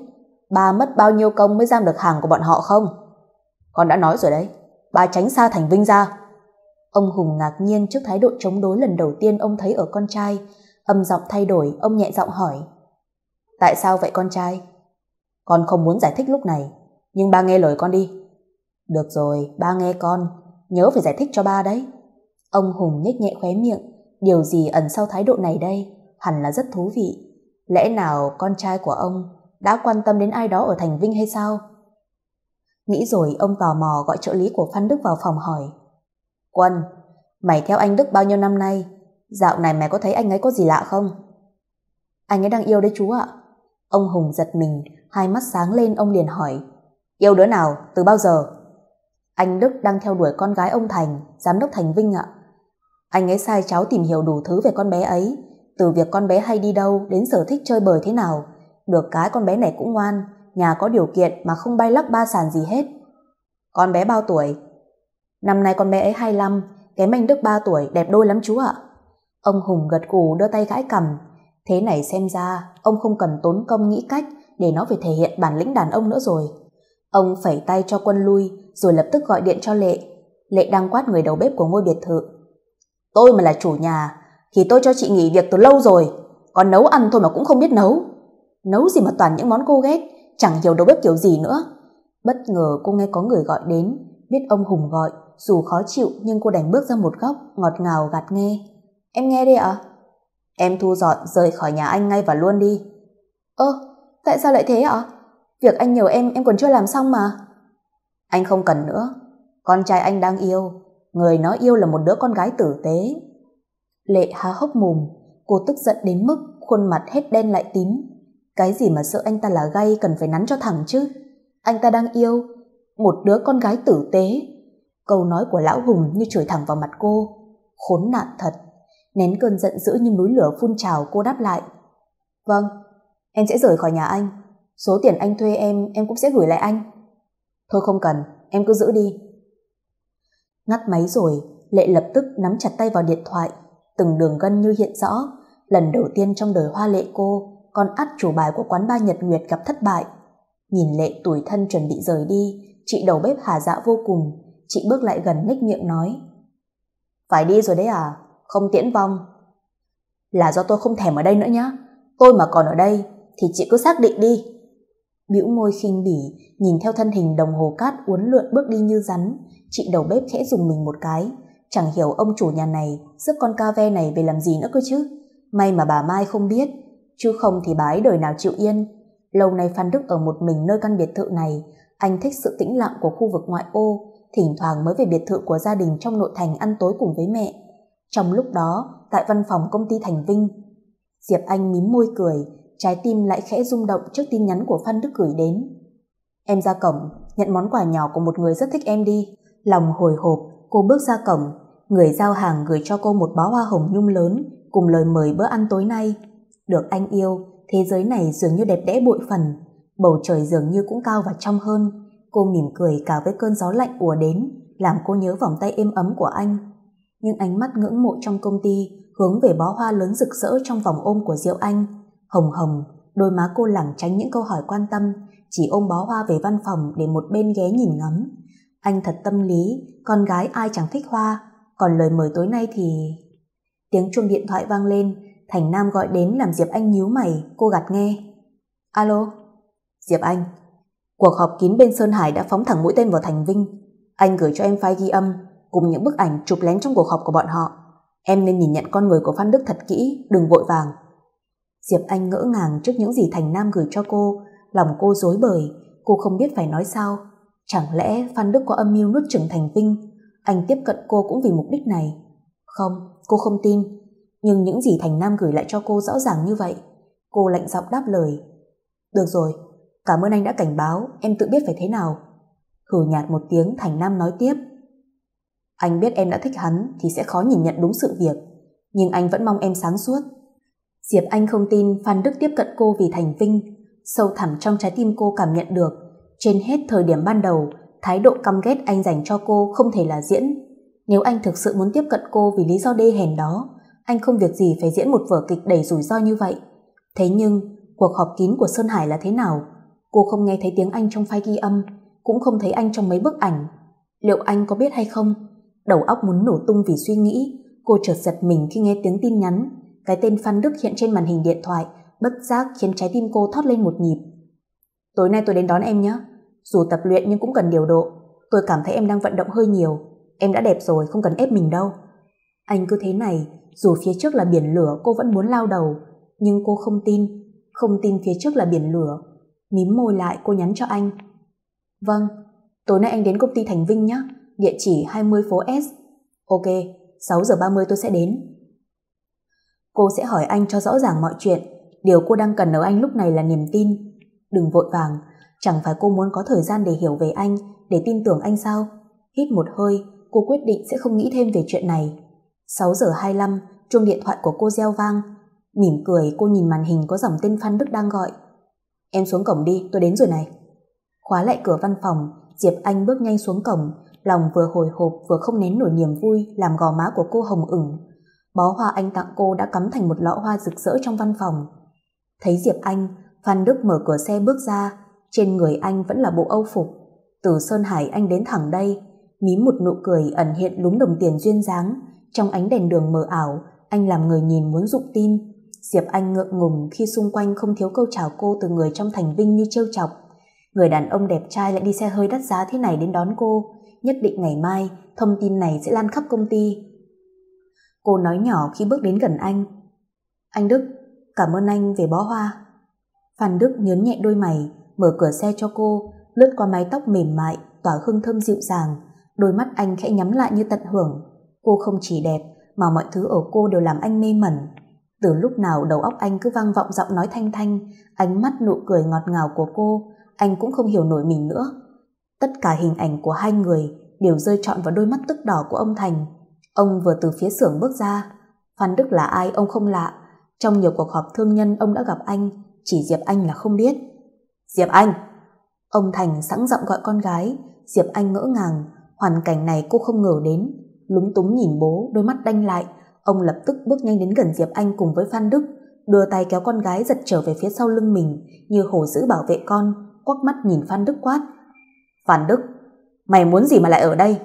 ba mất bao nhiêu công mới giam được hàng của bọn họ không? Con đã nói rồi đấy, ba tránh xa Thành Vinh ra. Ông Hùng ngạc nhiên trước thái độ chống đối lần đầu tiên ông thấy ở con trai. Âm giọng thay đổi, ông nhẹ giọng hỏi. Tại sao vậy con trai? Con không muốn giải thích lúc này, nhưng ba nghe lời con đi. Được rồi, ba nghe con, nhớ phải giải thích cho ba đấy. Ông Hùng nhếch nhẹ khóe miệng. Điều gì ẩn sau thái độ này đây? Hẳn là rất thú vị. Lẽ nào con trai của ông đã quan tâm đến ai đó ở Thành Vinh hay sao? Nghĩ rồi ông tò mò gọi trợ lý của Phan Đức vào phòng hỏi. Quân, mày theo anh Đức bao nhiêu năm nay? Dạo này mày có thấy anh ấy có gì lạ không? Anh ấy đang yêu đấy chú ạ. Ông Hùng giật mình, hai mắt sáng lên, ông liền hỏi. Yêu đứa nào? Từ bao giờ? Anh Đức đang theo đuổi con gái ông Thành, giám đốc Thành Vinh ạ. Anh ấy sai cháu tìm hiểu đủ thứ về con bé ấy, từ việc con bé hay đi đâu đến sở thích chơi bời thế nào. Được cái con bé này cũng ngoan, nhà có điều kiện mà không bay lắc ba sàn gì hết. Con bé bao tuổi? Năm nay con bé ấy hai mươi lăm, kém anh Đức ba tuổi, đẹp đôi lắm chú ạ. Ông Hùng gật gù đưa tay gãi cằm. Thế này xem ra ông không cần tốn công nghĩ cách để nó phải thể hiện bản lĩnh đàn ông nữa rồi. Ông phẩy tay cho Quân lui rồi lập tức gọi điện cho Lệ. Lệ đang quát người đầu bếp của ngôi biệt thự. Tôi mà là chủ nhà thì tôi cho chị nghỉ việc từ lâu rồi, còn nấu ăn thôi mà cũng không biết nấu. Nấu gì mà toàn những món cô ghét, chẳng hiểu đầu bếp kiểu gì nữa. Bất ngờ cô nghe có người gọi đến, biết ông Hùng gọi, dù khó chịu nhưng cô đành bước ra một góc, ngọt ngào gạt nghe. Em nghe đây ạ. À? Em thu dọn rời khỏi nhà anh ngay và luôn đi. Ơ, tại sao lại thế ạ? À? Việc anh nhờ em, em còn chưa làm xong mà. Anh không cần nữa. Con trai anh đang yêu, người nó yêu là một đứa con gái tử tế. Lệ há hốc mồm, cô tức giận đến mức khuôn mặt hết đen lại tím. Cái gì mà sợ anh ta là gay cần phải nắn cho thẳng chứ. Anh ta đang yêu một đứa con gái tử tế. Câu nói của lão Hùng như chửi thẳng vào mặt cô. Khốn nạn thật. Nén cơn giận dữ như núi lửa phun trào, cô đáp lại. Vâng, em sẽ rời khỏi nhà anh. Số tiền anh thuê em, em cũng sẽ gửi lại anh. Thôi không cần, em cứ giữ đi. Ngắt máy rồi, Lệ lập tức nắm chặt tay vào điện thoại. Từng đường gân như hiện rõ. Lần đầu tiên trong đời Hoa Lệ cô, con át chủ bài của quán ba Nhật Nguyệt gặp thất bại. Nhìn Lệ tủi thân chuẩn bị rời đi, chị đầu bếp hà dạ vô cùng. Chị bước lại gần, nhếch miệng nói. Phải đi rồi đấy à? Không tiễn vong. Là do tôi không thèm ở đây nữa nhá. Tôi mà còn ở đây thì chị cứ xác định đi. Bĩu môi khinh bỉ, nhìn theo thân hình đồng hồ cát uốn lượn bước đi như rắn, chị đầu bếp khẽ dùng mình một cái. Chẳng hiểu ông chủ nhà này rước con ca ve này về làm gì nữa cơ chứ. May mà bà Mai không biết, chứ không thì bà ấy đời nào chịu yên. Lâu nay Phan Đức ở một mình nơi căn biệt thự này. Anh thích sự tĩnh lặng của khu vực ngoại ô, thỉnh thoảng mới về biệt thự của gia đình trong nội thành ăn tối cùng với mẹ. Trong lúc đó, tại văn phòng công ty Thành Vinh, Diệp Anh mím môi cười, trái tim lại khẽ rung động trước tin nhắn của Phan Đức gửi đến. Em ra cổng, nhận món quà nhỏ của một người rất thích em đi. Lòng hồi hộp, cô bước ra cổng. Người giao hàng gửi cho cô một bó hoa hồng nhung lớn cùng lời mời bữa ăn tối nay. Được anh yêu, thế giới này dường như đẹp đẽ bội phần, bầu trời dường như cũng cao và trong hơn. Cô mỉm cười cả với cơn gió lạnh ùa đến, làm cô nhớ vòng tay êm ấm của anh. Nhưng ánh mắt ngưỡng mộ trong công ty hướng về bó hoa lớn rực rỡ trong vòng ôm của Diệu Anh. Hồng hồng, đôi má cô lảng tránh những câu hỏi quan tâm, chỉ ôm bó hoa về văn phòng để một bên ghé nhìn ngắm. Anh thật tâm lý, con gái ai chẳng thích hoa, còn lời mời tối nay thì... Tiếng chuông điện thoại vang lên, Thành Nam gọi đến làm Diệp Anh nhíu mày, cô gạt nghe. Alo, Diệp Anh, cuộc họp kín bên Sơn Hải đã phóng thẳng mũi tên vào Thành Vinh. Anh gửi cho em file ghi âm cùng những bức ảnh chụp lén trong cuộc họp của bọn họ. Em nên nhìn nhận con người của Phan Đức thật kỹ, đừng vội vàng. Diệp Anh ngỡ ngàng trước những gì Thành Nam gửi cho cô, lòng cô rối bời, cô không biết phải nói sao. Chẳng lẽ Phan Đức có âm mưu nuốt chửng Thành Vinh, anh tiếp cận cô cũng vì mục đích này? Không, cô không tin, nhưng những gì Thành Nam gửi lại cho cô rõ ràng như vậy. Cô lạnh giọng đáp lời. Được rồi, cảm ơn anh đã cảnh báo, em tự biết phải thế nào. Hừ nhạt một tiếng, Thành Nam nói tiếp. Anh biết em đã thích hắn thì sẽ khó nhìn nhận đúng sự việc, nhưng anh vẫn mong em sáng suốt. Diệp Anh không tin Phan Đức tiếp cận cô vì Thành Vinh. Sâu thẳm trong trái tim cô cảm nhận được, trên hết thời điểm ban đầu, thái độ căm ghét anh dành cho cô không thể là diễn. Nếu anh thực sự muốn tiếp cận cô vì lý do đê hèn đó, anh không việc gì phải diễn một vở kịch đầy rủi ro như vậy. Thế nhưng, cuộc họp kín của Sơn Hải là thế nào? Cô không nghe thấy tiếng anh trong file ghi âm, cũng không thấy anh trong mấy bức ảnh. Liệu anh có biết hay không? Đầu óc muốn nổ tung vì suy nghĩ, cô chợt giật mình khi nghe tiếng tin nhắn. Cái tên Phan Đức hiện trên màn hình điện thoại, bất giác khiến trái tim cô thót lên một nhịp. Tối nay tôi đến đón em nhé. Dù tập luyện nhưng cũng cần điều độ. Tôi cảm thấy em đang vận động hơi nhiều. Em đã đẹp rồi, không cần ép mình đâu. Anh cứ thế này, dù phía trước là biển lửa cô vẫn muốn lao đầu. Nhưng cô không tin, không tin phía trước là biển lửa. Mím môi lại, cô nhắn cho anh. Vâng, tối nay anh đến công ty Thành Vinh nhé. Địa chỉ hai mươi phố S. Ok, sáu giờ ba mươi tôi sẽ đến. Cô sẽ hỏi anh cho rõ ràng mọi chuyện. Điều cô đang cần ở anh lúc này là niềm tin. Đừng vội vàng, chẳng phải cô muốn có thời gian để hiểu về anh, để tin tưởng anh sao? Hít một hơi, cô quyết định sẽ không nghĩ thêm về chuyện này. sáu giờ hai mươi lăm, chuông điện thoại của cô reo vang. Mỉm cười, cô nhìn màn hình có dòng tên Phan Đức đang gọi. Em xuống cổng đi, tôi đến rồi này. Khóa lại cửa văn phòng, Diệp Anh bước nhanh xuống cổng, lòng vừa hồi hộp vừa không nén nổi niềm vui làm gò má của cô hồng ửng. Bó hoa anh tặng cô đã cắm thành một lọ hoa rực rỡ trong văn phòng. Thấy Diệp Anh, Phan Đức mở cửa xe bước ra. Trên người anh vẫn là bộ Âu phục. Từ Sơn Hải anh đến thẳng đây, mím một nụ cười ẩn hiện lúm đồng tiền duyên dáng, Trong ánh đèn đường mờ ảo, anh làm người nhìn muốn rụng tim. Diệp Anh ngượng ngùng khi xung quanh không thiếu câu chào cô từ người trong Thành Vinh như trêu chọc. Người đàn ông đẹp trai lại đi xe hơi đắt giá thế này đến đón cô, nhất định ngày mai thông tin này sẽ lan khắp công ty. Cô nói nhỏ khi bước đến gần anh. Anh Đức, cảm ơn anh về bó hoa. Phan Đức nhớn nhẹ đôi mày, mở cửa xe cho cô, lướt qua mái tóc mềm mại, tỏa hương thơm dịu dàng. Đôi mắt anh khẽ nhắm lại như tận hưởng. Cô không chỉ đẹp, mà mọi thứ ở cô đều làm anh mê mẩn. Từ lúc nào đầu óc anh cứ vang vọng giọng nói thanh thanh, ánh mắt nụ cười ngọt ngào của cô, anh cũng không hiểu nổi mình nữa. Tất cả hình ảnh của hai người đều rơi trọn vào đôi mắt tức đỏ của ông Thành. Ông vừa từ phía xưởng bước ra. Phan Đức là ai ông không lạ. Trong nhiều cuộc họp thương nhân ông đã gặp anh, chỉ Diệp Anh là không biết. Diệp Anh! Ông Thành sẵn giọng gọi con gái. Diệp Anh ngỡ ngàng, hoàn cảnh này cô không ngờ đến. Lúng túng nhìn bố, đôi mắt đanh lại. Ông lập tức bước nhanh đến gần Diệp Anh cùng với Phan Đức, đưa tay kéo con gái giật trở về phía sau lưng mình, như hổ dữ bảo vệ con, quắc mắt nhìn Phan Đức quát. Phan Đức, mày muốn gì mà lại ở đây?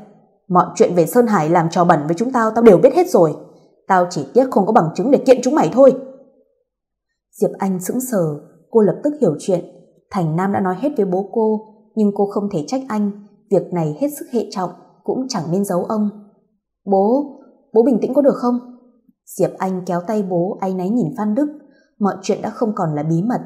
Mọi chuyện về Sơn Hải làm trò bẩn với chúng tao, tao đều biết hết rồi. Tao chỉ tiếc không có bằng chứng để kiện chúng mày thôi. Diệp Anh sững sờ, cô lập tức hiểu chuyện. Thành Nam đã nói hết với bố cô, nhưng cô không thể trách anh. Việc này hết sức hệ trọng, cũng chẳng nên giấu ông. Bố, bố bình tĩnh có được không? Diệp Anh kéo tay bố, áy náy nhìn Phan Đức. Mọi chuyện đã không còn là bí mật.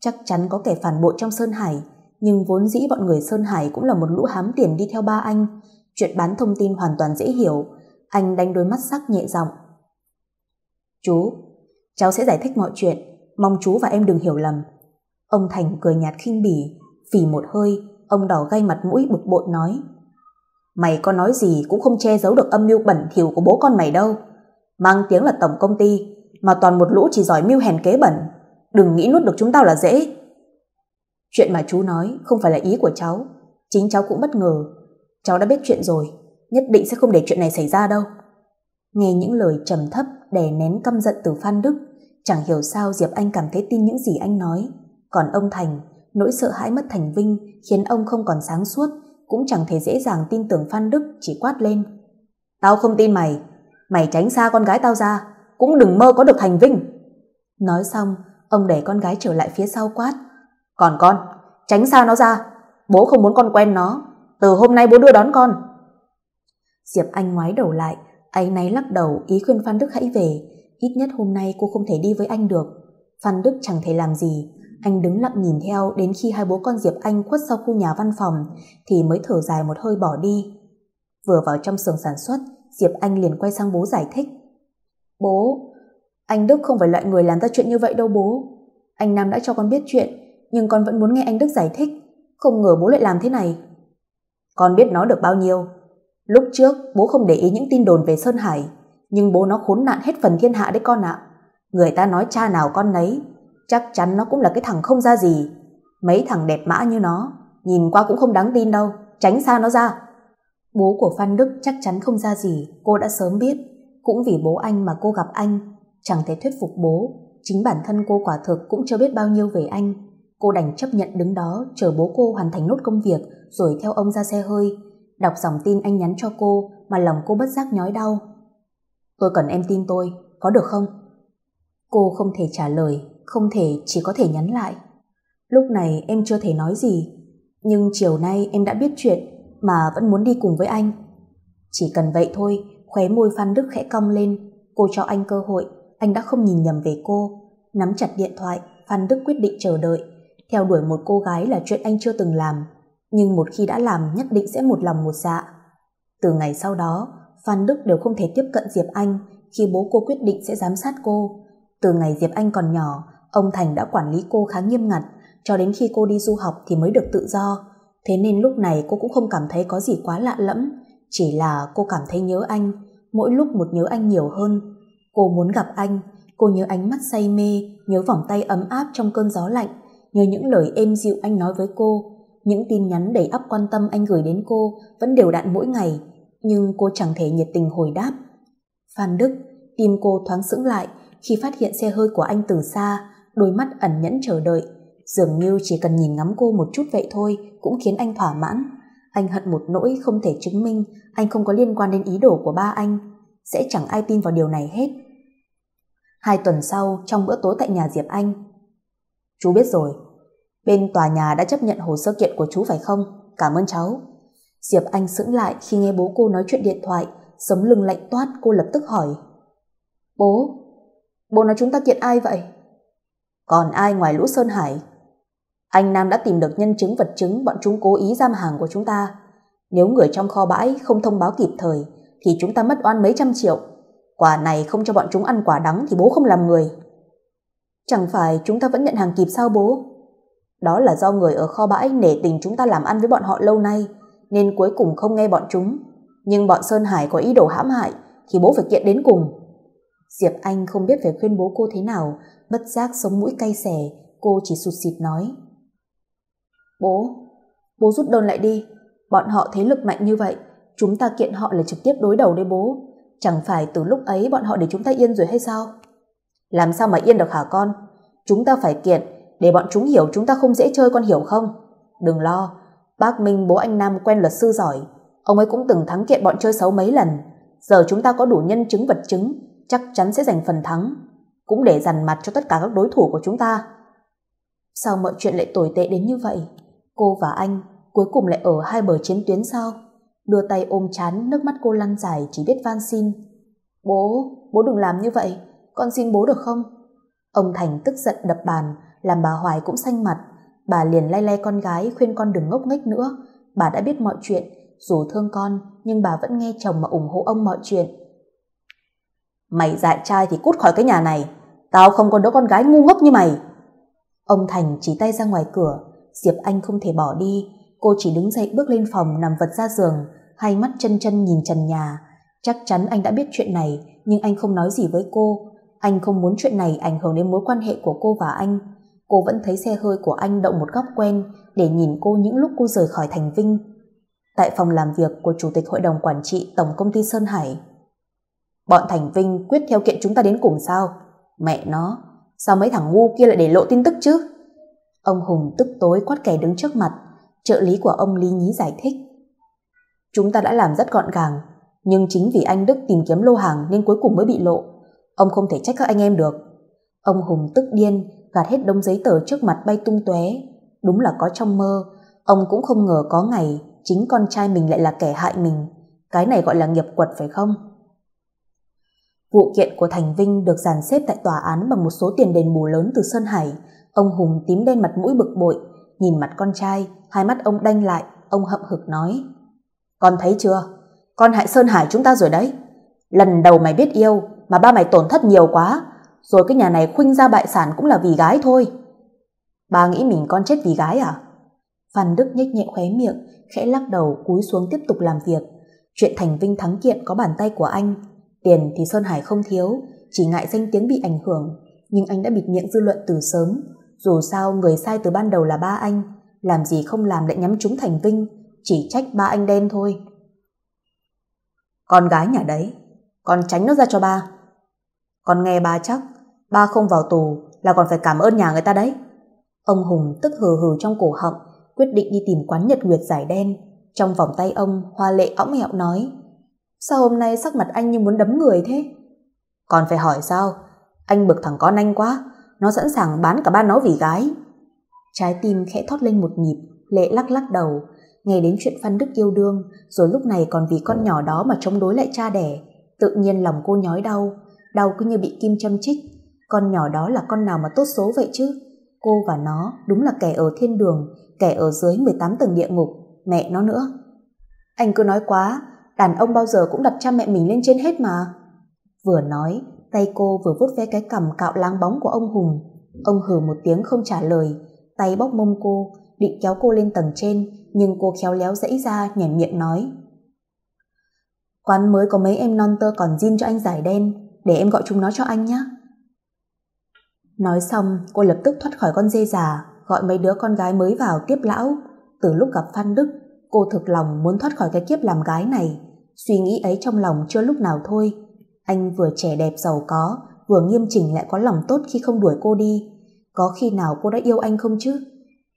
Chắc chắn có kẻ phản bội trong Sơn Hải, nhưng vốn dĩ bọn người Sơn Hải cũng là một lũ hám tiền đi theo ba anh. Chuyện bán thông tin hoàn toàn dễ hiểu. Anh đánh đôi mắt sắc nhẹ giọng. Chú, cháu sẽ giải thích mọi chuyện, mong chú và em đừng hiểu lầm. Ông Thành cười nhạt khinh bỉ, phì một hơi, ông đỏ gay mặt mũi bực bội nói. Mày có nói gì cũng không che giấu được âm mưu bẩn thỉu của bố con mày đâu. Mang tiếng là tổng công ty, mà toàn một lũ chỉ giỏi mưu hèn kế bẩn. Đừng nghĩ nuốt được chúng tao là dễ. Chuyện mà chú nói không phải là ý của cháu. Chính cháu cũng bất ngờ. Cháu đã biết chuyện rồi, nhất định sẽ không để chuyện này xảy ra đâu. Nghe những lời trầm thấp đè nén căm giận từ Phan Đức, chẳng hiểu sao Diệp Anh cảm thấy tin những gì anh nói. Còn ông Thành, nỗi sợ hãi mất Thành Vinh khiến ông không còn sáng suốt, cũng chẳng thể dễ dàng tin tưởng Phan Đức, chỉ quát lên. Tao không tin mày, mày tránh xa con gái tao ra, cũng đừng mơ có được Thành Vinh. Nói xong, ông đẩy con gái trở lại phía sau quát. Còn con, tránh xa nó ra, bố không muốn con quen nó, từ hôm nay bố đưa đón con. Diệp Anh ngoái đầu lại, áy náy lắc đầu ý khuyên Phan Đức hãy về, ít nhất hôm nay cô không thể đi với anh được. Phan Đức chẳng thể làm gì, anh đứng lặng nhìn theo đến khi hai bố con Diệp Anh khuất sau khu nhà văn phòng thì mới thở dài một hơi bỏ đi. Vừa vào trong xưởng sản xuất, Diệp Anh liền quay sang bố giải thích. Bố, anh Đức không phải loại người làm ra chuyện như vậy đâu bố. Anh Nam đã cho con biết chuyện, nhưng con vẫn muốn nghe anh Đức giải thích, không ngờ bố lại làm thế này. Con biết nó được bao nhiêu. Lúc trước bố không để ý những tin đồn về Sơn Hải, nhưng bố nó khốn nạn hết phần thiên hạ đấy con ạ. Người ta nói cha nào con nấy, chắc chắn nó cũng là cái thằng không ra gì. Mấy thằng đẹp mã như nó, nhìn qua cũng không đáng tin đâu, tránh xa nó ra. Bố của Phan Đức chắc chắn không ra gì, cô đã sớm biết. Cũng vì bố anh mà cô gặp anh, chẳng thể thuyết phục bố. Chính bản thân cô quả thực cũng chưa biết bao nhiêu về anh. Cô đành chấp nhận đứng đó, chờ bố cô hoàn thành nốt công việc, rồi theo ông ra xe hơi. Đọc dòng tin anh nhắn cho cô mà lòng cô bất giác nhói đau. Tôi cần em tin tôi, có được không? Cô không thể trả lời, không thể, chỉ có thể nhắn lại. Lúc này em chưa thể nói gì, nhưng chiều nay em đã biết chuyện mà vẫn muốn đi cùng với anh. Chỉ cần vậy thôi. Khóe môi Phan Đức khẽ cong lên. Cô cho anh cơ hội, anh đã không nhìn nhầm về cô. Nắm chặt điện thoại, Phan Đức quyết định chờ đợi. Theo đuổi một cô gái là chuyện anh chưa từng làm, nhưng một khi đã làm nhất định sẽ một lòng một dạ. Từ ngày sau đó, Phan Đức đều không thể tiếp cận Diệp Anh khi bố cô quyết định sẽ giám sát cô. Từ ngày Diệp Anh còn nhỏ, ông Thành đã quản lý cô khá nghiêm ngặt, cho đến khi cô đi du học thì mới được tự do. Thế nên lúc này cô cũng không cảm thấy có gì quá lạ lẫm, chỉ là cô cảm thấy nhớ anh, mỗi lúc một nhớ anh nhiều hơn. Cô muốn gặp anh, cô nhớ ánh mắt say mê, nhớ vòng tay ấm áp trong cơn gió lạnh, nhớ những lời êm dịu anh nói với cô. Những tin nhắn đầy ắp quan tâm anh gửi đến cô vẫn đều đặn mỗi ngày, nhưng cô chẳng thể nhiệt tình hồi đáp. Phan Đức, tim cô thoáng sững lại khi phát hiện xe hơi của anh từ xa, đôi mắt ẩn nhẫn chờ đợi. Dường như chỉ cần nhìn ngắm cô một chút vậy thôi cũng khiến anh thỏa mãn. Anh hận một nỗi không thể chứng minh anh không có liên quan đến ý đồ của ba anh. sẽ chẳng ai tin vào điều này hết. Hai tuần sau, trong bữa tối tại nhà Diệp Anh. Chú biết rồi, bên tòa nhà đã chấp nhận hồ sơ kiện của chú phải không? Cảm ơn cháu. Diệp Anh sững lại khi nghe bố cô nói chuyện điện thoại, sống lưng lạnh toát. Cô lập tức hỏi. Bố, bố nói chúng ta kiện ai vậy? Còn ai ngoài lũ Sơn Hải? Anh Nam đã tìm được nhân chứng vật chứng bọn chúng cố ý giam hàng của chúng ta. Nếu người trong kho bãi không thông báo kịp thời thì chúng ta mất oan mấy trăm triệu. Quả này không cho bọn chúng ăn quả đắng thì bố không làm người. Chẳng phải chúng ta vẫn nhận hàng kịp sao bố? Đó là do người ở kho bãi nể tình chúng ta làm ăn với bọn họ lâu nay nên cuối cùng không nghe bọn chúng. Nhưng bọn Sơn Hải có ý đồ hãm hại thì bố phải kiện đến cùng. Diệp Anh không biết phải khuyên bố cô thế nào, bất giác sống mũi cay xè. Cô chỉ sụt sịt nói. Bố, bố rút đơn lại đi. Bọn họ thế lực mạnh như vậy, chúng ta kiện họ là trực tiếp đối đầu đấy bố. Chẳng phải từ lúc ấy bọn họ để chúng ta yên rồi hay sao? Làm sao mà yên được hả con? Chúng ta phải kiện để bọn chúng hiểu chúng ta không dễ chơi, con hiểu không? Đừng lo, bác Minh bố anh Nam quen luật sư giỏi, ông ấy cũng từng thắng kiện bọn chơi xấu mấy lần. Giờ chúng ta có đủ nhân chứng vật chứng, chắc chắn sẽ giành phần thắng, cũng để dằn mặt cho tất cả các đối thủ của chúng ta. Sao mọi chuyện lại tồi tệ đến như vậy? Cô và anh cuối cùng lại ở hai bờ chiến tuyến sao? Đưa tay ôm chán, nước mắt cô lăn dài, chỉ biết van xin. Bố, bố đừng làm như vậy, con xin bố được không? Ông Thành tức giận đập bàn, làm bà Hoài cũng xanh mặt. Bà liền lay lay con gái, khuyên con đừng ngốc nghếch nữa. Bà đã biết mọi chuyện, dù thương con nhưng bà vẫn nghe chồng mà ủng hộ ông mọi chuyện. Mày dại trai thì cút khỏi cái nhà này, tao không có đứa con gái ngu ngốc như mày. Ông Thành chỉ tay ra ngoài cửa. Diệp Anh không thể bỏ đi. Cô chỉ đứng dậy bước lên phòng, nằm vật ra giường, hai mắt chân chân nhìn trần nhà. Chắc chắn anh đã biết chuyện này, nhưng anh không nói gì với cô. Anh không muốn chuyện này ảnh hưởng đến mối quan hệ của cô và anh. Cô vẫn thấy xe hơi của anh động một góc quen để nhìn cô những lúc cô rời khỏi Thành Vinh. Tại phòng làm việc của Chủ tịch Hội đồng Quản trị Tổng Công ty Sơn Hải. Bọn Thành Vinh quyết theo kiện chúng ta đến cùng sao? Mẹ nó, sao mấy thằng ngu kia lại để lộ tin tức chứ? Ông Hùng tức tối quát kẻ đứng trước mặt. Trợ lý của ông lý nhí giải thích. Chúng ta đã làm rất gọn gàng, nhưng chính vì anh Đức tìm kiếm lô hàng nên cuối cùng mới bị lộ. Ông không thể trách các anh em được. Ông Hùng tức điên, gạt hết đống giấy tờ trước mặt bay tung tóe. Đúng là có trong mơ, ông cũng không ngờ có ngày chính con trai mình lại là kẻ hại mình. Cái này gọi là nghiệp quật phải không? Vụ kiện của Thành Vinh được dàn xếp tại tòa án bằng một số tiền đền bù lớn từ Sơn Hải. Ông Hùng tím đen mặt mũi bực bội, nhìn mặt con trai, hai mắt ông đanh lại. Ông hậm hực nói. Con thấy chưa, con hại Sơn Hải chúng ta rồi đấy. Lần đầu mày biết yêu mà ba mày tổn thất nhiều quá. Rồi cái nhà này khuynh ra bại sản cũng là vì gái thôi. Ba nghĩ mình con chết vì gái à? Phan Đức nhếch nhẹ khóe miệng, khẽ lắc đầu, cúi xuống tiếp tục làm việc. Chuyện Thành Vinh thắng kiện có bàn tay của anh. Tiền thì Sơn Hải không thiếu, chỉ ngại danh tiếng bị ảnh hưởng. Nhưng anh đã bịt miệng dư luận từ sớm. Dù sao người sai từ ban đầu là ba anh, làm gì không làm lại nhắm trúng Thành Vinh, chỉ trách ba anh đen thôi. Con gái nhà đấy, con tránh nó ra cho ba. Con nghe ba chắc, ba không vào tù là còn phải cảm ơn nhà người ta đấy. Ông Hùng tức hừ hừ trong cổ họng, quyết định đi tìm quán Nhật Nguyệt giải đen. Trong vòng tay ông, Hoa Lệ õng hẹo nói. Sao hôm nay sắc mặt anh như muốn đấm người thế? Còn phải hỏi sao? Anh bực thằng con anh quá, nó sẵn sàng bán cả ba nó vì gái. Trái tim khẽ thót lên một nhịp. Lệ lắc lắc đầu. Nghe đến chuyện Phan Đức yêu đương, rồi lúc này còn vì con nhỏ đó mà chống đối lại cha đẻ, tự nhiên lòng cô nhói đau. Đau cứ như bị kim châm chích. Con nhỏ đó là con nào mà tốt số vậy chứ? Cô và nó đúng là kẻ ở thiên đường, kẻ ở dưới mười tám tầng địa ngục. Mẹ nó nữa. Anh cứ nói quá, đàn ông bao giờ cũng đặt cha mẹ mình lên trên hết mà. Vừa nói, tay cô vừa vuốt ve cái cằm cạo láng bóng của ông Hùng. Ông hừ một tiếng không trả lời, tay bóp mông cô, định kéo cô lên tầng trên, nhưng cô khéo léo giãy ra, nhèn miệng nói. Quán mới có mấy em non tơ còn zin cho anh giải đen, để em gọi chúng nó cho anh nhé. Nói xong, cô lập tức thoát khỏi con dê già, gọi mấy đứa con gái mới vào tiếp lão. Từ lúc gặp Phan Đức, cô thực lòng muốn thoát khỏi cái kiếp làm gái này. Suy nghĩ ấy trong lòng chưa lúc nào thôi. Anh vừa trẻ đẹp giàu có, vừa nghiêm chỉnh lại có lòng tốt khi không đuổi cô đi. Có khi nào cô đã yêu anh không chứ?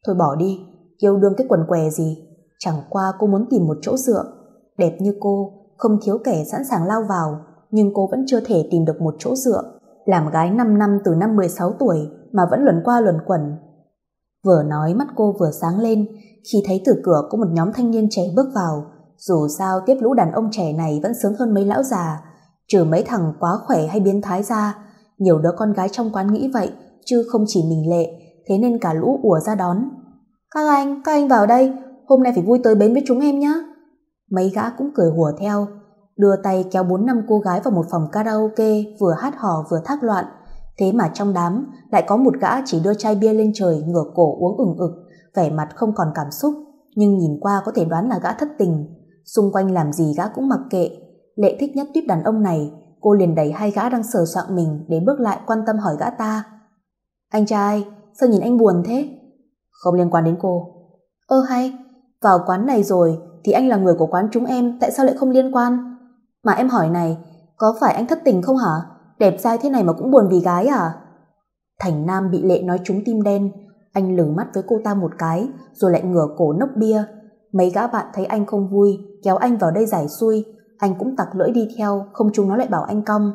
Thôi bỏ đi, yêu đương cái quần què gì. Chẳng qua cô muốn tìm một chỗ dựa. Đẹp như cô, không thiếu kẻ sẵn sàng lao vào. nhưng cô vẫn chưa thể tìm được một chỗ dựa. Làm gái năm năm từ năm mười sáu tuổi mà vẫn luẩn qua luẩn quẩn. Vừa nói mắt cô vừa sáng lên khi thấy từ cửa có một nhóm thanh niên trẻ bước vào. Dù sao tiếp lũ đàn ông trẻ này vẫn sướng hơn mấy lão già. Trừ mấy thằng quá khỏe hay biến thái ra, nhiều đứa con gái trong quán nghĩ vậy, chứ không chỉ mình Lệ. Thế nên cả lũ ùa ra đón. Các anh, các anh vào đây, hôm nay phải vui tới bến với chúng em nhé. Mấy gã cũng cười hùa theo, đưa tay kéo bốn năm cô gái vào một phòng karaoke, vừa hát hò vừa thác loạn. Thế mà trong đám lại có một gã chỉ đưa chai bia lên trời, ngửa cổ uống ừng ực, vẻ mặt không còn cảm xúc, nhưng nhìn qua có thể đoán là gã thất tình. Xung quanh làm gì gã cũng mặc kệ. Lệ thích nhất tuyếp đàn ông này, cô liền đẩy hai gã đang sờ soạng mình để bước lại, quan tâm hỏi gã ta. Anh trai, sao nhìn anh buồn thế? Không liên quan đến cô. Ơ hay, vào quán này rồi thì anh là người của quán chúng em, tại sao lại không liên quan? Mà em hỏi này, có phải anh thất tình không hả? Đẹp trai thế này mà cũng buồn vì gái à? Thành Nam bị Lệ nói trúng tim đen. Anh lườm mắt với cô ta một cái, rồi lại ngửa cổ nốc bia. Mấy gã bạn thấy anh không vui, kéo anh vào đây giải xui. Anh cũng tặc lưỡi đi theo, không chúng nó lại bảo anh cong.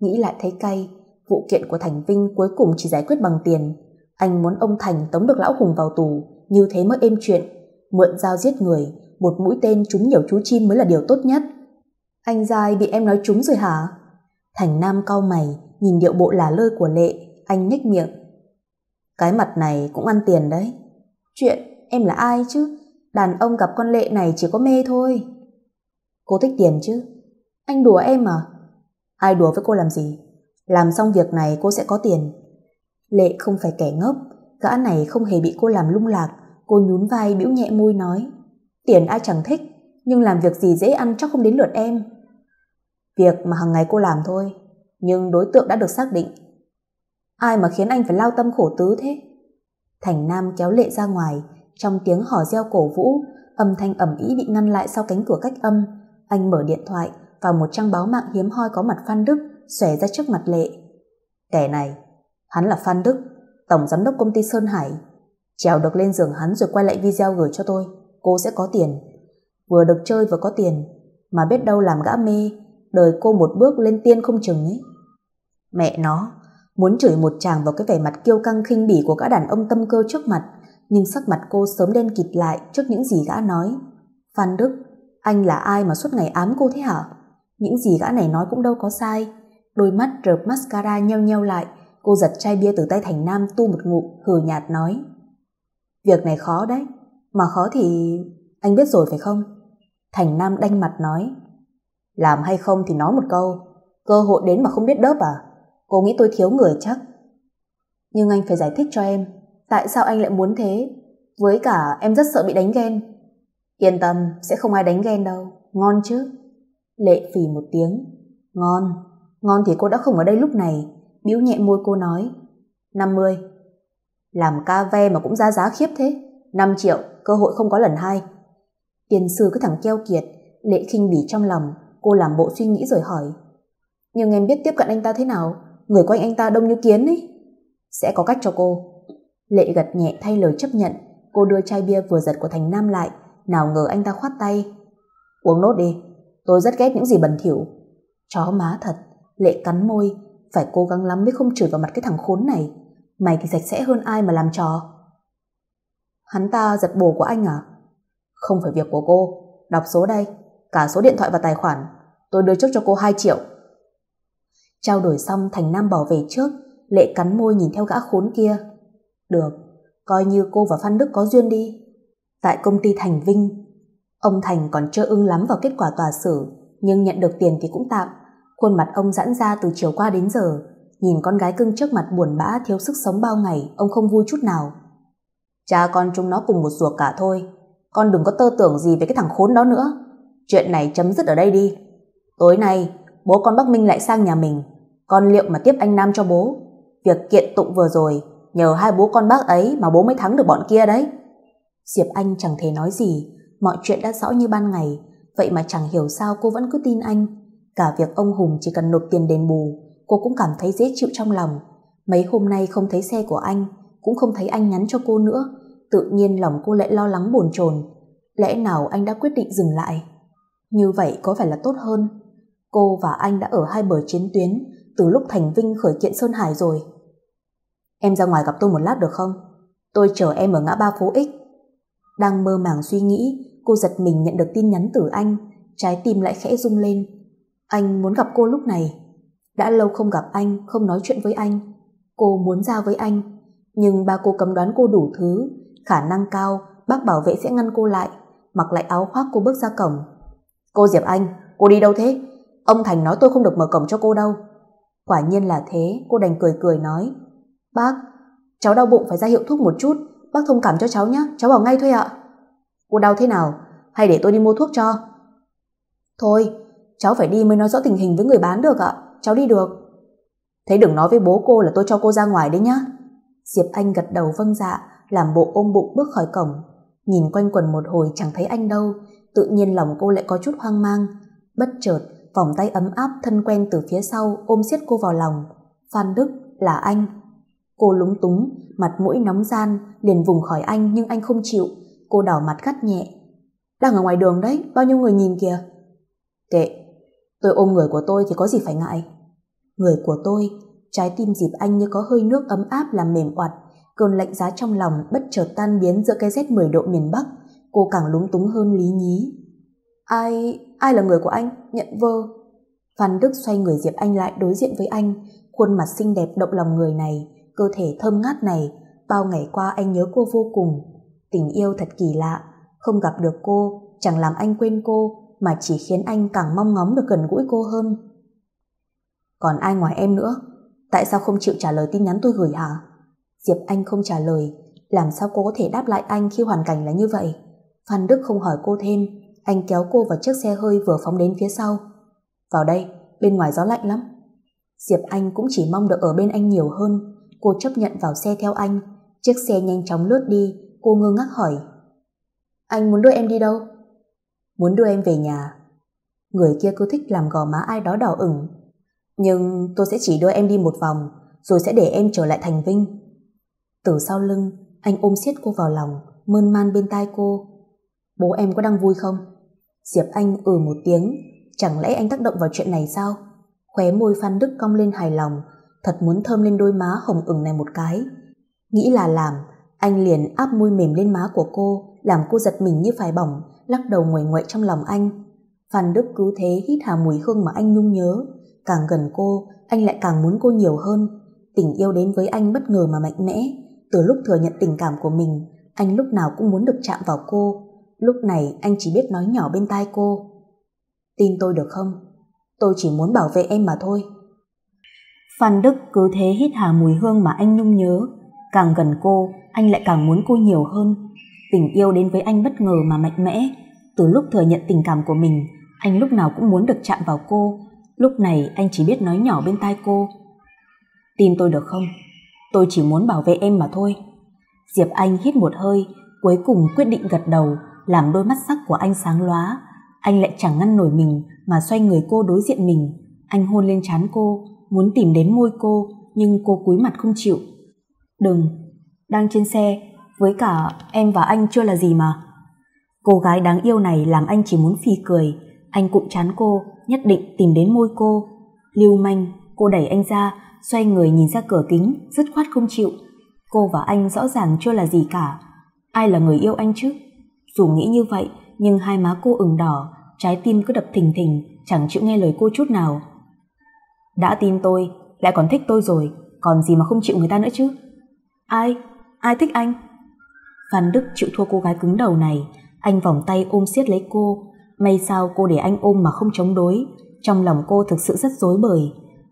Nghĩ lại thấy cay. Vụ kiện của Thành Vinh cuối cùng chỉ giải quyết bằng tiền. Anh muốn ông Thành tống được lão Hùng vào tù, như thế mới êm chuyện. Mượn dao giết người, một mũi tên trúng nhiều chú chim mới là điều tốt nhất. Anh giai bị em nói trúng rồi hả? Thành Nam cau mày, nhìn điệu bộ lả lơi của Lệ, anh nhếch miệng. Cái mặt này cũng ăn tiền đấy. Chuyện em là ai chứ? Đàn ông gặp con Lệ này chỉ có mê thôi. Cô thích tiền chứ? Anh đùa em à? Ai đùa với cô làm gì? Làm xong việc này cô sẽ có tiền. Lệ không phải kẻ ngốc, gã này không hề bị cô làm lung lạc. Cô nhún vai bĩu nhẹ môi nói, tiền ai chẳng thích, nhưng làm việc gì dễ ăn chắc không đến lượt em. Việc mà hàng ngày cô làm thôi, nhưng đối tượng đã được xác định. Ai mà khiến anh phải lao tâm khổ tứ thế? Thành Nam kéo Lệ ra ngoài, trong tiếng hò reo cổ vũ, âm thanh ầm ĩ bị ngăn lại sau cánh cửa cách âm. Anh mở điện thoại, vào một trang báo mạng hiếm hoi có mặt Phan Đức, xòe ra trước mặt Lệ. Kẻ này, hắn là Phan Đức, tổng giám đốc công ty Sơn Hải. Trèo được lên giường hắn rồi quay lại video gửi cho tôi, cô sẽ có tiền. Vừa được chơi vừa có tiền, mà biết đâu làm gã mê, đời cô một bước lên tiên không chừng ấy. Mẹ nó, muốn chửi một chàng vào cái vẻ mặt kiêu căng khinh bỉ của gã đàn ông tâm cơ trước mặt, nhưng sắc mặt cô sớm đen kịt lại trước những gì gã nói. Phan Đức, anh là ai mà suốt ngày ám cô thế hả? Những gì gã này nói cũng đâu có sai. Đôi mắt rợp mascara nheo nheo lại, cô giật chai bia từ tay Thành Nam tu một ngụm, hừ nhạt nói. Việc này khó đấy, mà khó thì anh biết rồi phải không? Thành Nam đanh mặt nói. Làm hay không thì nói một câu, cơ hội đến mà không biết đớp à? Cô nghĩ tôi thiếu người chắc? Nhưng anh phải giải thích cho em, tại sao anh lại muốn thế? Với cả em rất sợ bị đánh ghen. Yên tâm, sẽ không ai đánh ghen đâu, ngon chứ? Lệ phì một tiếng. Ngon, ngon thì cô đã không ở đây lúc này. Bĩu nhẹ môi cô nói. Năm mươi. Làm ca ve mà cũng ra giá khiếp thế. Năm triệu, cơ hội không có lần hai. Tiền sư cứ thẳng keo kiệt. Lệ khinh bỉ trong lòng. Cô làm bộ suy nghĩ rồi hỏi. Nhưng em biết tiếp cận anh ta thế nào? Người quanh anh ta đông như kiến ấy. Sẽ có cách cho cô. Lệ gật nhẹ thay lời chấp nhận. Cô đưa chai bia vừa giật của Thành Nam lại. Nào ngờ anh ta khoát tay. Uống nốt đi, tôi rất ghét những gì bẩn thỉu. Chó má thật. Lệ cắn môi. Phải cố gắng lắm mới không chửi vào mặt cái thằng khốn này. Mày thì sạch sẽ hơn ai mà làm trò. Hắn ta giật bồ của anh à? Không phải việc của cô. Đọc số đây, cả số điện thoại và tài khoản. Tôi đưa trước cho cô hai triệu. Trao đổi xong, Thành Nam bỏ về trước. Lệ cắn môi nhìn theo gã khốn kia. Được, coi như cô và Phan Đức có duyên đi. Tại công ty Thành Vinh, ông Thành còn chưa ưng lắm vào kết quả tòa xử, nhưng nhận được tiền thì cũng tạm. Khuôn mặt ông giãn ra từ chiều qua đến giờ. Nhìn con gái cưng trước mặt buồn bã thiếu sức sống bao ngày, ông không vui chút nào. Cha con chúng nó cùng một ruột cả thôi. Con đừng có tơ tưởng gì về cái thằng khốn đó nữa. Chuyện này chấm dứt ở đây đi. Tối nay bố con Bắc Minh lại sang nhà mình. Con liệu mà tiếp anh Nam cho bố. Việc kiện tụng vừa rồi, nhờ hai bố con bác ấy mà bố mới thắng được bọn kia đấy. Diệp Anh chẳng thể nói gì. Mọi chuyện đã rõ như ban ngày. Vậy mà chẳng hiểu sao cô vẫn cứ tin anh. Cả việc ông Hùng chỉ cần nộp tiền đền bù, cô cũng cảm thấy dễ chịu trong lòng. Mấy hôm nay không thấy xe của anh, cũng không thấy anh nhắn cho cô nữa. Tự nhiên lòng cô lại lo lắng bồn chồn. Lẽ nào anh đã quyết định dừng lại? Như vậy có phải là tốt hơn? Cô và anh đã ở hai bờ chiến tuyến từ lúc Thành Vinh khởi kiện Sơn Hải rồi. Em ra ngoài gặp tôi một lát được không? Tôi chờ em ở ngã ba phố X. Đang mơ màng suy nghĩ, cô giật mình nhận được tin nhắn từ anh, trái tim lại khẽ rung lên. Anh muốn gặp cô lúc này. Đã lâu không gặp anh, không nói chuyện với anh. Cô muốn ra với anh, nhưng ba cô cấm đoán cô đủ thứ. Khả năng cao, bác bảo vệ sẽ ngăn cô lại. Mặc lại áo khoác, cô bước ra cổng. Cô Diệp Anh, cô đi đâu thế? Ông Thành nói tôi không được mở cổng cho cô đâu. Quả nhiên là thế, cô đành cười cười nói. Bác, cháu đau bụng phải ra hiệu thuốc một chút. Bác thông cảm cho cháu nhé, cháu bảo ngay thôi ạ. Cô đau thế nào? Hay để tôi đi mua thuốc cho? Thôi, cháu phải đi mới nói rõ tình hình với người bán được ạ. Cháu đi được. Thế đừng nói với bố cô là tôi cho cô ra ngoài đấy nhá. Diệp Anh gật đầu vâng dạ, làm bộ ôm bụng bước khỏi cổng. Nhìn quanh quần một hồi chẳng thấy anh đâu, tự nhiên lòng cô lại có chút hoang mang. Bất chợt, vòng tay ấm áp thân quen từ phía sau ôm siết cô vào lòng. Phan Đức là anh. Cô lúng túng, mặt mũi nóng gian, liền vùng khỏi anh nhưng anh không chịu. Cô đỏ mặt gắt nhẹ. Đang ở ngoài đường đấy, bao nhiêu người nhìn kìa. Kệ, tôi ôm người của tôi thì có gì phải ngại. Người của tôi, trái tim Diệp Anh như có hơi nước ấm áp làm mềm oặt. Cơn lạnh giá trong lòng bất chợt tan biến giữa cái rét mười độ miền Bắc. Cô càng lúng túng hơn lý nhí. Ai... ai là người của anh? Nhận vơ. Phan Đức xoay người Diệp Anh lại đối diện với anh. Khuôn mặt xinh đẹp động lòng người này, cơ thể thơm ngát này, bao ngày qua anh nhớ cô vô cùng. Tình yêu thật kỳ lạ, không gặp được cô chẳng làm anh quên cô, mà chỉ khiến anh càng mong ngóng được gần gũi cô hơn. Còn ai ngoài em nữa? Tại sao không chịu trả lời tin nhắn tôi gửi hả? Diệp Anh không trả lời. Làm sao cô có thể đáp lại anh khi hoàn cảnh là như vậy? Phan Đức không hỏi cô thêm. Anh kéo cô vào chiếc xe hơi vừa phóng đến phía sau. Vào đây, bên ngoài gió lạnh lắm. Diệp Anh cũng chỉ mong được ở bên anh nhiều hơn. Cô chấp nhận vào xe theo anh. Chiếc xe nhanh chóng lướt đi. Cô ngơ ngác hỏi. Anh muốn đưa em đi đâu? Muốn đưa em về nhà. Người kia cứ thích làm gò má ai đó đỏ ửng. Nhưng tôi sẽ chỉ đưa em đi một vòng, rồi sẽ để em trở lại Thành Vinh. Từ sau lưng, anh ôm siết cô vào lòng, mơn man bên tai cô. Bố em có đang vui không? Diệp Anh ừ một tiếng. Chẳng lẽ anh tác động vào chuyện này sao? Khóe môi Phan Đức cong lên hài lòng. Thật muốn thơm lên đôi má hồng ửng này một cái. Nghĩ là làm, anh liền áp môi mềm lên má của cô, làm cô giật mình như phải bỏng, lắc đầu nguẩy nguậy trong lòng anh. Phan Đức cứ thế hít hà mùi hương mà anh nhung nhớ. Càng gần cô, anh lại càng muốn cô nhiều hơn. Tình yêu đến với anh bất ngờ mà mạnh mẽ. Từ lúc thừa nhận tình cảm của mình, anh lúc nào cũng muốn được chạm vào cô. Lúc này anh chỉ biết nói nhỏ bên tai cô. Tin tôi được không? Tôi chỉ muốn bảo vệ em mà thôi. Phan Đức cứ thế hít hà mùi hương mà anh nhung nhớ. Càng gần cô, anh lại càng muốn cô nhiều hơn. Tình yêu đến với anh bất ngờ mà mạnh mẽ. Từ lúc thừa nhận tình cảm của mình, anh lúc nào cũng muốn được chạm vào cô. Lúc này anh chỉ biết nói nhỏ bên tai cô. Tin tôi được không? Tôi chỉ muốn bảo vệ em mà thôi. Diệp Anh hít một hơi, cuối cùng quyết định gật đầu, làm đôi mắt sắc của anh sáng lóa. Anh lại chẳng ngăn nổi mình mà xoay người cô đối diện mình. Anh hôn lên trán cô, muốn tìm đến môi cô, nhưng cô cúi mặt không chịu. Đừng, đang trên xe, với cả em và anh chưa là gì mà. Cô gái đáng yêu này làm anh chỉ muốn phì cười. Anh cụm trán cô, nhất định tìm đến môi cô. Lưu manh, cô đẩy anh ra, xoay người nhìn ra cửa kính, dứt khoát không chịu. Cô và anh rõ ràng chưa là gì cả. Ai là người yêu anh chứ? Dù nghĩ như vậy, nhưng hai má cô ửng đỏ, trái tim cứ đập thình thình, chẳng chịu nghe lời cô chút nào. Đã tin tôi, lại còn thích tôi rồi, còn gì mà không chịu người ta nữa chứ? Ai? Ai thích anh? Phan Đức chịu thua cô gái cứng đầu này, anh vòng tay ôm siết lấy cô. May sao cô để anh ôm mà không chống đối. Trong lòng cô thực sự rất rối bời.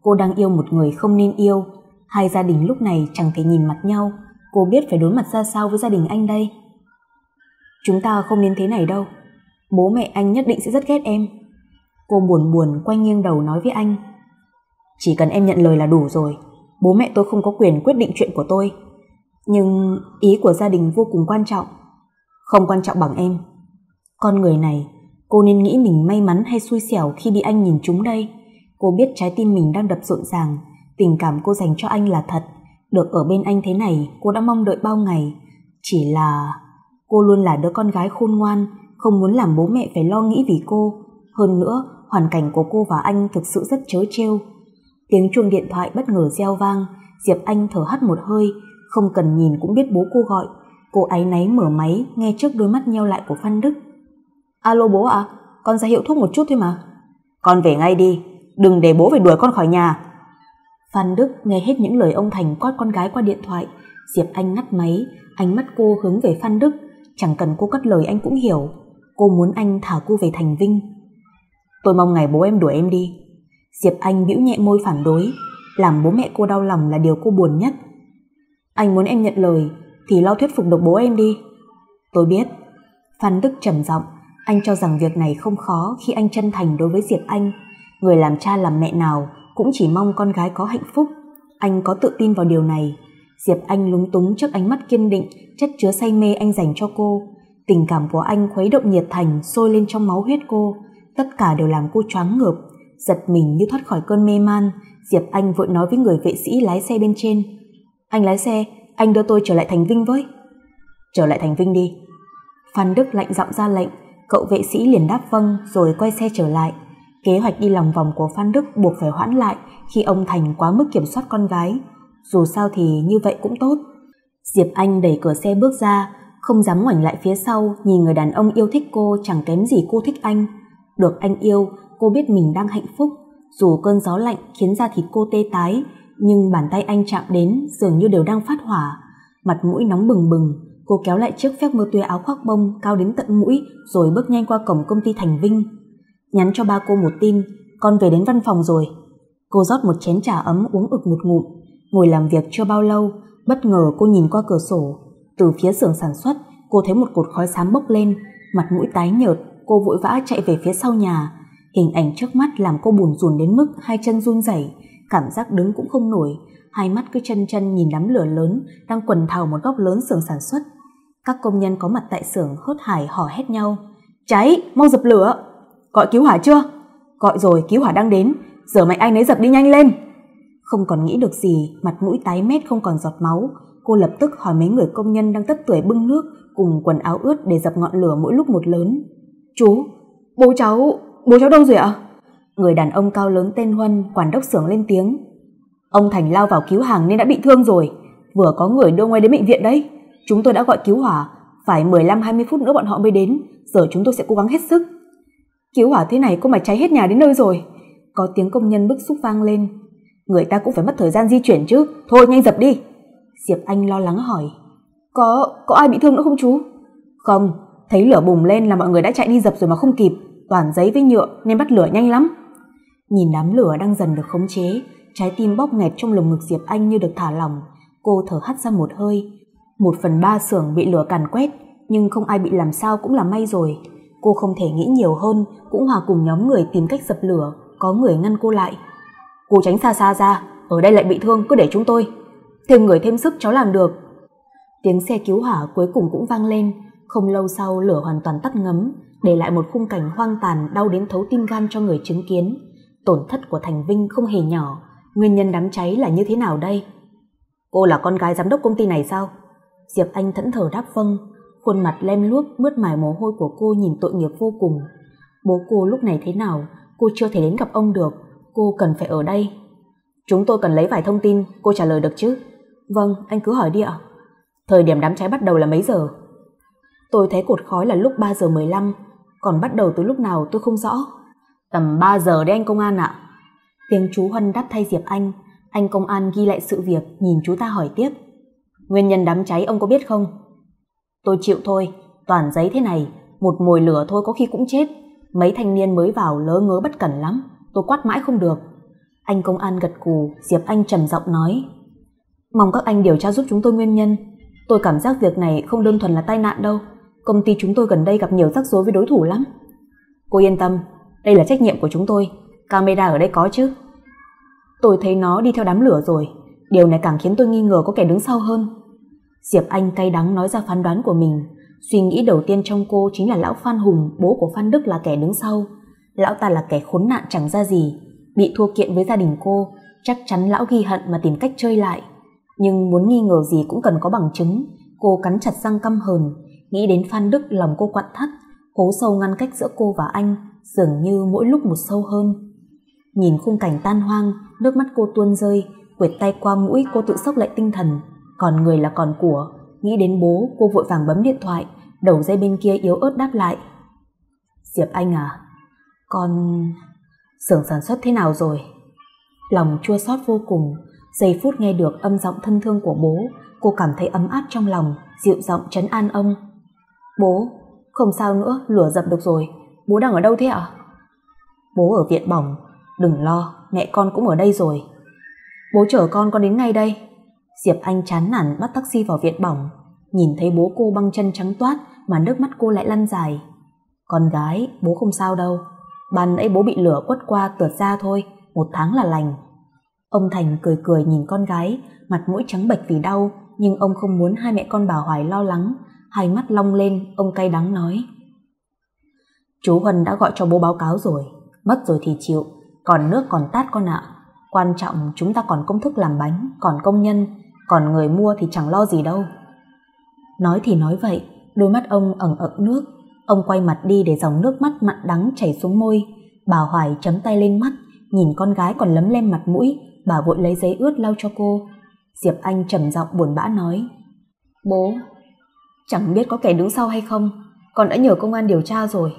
Cô đang yêu một người không nên yêu. Hai gia đình lúc này chẳng thể nhìn mặt nhau. Cô biết phải đối mặt ra sao với gia đình anh đây. Chúng ta không nên thế này đâu. Bố mẹ anh nhất định sẽ rất ghét em. Cô buồn buồn quay nghiêng đầu nói với anh. Chỉ cần em nhận lời là đủ rồi. Bố mẹ tôi không có quyền quyết định chuyện của tôi. Nhưng ý của gia đình vô cùng quan trọng. Không quan trọng bằng em. Con người này, cô nên nghĩ mình may mắn hay xui xẻo khi bị anh nhìn trúng đây. Cô biết trái tim mình đang đập rộn ràng. Tình cảm cô dành cho anh là thật. Được ở bên anh thế này cô đã mong đợi bao ngày. Chỉ là cô luôn là đứa con gái khôn ngoan, không muốn làm bố mẹ phải lo nghĩ vì cô. Hơn nữa hoàn cảnh của cô và anh thực sự rất trớ trêu. Tiếng chuông điện thoại bất ngờ reo vang, Diệp Anh thở hắt một hơi, không cần nhìn cũng biết bố cô gọi. Cô áy náy mở máy, nghe trước đôi mắt nheo lại của Phan Đức. Alo bố ạ, à, con ra hiệu thuốc một chút thôi mà. Con về ngay đi, đừng để bố phải đuổi con khỏi nhà. Phan Đức nghe hết những lời ông Thành quát con gái qua điện thoại. Diệp Anh ngắt máy, ánh mắt cô hướng về Phan Đức, chẳng cần cô cất lời anh cũng hiểu. Cô muốn anh thả cô về Thành Vinh. Tôi mong ngày bố em đuổi em đi. Diệp Anh bĩu nhẹ môi phản đối, làm bố mẹ cô đau lòng là điều cô buồn nhất. Anh muốn em nhận lời thì lo thuyết phục được bố em đi. Tôi biết. Phan Đức trầm giọng, anh cho rằng việc này không khó khi anh chân thành đối với Diệp Anh. Người làm cha làm mẹ nào cũng chỉ mong con gái có hạnh phúc. Anh có tự tin vào điều này. Diệp Anh lúng túng trước ánh mắt kiên định, chất chứa say mê anh dành cho cô. Tình cảm của anh khuấy động nhiệt thành, sôi lên trong máu huyết cô. Tất cả đều làm cô choáng ngợp, giật mình như thoát khỏi cơn mê man. Diệp Anh vội nói với người vệ sĩ lái xe bên trên. Anh lái xe, anh đưa tôi trở lại Thành Vinh với. Trở lại Thành Vinh đi. Phan Đức lạnh giọng ra lệnh, cậu vệ sĩ liền đáp vâng rồi quay xe trở lại. Kế hoạch đi lòng vòng của Phan Đức buộc phải hoãn lại khi ông Thành quá mức kiểm soát con gái. Dù sao thì như vậy cũng tốt. Diệp Anh đẩy cửa xe bước ra, không dám ngoảnh lại phía sau, nhìn người đàn ông yêu thích cô chẳng kém gì cô thích anh. Được anh yêu, cô biết mình đang hạnh phúc. Dù cơn gió lạnh khiến da thịt cô tê tái, nhưng bàn tay anh chạm đến dường như đều đang phát hỏa. Mặt mũi nóng bừng bừng, cô kéo lại chiếc phép mơ tuê áo khoác bông cao đến tận mũi rồi bước nhanh qua cổng công ty Thành Vinh. Nhắn cho ba cô một tin, con về đến văn phòng rồi. Cô rót một chén trà ấm uống ực một ngụm. Ngồi làm việc chưa bao lâu, bất ngờ cô nhìn qua cửa sổ. Từ phía xưởng sản xuất, cô thấy một cột khói xám bốc lên, mặt mũi tái nhợt, cô vội vã chạy về phía sau nhà. Hình ảnh trước mắt làm cô bủn rủn đến mức hai chân run rẩy, cảm giác đứng cũng không nổi, hai mắt cứ chân chân nhìn đám lửa lớn đang quần thào một góc lớn xưởng sản xuất. Các công nhân có mặt tại xưởng hớt hải hò hét nhau: "Cháy, mau dập lửa! Gọi cứu hỏa chưa?" "Gọi rồi, cứu hỏa đang đến, giờ mày anh ấy dập đi nhanh lên." Không còn nghĩ được gì, mặt mũi tái mét không còn giọt máu, cô lập tức hỏi mấy người công nhân đang tất tưởi bưng nước cùng quần áo ướt để dập ngọn lửa mỗi lúc một lớn. "Chú, bố cháu, bố cháu đâu rồi ạ?" Người đàn ông cao lớn tên Huân, quản đốc xưởng lên tiếng. "Ông Thành lao vào cứu hàng nên đã bị thương rồi, vừa có người đưa ngay đến bệnh viện đấy. Chúng tôi đã gọi cứu hỏa, phải mười lăm đến hai mươi phút nữa bọn họ mới đến, giờ chúng tôi sẽ cố gắng hết sức." "Cứu hỏa thế này cô mà cháy hết nhà đến nơi rồi." Có tiếng công nhân bức xúc vang lên. "Người ta cũng phải mất thời gian di chuyển chứ, thôi nhanh dập đi." Diệp Anh lo lắng hỏi: Có, có ai bị thương nữa không chú?" "Không, thấy lửa bùng lên là mọi người đã chạy đi dập rồi mà không kịp, toàn giấy với nhựa nên bắt lửa nhanh lắm." Nhìn đám lửa đang dần được khống chế, trái tim bóp nghẹt trong lồng ngực Diệp Anh như được thả lỏng. Cô thở hắt ra một hơi. Một phần ba xưởng bị lửa càn quét, nhưng không ai bị làm sao cũng là may rồi. Cô không thể nghĩ nhiều hơn, cũng hòa cùng nhóm người tìm cách dập lửa. Có người ngăn cô lại: "Cô tránh xa xa ra, ở đây lại bị thương, cứ để chúng tôi. Thêm người thêm sức cháu làm được." Tiếng xe cứu hỏa cuối cùng cũng vang lên. Không lâu sau lửa hoàn toàn tắt ngấm, để lại một khung cảnh hoang tàn đau đến thấu tim gan cho người chứng kiến. Tổn thất của Thành Vinh không hề nhỏ. Nguyên nhân đám cháy là như thế nào đây? "Cô là con gái giám đốc công ty này sao?" Diệp Anh thẫn thờ đáp vâng. Khuôn mặt lem luốc mướt mải mồ hôi của cô nhìn tội nghiệp vô cùng. Bố cô lúc này thế nào, cô chưa thể đến gặp ông được. Cô cần phải ở đây. "Chúng tôi cần lấy vài thông tin, cô trả lời được chứ?" "Vâng, anh cứ hỏi đi ạ." "Thời điểm đám cháy bắt đầu là mấy giờ?" "Tôi thấy cột khói là lúc ba giờ mười lăm, còn bắt đầu từ lúc nào tôi không rõ." "Tầm ba giờ đấy anh công an ạ." Tiếng chú Huân đáp thay Diệp Anh. Anh công an ghi lại sự việc, nhìn chú ta hỏi tiếp: "Nguyên nhân đám cháy ông có biết không?" "Tôi chịu thôi, toàn giấy thế này, một mồi lửa thôi có khi cũng chết. Mấy thanh niên mới vào lớ ngớ bất cẩn lắm, tôi quát mãi không được." Anh công an gật gù. Diệp Anh trầm giọng nói: "Mong các anh điều tra giúp chúng tôi nguyên nhân. Tôi cảm giác việc này không đơn thuần là tai nạn đâu. Công ty chúng tôi gần đây gặp nhiều rắc rối với đối thủ lắm." "Cô yên tâm, đây là trách nhiệm của chúng tôi. Camera ở đây có chứ?" "Tôi thấy nó đi theo đám lửa rồi. Điều này càng khiến tôi nghi ngờ có kẻ đứng sau hơn." Diệp Anh cay đắng nói ra phán đoán của mình. Suy nghĩ đầu tiên trong cô chính là lão Phan Hùng, bố của Phan Đức, là kẻ đứng sau. Lão ta là kẻ khốn nạn chẳng ra gì, bị thua kiện với gia đình cô, chắc chắn lão ghi hận mà tìm cách chơi lại. Nhưng muốn nghi ngờ gì cũng cần có bằng chứng. Cô cắn chặt răng căm hờn, nghĩ đến Phan Đức lòng cô quặn thắt, hố sâu ngăn cách giữa cô và anh, dường như mỗi lúc một sâu hơn. Nhìn khung cảnh tan hoang, nước mắt cô tuôn rơi, quệt tay qua mũi cô tự sốc lại tinh thần. Còn người là còn của, nghĩ đến bố cô vội vàng bấm điện thoại, đầu dây bên kia yếu ớt đáp lại. Diệp Anh à, con... xưởng sản xuất thế nào rồi? Lòng chua xót vô cùng, giây phút nghe được âm giọng thân thương của bố, cô cảm thấy ấm áp trong lòng, dịu giọng trấn an ông. Bố, không sao nữa, lửa dập được rồi. Bố đang ở đâu thế ạ? À? Bố ở viện bỏng, đừng lo, mẹ con cũng ở đây rồi. Bố chở con, con đến ngay đây. Diệp Anh chán nản bắt taxi vào viện bỏng, nhìn thấy bố cô băng chân trắng toát mà nước mắt cô lại lăn dài. Con gái, bố không sao đâu, ban nãy bố bị lửa quất qua tượt ra thôi, một tháng là lành. Ông Thành cười cười nhìn con gái, mặt mũi trắng bệch vì đau, nhưng ông không muốn hai mẹ con bà Hoài lo lắng, hai mắt long lên, ông cay đắng nói. Chú Huân đã gọi cho bố báo cáo rồi, mất rồi thì chịu, còn nước còn tát con ạ. Quan trọng chúng ta còn công thức làm bánh, còn công nhân, còn người mua thì chẳng lo gì đâu. Nói thì nói vậy, đôi mắt ông ẩn ẩn nước, ông quay mặt đi để dòng nước mắt mặn đắng chảy xuống môi. Bà Hoài chấm tay lên mắt, nhìn con gái còn lấm lem mặt mũi, bà vội lấy giấy ướt lau cho cô. Diệp Anh trầm giọng buồn bã nói, bố, chẳng biết có kẻ đứng sau hay không, con đã nhờ công an điều tra rồi.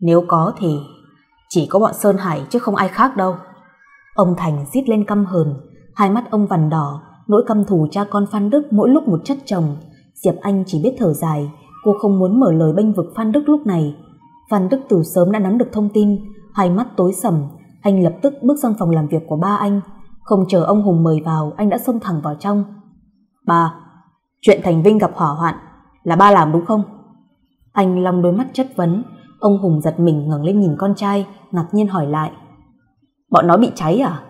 Nếu có thì chỉ có bọn Sơn Hải chứ không ai khác đâu. Ông Thành rít lên căm hờn, hai mắt ông vằn đỏ, nỗi căm thù cha con Phan Đức mỗi lúc một chất chồng. Diệp Anh chỉ biết thở dài, cô không muốn mở lời bênh vực Phan Đức lúc này. Phan Đức từ sớm đã nắm được thông tin, hai mắt tối sầm, anh lập tức bước sang phòng làm việc của ba anh. Không chờ ông Hùng mời vào, anh đã xông thẳng vào trong. Ba, chuyện Thành Vinh gặp hỏa hoạn là ba làm đúng không? Anh long đôi mắt chất vấn. Ông Hùng giật mình ngẩng lên nhìn con trai, ngạc nhiên hỏi lại. Bọn nó bị cháy à?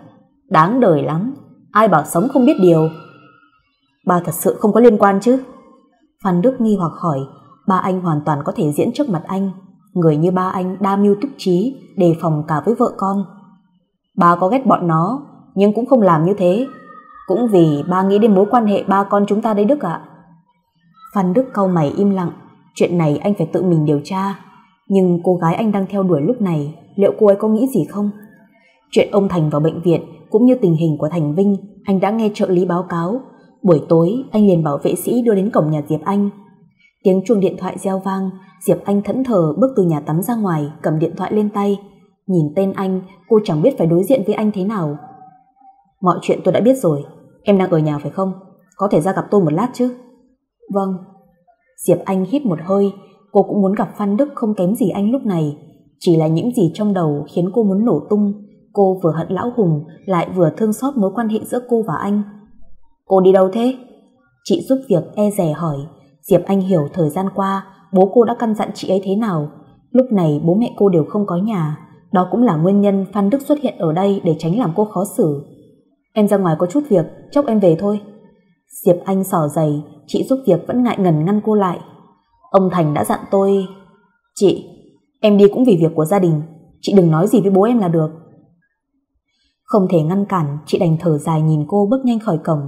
Đáng đời lắm, ai bảo sống không biết điều. Ba thật sự không có liên quan chứ? Phan Đức nghi hoặc hỏi. Ba anh hoàn toàn có thể diễn trước mặt anh, người như ba anh đa mưu túc trí, đề phòng cả với vợ con. Ba có ghét bọn nó, nhưng cũng không làm như thế, cũng vì ba nghĩ đến mối quan hệ ba con chúng ta đấy Đức ạ. Phan Đức cau mày im lặng. Chuyện này anh phải tự mình điều tra, nhưng cô gái anh đang theo đuổi lúc này, liệu cô ấy có nghĩ gì không? Chuyện ông Thành vào bệnh viện cũng như tình hình của Thành Vinh, anh đã nghe trợ lý báo cáo. Buổi tối, anh liền bảo vệ sĩ đưa đến cổng nhà Diệp Anh. Tiếng chuông điện thoại reo vang, Diệp Anh thẫn thờ bước từ nhà tắm ra ngoài, cầm điện thoại lên tay. Nhìn tên anh, cô chẳng biết phải đối diện với anh thế nào. Mọi chuyện tôi đã biết rồi, em đang ở nhà phải không? Có thể ra gặp tôi một lát chứ? Vâng. Diệp Anh hít một hơi, cô cũng muốn gặp Phan Đức không kém gì anh lúc này. Chỉ là những gì trong đầu khiến cô muốn nổ tung. Cô vừa hận lão Hùng, lại vừa thương xót mối quan hệ giữa cô và anh. Cô đi đâu thế? Chị giúp việc e dè hỏi. Diệp Anh hiểu thời gian qua bố cô đã căn dặn chị ấy thế nào. Lúc này bố mẹ cô đều không có nhà, đó cũng là nguyên nhân Phan Đức xuất hiện ở đây để tránh làm cô khó xử. Em ra ngoài có chút việc, chốc em về thôi. Diệp Anh xỏ giày, chị giúp việc vẫn ngại ngần ngăn cô lại. Ông Thành đã dặn tôi. Chị, em đi cũng vì việc của gia đình, chị đừng nói gì với bố em là được. Không thể ngăn cản, chị đành thở dài nhìn cô bước nhanh khỏi cổng.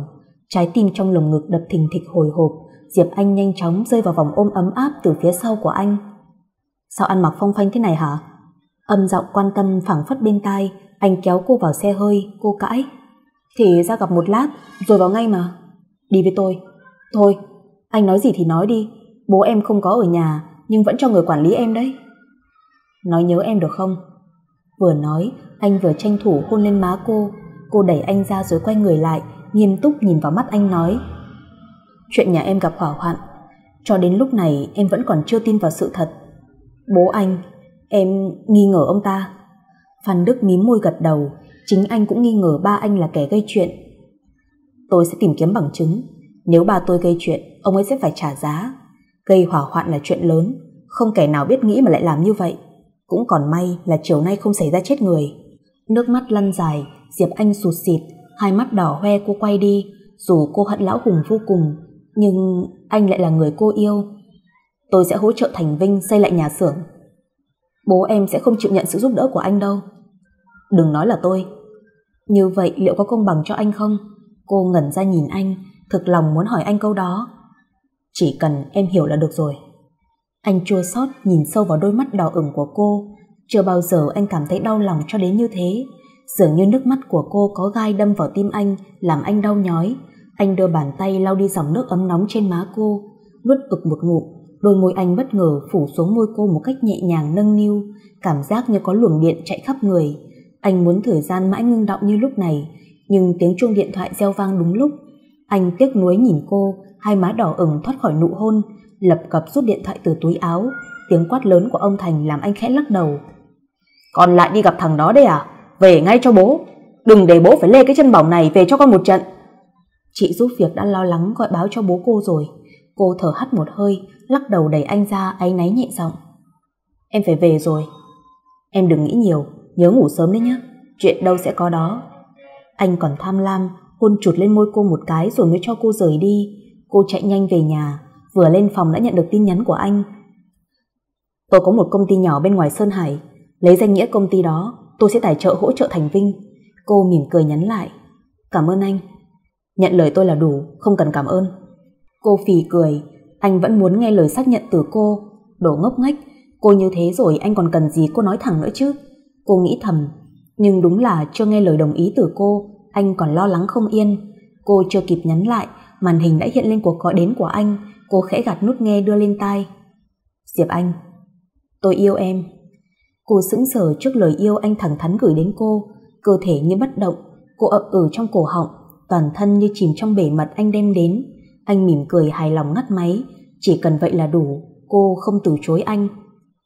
Trái tim trong lồng ngực đập thình thịch hồi hộp, Diệp Anh nhanh chóng rơi vào vòng ôm ấm áp từ phía sau của anh. Sao ăn mặc phong phanh thế này hả? Âm giọng quan tâm phảng phất bên tai, anh kéo cô vào xe hơi, cô cãi. Thì ra gặp một lát, rồi vào ngay mà. Đi với tôi. Thôi, anh nói gì thì nói đi, bố em không có ở nhà, nhưng vẫn cho người quản lý em đấy. Nói nhớ em được không? Vừa nói, anh vừa tranh thủ hôn lên má cô. Cô đẩy anh ra rồi quay người lại, nghiêm túc nhìn vào mắt anh nói. Chuyện nhà em gặp hỏa hoạn, cho đến lúc này em vẫn còn chưa tin vào sự thật. Bố anh, em nghi ngờ ông ta. Phan Đức mím môi gật đầu, chính anh cũng nghi ngờ ba anh là kẻ gây chuyện. Tôi sẽ tìm kiếm bằng chứng, nếu ba tôi gây chuyện, ông ấy sẽ phải trả giá. Gây hỏa hoạn là chuyện lớn, không kẻ nào biết nghĩ mà lại làm như vậy. Cũng còn may là chiều nay không xảy ra chết người. Nước mắt lăn dài, Diệp Anh sụt sịt, hai mắt đỏ hoe cô quay đi. Dù cô hận lão Hùng vô cùng, nhưng anh lại là người cô yêu. Tôi sẽ hỗ trợ Thành Vinh xây lại nhà xưởng. Bố em sẽ không chịu nhận sự giúp đỡ của anh đâu. Đừng nói là tôi. Như vậy liệu có công bằng cho anh không? Cô ngẩn ra nhìn anh, thực lòng muốn hỏi anh câu đó. Chỉ cần em hiểu là được rồi. Anh chua xót nhìn sâu vào đôi mắt đỏ ửng của cô. Chưa bao giờ anh cảm thấy đau lòng cho đến như thế. Dường như nước mắt của cô có gai đâm vào tim anh, làm anh đau nhói. Anh đưa bàn tay lau đi dòng nước ấm nóng trên má cô, nuốt ực một ngụm. Đôi môi anh bất ngờ phủ xuống môi cô một cách nhẹ nhàng nâng niu, cảm giác như có luồng điện chạy khắp người. Anh muốn thời gian mãi ngưng đọng như lúc này, nhưng tiếng chuông điện thoại reo vang đúng lúc. Anh tiếc nuối nhìn cô, hai má đỏ ửng thoát khỏi nụ hôn, lập cập rút điện thoại từ túi áo. Tiếng quát lớn của ông Thành làm anh khẽ lắc đầu. Con lại đi gặp thằng đó đấy à? Về ngay cho bố, đừng để bố phải lê cái chân bỏng này về cho con một trận. Chị giúp việc đã lo lắng gọi báo cho bố cô rồi. Cô thở hắt một hơi, lắc đầu đẩy anh ra, áy náy nhẹ giọng. Em phải về rồi. Em đừng nghĩ nhiều, nhớ ngủ sớm đấy nhé. Chuyện đâu sẽ có đó. Anh còn tham lam, hôn chụt lên môi cô một cái rồi mới cho cô rời đi. Cô chạy nhanh về nhà, vừa lên phòng đã nhận được tin nhắn của anh. Tôi có một công ty nhỏ bên ngoài Sơn Hải, lấy danh nghĩa công ty đó, tôi sẽ tài trợ hỗ trợ Thành Vinh. Cô mỉm cười nhắn lại. Cảm ơn anh. Nhận lời tôi là đủ, không cần cảm ơn. Cô phì cười, anh vẫn muốn nghe lời xác nhận từ cô. Đồ ngốc nghếch, cô như thế rồi anh còn cần gì cô nói thẳng nữa chứ. Cô nghĩ thầm, nhưng đúng là chưa nghe lời đồng ý từ cô, anh còn lo lắng không yên. Cô chưa kịp nhắn lại, màn hình đã hiện lên cuộc gọi đến của anh. Cô khẽ gạt nút nghe đưa lên tai. Diệp Anh, tôi yêu em. Cô sững sờ trước lời yêu anh thẳng thắn gửi đến cô, cơ thể như bất động, cô ậm ừ trong cổ họng, toàn thân như chìm trong bể mật anh đem đến. Anh mỉm cười hài lòng ngắt máy, chỉ cần vậy là đủ, cô không từ chối anh.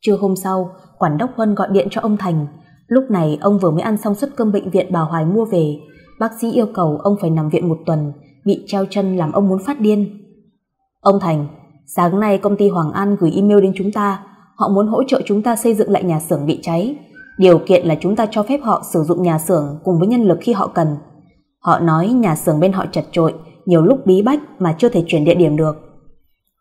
Trưa hôm sau, quản đốc Huân gọi điện cho ông Thành, lúc này ông vừa mới ăn xong suất cơm bệnh viện bà Hoài mua về, bác sĩ yêu cầu ông phải nằm viện một tuần, bị treo chân làm ông muốn phát điên. Ông Thành, sáng nay công ty Hoàng An gửi email đến chúng ta, họ muốn hỗ trợ chúng ta xây dựng lại nhà xưởng bị cháy, điều kiện là chúng ta cho phép họ sử dụng nhà xưởng cùng với nhân lực khi họ cần. Họ nói nhà xưởng bên họ chật chội, nhiều lúc bí bách mà chưa thể chuyển địa điểm được.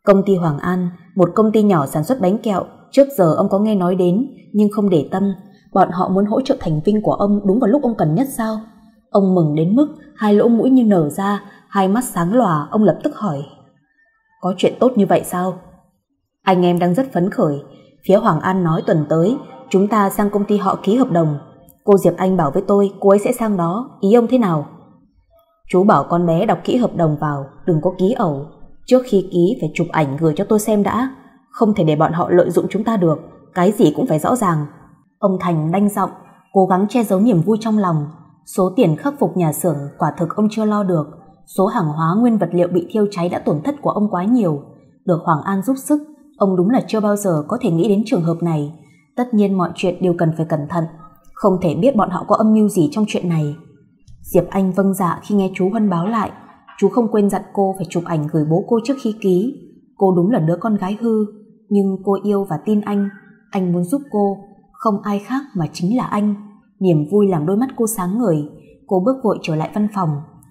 Công ty Hoàng An, một công ty nhỏ sản xuất bánh kẹo, trước giờ ông có nghe nói đến nhưng không để tâm. Bọn họ muốn hỗ trợ Thành Vinh của ông đúng vào lúc ông cần nhất sao? Ông mừng đến mức hai lỗ mũi như nở ra, hai mắt sáng lòa. Ông lập tức hỏi, có chuyện tốt như vậy sao? Anh em đang rất phấn khởi. Phía Hoàng An nói tuần tới chúng ta sang công ty họ ký hợp đồng. Cô Diệp Anh bảo với tôi cô ấy sẽ sang đó, ý ông thế nào? Chú bảo con bé đọc kỹ hợp đồng vào, đừng có ký ẩu. Trước khi ký phải chụp ảnh gửi cho tôi xem đã, không thể để bọn họ lợi dụng chúng ta được, cái gì cũng phải rõ ràng. Ông Thành đanh giọng, cố gắng che giấu niềm vui trong lòng. Số tiền khắc phục nhà xưởng quả thực ông chưa lo được, số hàng hóa nguyên vật liệu bị thiêu cháy đã tổn thất của ông quá nhiều. Được Hoàng An giúp sức, ông đúng là chưa bao giờ có thể nghĩ đến trường hợp này. Tất nhiên mọi chuyện đều cần phải cẩn thận, không thể biết bọn họ có âm mưu gì trong chuyện này. Diệp Anh vâng dạ khi nghe chú Huân báo lại. Chú không quên dặn cô phải chụp ảnh gửi bố cô trước khi ký. Cô đúng là đứa con gái hư, nhưng cô yêu và tin anh. Anh muốn giúp cô, không ai khác mà chính là anh. Niềm vui làm đôi mắt cô sáng ngời. Cô bước vội trở lại văn phòng,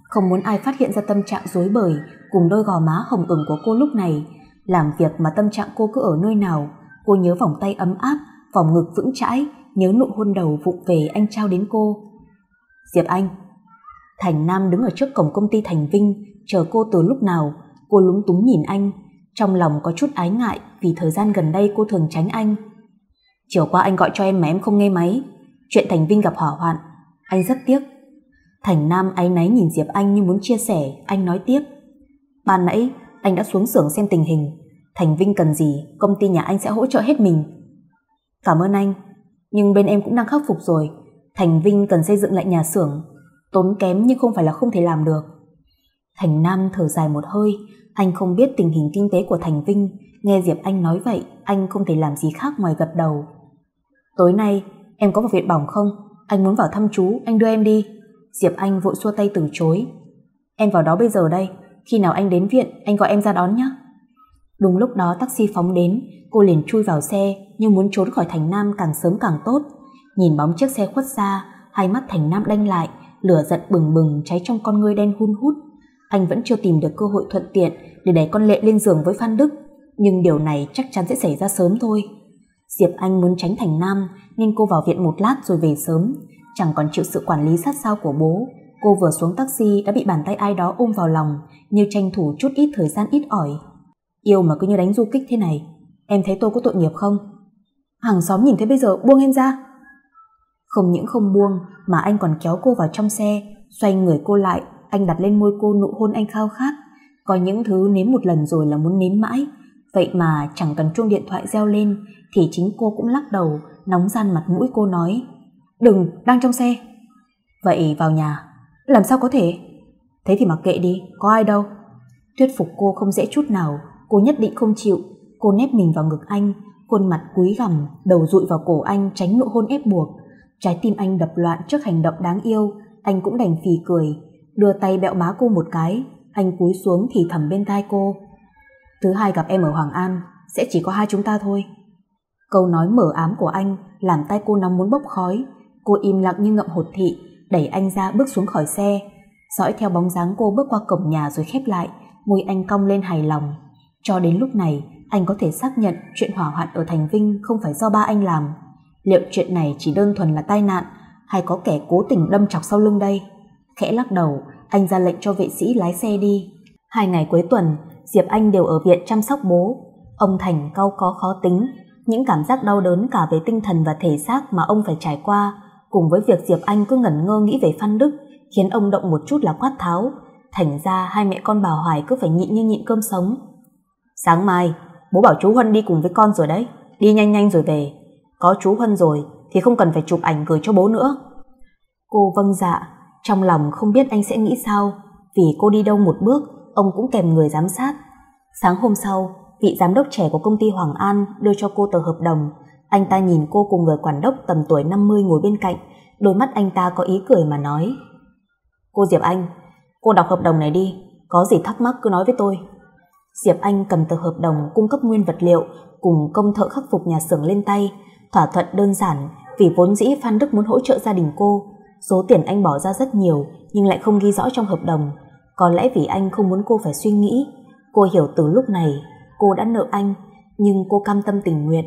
không muốn ai phát hiện ra tâm trạng rối bời cùng đôi gò má hồng ửng của cô lúc này. Làm việc mà tâm trạng cô cứ ở nơi nào. Cô nhớ vòng tay ấm áp, vòng ngực vững chãi, nhớ nụ hôn đầu vụng về anh trao đến cô. Diệp Anh. Thành Nam đứng ở trước cổng công ty Thành Vinh chờ cô từ lúc nào. Cô lúng túng nhìn anh, trong lòng có chút ái ngại vì thời gian gần đây cô thường tránh anh. Chiều qua anh gọi cho em mà em không nghe máy, chuyện Thành Vinh gặp hỏa hoạn, anh rất tiếc. Thành Nam áy náy nhìn Diệp Anh như muốn chia sẻ. Anh nói tiếp, ban nãy anh đã xuống xưởng xem tình hình, Thành Vinh cần gì công ty nhà anh sẽ hỗ trợ hết mình. Cảm ơn anh, nhưng bên em cũng đang khắc phục rồi. Thành Vinh cần xây dựng lại nhà xưởng, tốn kém nhưng không phải là không thể làm được. Thành Nam thở dài một hơi. Anh không biết tình hình kinh tế của Thành Vinh, nghe Diệp Anh nói vậy anh không thể làm gì khác ngoài gật đầu. Tối nay em có vào viện bỏng không? Anh muốn vào thăm chú, anh đưa em đi. Diệp Anh vội xua tay từ chối. Em vào đó bây giờ đây, khi nào anh đến viện anh gọi em ra đón nhé. Đúng lúc đó taxi phóng đến, cô liền chui vào xe như muốn trốn khỏi Thành Nam càng sớm càng tốt. Nhìn bóng chiếc xe khuất xa, hai mắt Thành Nam đanh lại, lửa giận bừng bừng cháy trong con ngươi đen hun hút. Anh vẫn chưa tìm được cơ hội thuận tiện để đẩy con Lệ lên giường với Phan Đức, nhưng điều này chắc chắn sẽ xảy ra sớm thôi. Diệp Anh muốn tránh Thành Nam nên cô vào viện một lát rồi về sớm, chẳng còn chịu sự quản lý sát sao của bố. Cô vừa xuống taxi đã bị bàn tay ai đó ôm vào lòng, như tranh thủ chút ít thời gian ít ỏi. Yêu mà cứ như đánh du kích thế này, em thấy tôi có tội nghiệp không? hàng xóm nhìn thấy bây giờ buông em ra. Không những không buông mà anh còn kéo cô vào trong xe, xoay người cô lại, anh đặt lên môi cô nụ hôn anh khao khát. Có những thứ nếm một lần rồi là muốn nếm mãi, vậy mà chẳng cần chuông điện thoại reo lên thì chính cô cũng lắc đầu, nóng ran mặt mũi cô nói: "Đừng, đang trong xe." "Vậy vào nhà." "Làm sao có thể?" "Thế thì mặc kệ đi, có ai đâu." Thuyết phục cô không dễ chút nào, cô nhất định không chịu. Cô nép mình vào ngực anh, khuôn mặt cúi gằm, đầu dụi vào cổ anh tránh nụ hôn ép buộc. Trái tim anh đập loạn trước hành động đáng yêu, anh cũng đành phì cười, đưa tay bẹo má cô một cái. Anh cúi xuống thì thầm bên tai cô: "Thứ hai gặp em ở Hoàng An, sẽ chỉ có hai chúng ta thôi." Câu nói mở ám của anh làm tay cô nóng muốn bốc khói. Cô im lặng như ngậm hột thị, đẩy anh ra bước xuống khỏi xe. Dõi theo bóng dáng cô bước qua cổng nhà rồi khép lại, môi anh cong lên hài lòng. Cho đến lúc này, anh có thể xác nhận chuyện hỏa hoạn ở Thành Vinh không phải do ba anh làm. Liệu chuyện này chỉ đơn thuần là tai nạn hay có kẻ cố tình đâm chọc sau lưng đây? Khẽ lắc đầu, anh ra lệnh cho vệ sĩ lái xe đi. Hai ngày cuối tuần, Diệp Anh đều ở viện chăm sóc bố. Ông Thành cau có khó tính, những cảm giác đau đớn cả về tinh thần và thể xác mà ông phải trải qua, cùng với việc Diệp Anh cứ ngẩn ngơ nghĩ về Phan Đức, khiến ông động một chút là quát tháo. Thành ra hai mẹ con bà Hoài cứ phải nhịn như nhịn cơm sống. "Sáng mai, bố bảo chú Huân đi cùng với con rồi đấy, đi nhanh nhanh rồi về. Có chú Huân rồi thì không cần phải chụp ảnh gửi cho bố nữa." Cô vâng dạ, trong lòng không biết anh sẽ nghĩ sao, vì cô đi đâu một bước, ông cũng kèm người giám sát. Sáng hôm sau, vị giám đốc trẻ của công ty Hoàng An đưa cho cô tờ hợp đồng. Anh ta nhìn cô cùng người quản đốc tầm tuổi năm mươi ngồi bên cạnh, đôi mắt anh ta có ý cười mà nói: "Cô Diệp Anh, cô đọc hợp đồng này đi, có gì thắc mắc cứ nói với tôi." Diệp Anh cầm tờ hợp đồng cung cấp nguyên vật liệu cùng công thợ khắc phục nhà xưởng lên tay. Thỏa thuận đơn giản, vì vốn dĩ Phan Đức muốn hỗ trợ gia đình cô. Số tiền anh bỏ ra rất nhiều nhưng lại không ghi rõ trong hợp đồng. Có lẽ vì anh không muốn cô phải suy nghĩ. Cô hiểu từ lúc này cô đã nợ anh, nhưng cô cam tâm tình nguyện.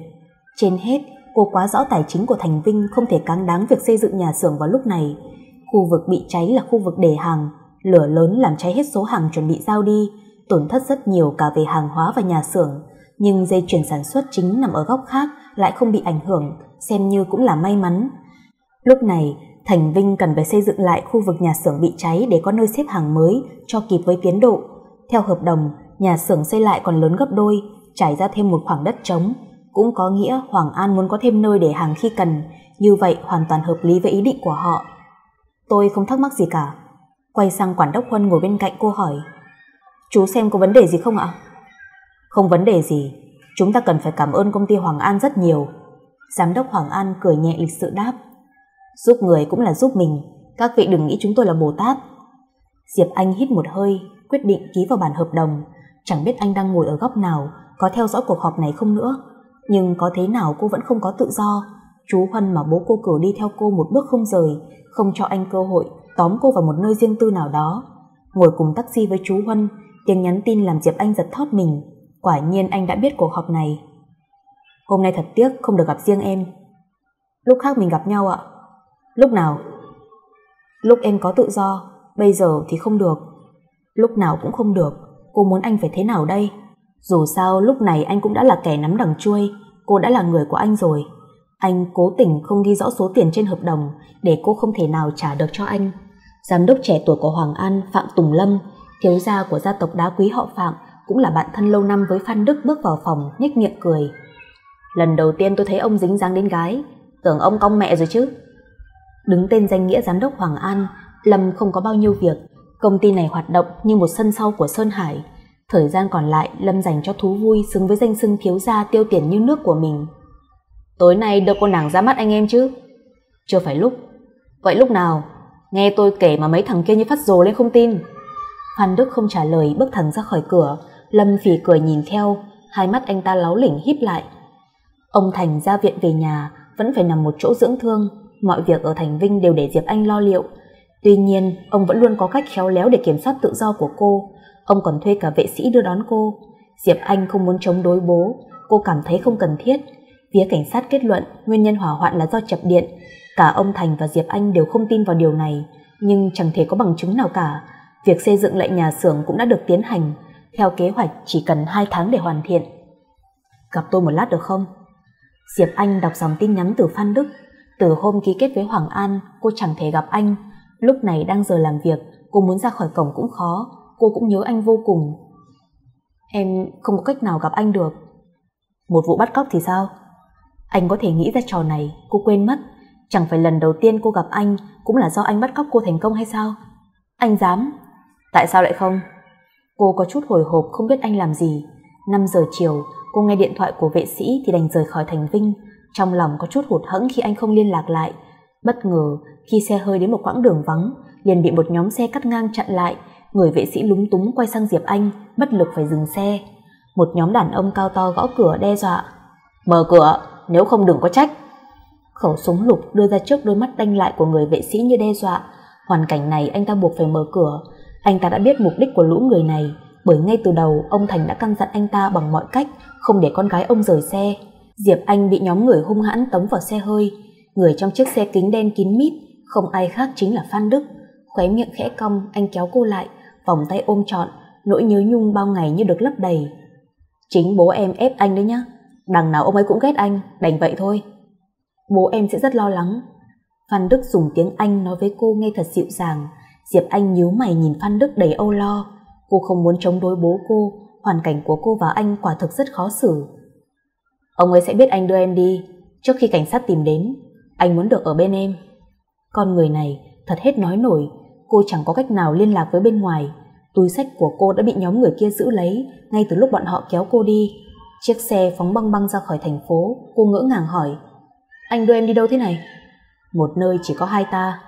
Trên hết, cô quá rõ tài chính của Thành Vinh không thể cáng đáng việc xây dựng nhà xưởng vào lúc này. Khu vực bị cháy là khu vực để hàng, lửa lớn làm cháy hết số hàng chuẩn bị giao đi, tổn thất rất nhiều cả về hàng hóa và nhà xưởng. Nhưng dây chuyền sản xuất chính nằm ở góc khác lại không bị ảnh hưởng, xem như cũng là may mắn. Lúc này, Thành Vinh cần phải xây dựng lại khu vực nhà xưởng bị cháy để có nơi xếp hàng mới cho kịp với tiến độ. Theo hợp đồng, nhà xưởng xây lại còn lớn gấp đôi, trải ra thêm một khoảng đất trống. Cũng có nghĩa Hoàng An muốn có thêm nơi để hàng khi cần, như vậy hoàn toàn hợp lý với ý định của họ. "Tôi không thắc mắc gì cả." Quay sang quản đốc Huân ngồi bên cạnh cô hỏi: "Chú xem có vấn đề gì không ạ?" "Không vấn đề gì, chúng ta cần phải cảm ơn công ty Hoàng An rất nhiều." Giám đốc Hoàng An cười nhẹ lịch sự đáp: "Giúp người cũng là giúp mình, các vị đừng nghĩ chúng tôi là Bồ Tát." Diệp Anh hít một hơi, quyết định ký vào bản hợp đồng. Chẳng biết anh đang ngồi ở góc nào, có theo dõi cuộc họp này không nữa. Nhưng có thế nào cô vẫn không có tự do. Chú Huân mà bố cô cử đi theo cô một bước không rời, không cho anh cơ hội tóm cô vào một nơi riêng tư nào đó. Ngồi cùng taxi với chú Huân, tiếng nhắn tin làm Diệp Anh giật thót mình. Quả nhiên anh đã biết cuộc họp này. "Hôm nay thật tiếc không được gặp riêng em." "Lúc khác mình gặp nhau ạ." "Lúc nào?" "Lúc em có tự do, bây giờ thì không được." "Lúc nào cũng không được, cô muốn anh phải thế nào đây?" Dù sao lúc này anh cũng đã là kẻ nắm đằng chuôi, cô đã là người của anh rồi. Anh cố tình không ghi rõ số tiền trên hợp đồng để cô không thể nào trả được cho anh. Giám đốc trẻ tuổi của Hoàng An, Phạm Tùng Lâm, thiếu gia của gia tộc đá quý họ Phạm, cũng là bạn thân lâu năm với Phan Đức, bước vào phòng nhếch miệng cười: "Lần đầu tiên tôi thấy ông dính dáng đến gái, tưởng ông cong mẹ rồi chứ." Đứng tên danh nghĩa giám đốc Hoàng An, Lâm không có bao nhiêu việc. Công ty này hoạt động như một sân sau của Sơn Hải. Thời gian còn lại Lâm dành cho thú vui, xứng với danh xưng thiếu gia tiêu tiền như nước của mình. "Tối nay đưa cô nàng ra mắt anh em chứ?" "Chưa phải lúc." "Vậy lúc nào?" "Nghe tôi kể mà mấy thằng kia như phát rồ lên không tin." Phan Đức không trả lời, bước thẳng ra khỏi cửa. Lâm phì cười nhìn theo, hai mắt anh ta láu lỉnh híp lại. Ông Thành ra viện về nhà vẫn phải nằm một chỗ dưỡng thương. Mọi việc ở Thành Vinh đều để Diệp Anh lo liệu. Tuy nhiên, ông vẫn luôn có cách khéo léo để kiểm soát tự do của cô. Ông còn thuê cả vệ sĩ đưa đón cô. Diệp Anh không muốn chống đối bố, cô cảm thấy không cần thiết. Phía cảnh sát kết luận nguyên nhân hỏa hoạn là do chập điện. Cả ông Thành và Diệp Anh đều không tin vào điều này, nhưng chẳng thể có bằng chứng nào cả. Việc xây dựng lại nhà xưởng cũng đã được tiến hành. Theo kế hoạch chỉ cần hai tháng để hoàn thiện. "Gặp tôi một lát được không?" Diệp Anh đọc dòng tin nhắn từ Phan Đức. Từ hôm ký kết với Hoàng An, cô chẳng thể gặp anh. Lúc này đang giờ làm việc, cô muốn ra khỏi cổng cũng khó. Cô cũng nhớ anh vô cùng. Em không có cách nào gặp anh được. Một vụ bắt cóc thì sao? Anh có thể nghĩ ra trò này, cô quên mất. Chẳng phải lần đầu tiên cô gặp anh cũng là do anh bắt cóc cô thành công hay sao? Anh dám? Tại sao lại không? Cô có chút hồi hộp không biết anh làm gì. năm giờ chiều, cô nghe điện thoại của vệ sĩ thì đành rời khỏi Thành Vinh. Trong lòng có chút hụt hẫng khi anh không liên lạc lại. Bất ngờ, khi xe hơi đến một quãng đường vắng, liền bị một nhóm xe cắt ngang chặn lại. Người vệ sĩ lúng túng quay sang Diệp Anh, bất lực phải dừng xe. Một nhóm đàn ông cao to gõ cửa đe dọa. Mở cửa, nếu không đừng có trách. Khẩu súng lục đưa ra trước đôi mắt đanh lại của người vệ sĩ như đe dọa. Hoàn cảnh này anh ta buộc phải mở cửa. Anh ta đã biết mục đích của lũ người này, bởi ngay từ đầu ông Thành đã căn dặn anh ta bằng mọi cách không để con gái ông rời xe. Diệp Anh bị nhóm người hung hãn tống vào xe hơi. Người trong chiếc xe kính đen kín mít không ai khác chính là Phan Đức. Khóe miệng khẽ cong, anh kéo cô lại, vòng tay ôm trọn. Nỗi nhớ nhung bao ngày như được lấp đầy. Chính bố em ép anh đấy nhá. Đằng nào ông ấy cũng ghét anh, đành vậy thôi. Bố em sẽ rất lo lắng. Phan Đức dùng tiếng Anh nói với cô nghe thật dịu dàng. Diệp Anh nhíu mày nhìn Phan Đức đầy âu lo. Cô không muốn chống đối bố cô. Hoàn cảnh của cô và anh quả thực rất khó xử. Ông ấy sẽ biết anh đưa em đi. Trước khi cảnh sát tìm đến, anh muốn được ở bên em. Con người này thật hết nói nổi. Cô chẳng có cách nào liên lạc với bên ngoài. Túi xách của cô đã bị nhóm người kia giữ lấy ngay từ lúc bọn họ kéo cô đi. Chiếc xe phóng băng băng ra khỏi thành phố. Cô ngỡ ngàng hỏi, anh đưa em đi đâu thế này? Một nơi chỉ có hai ta.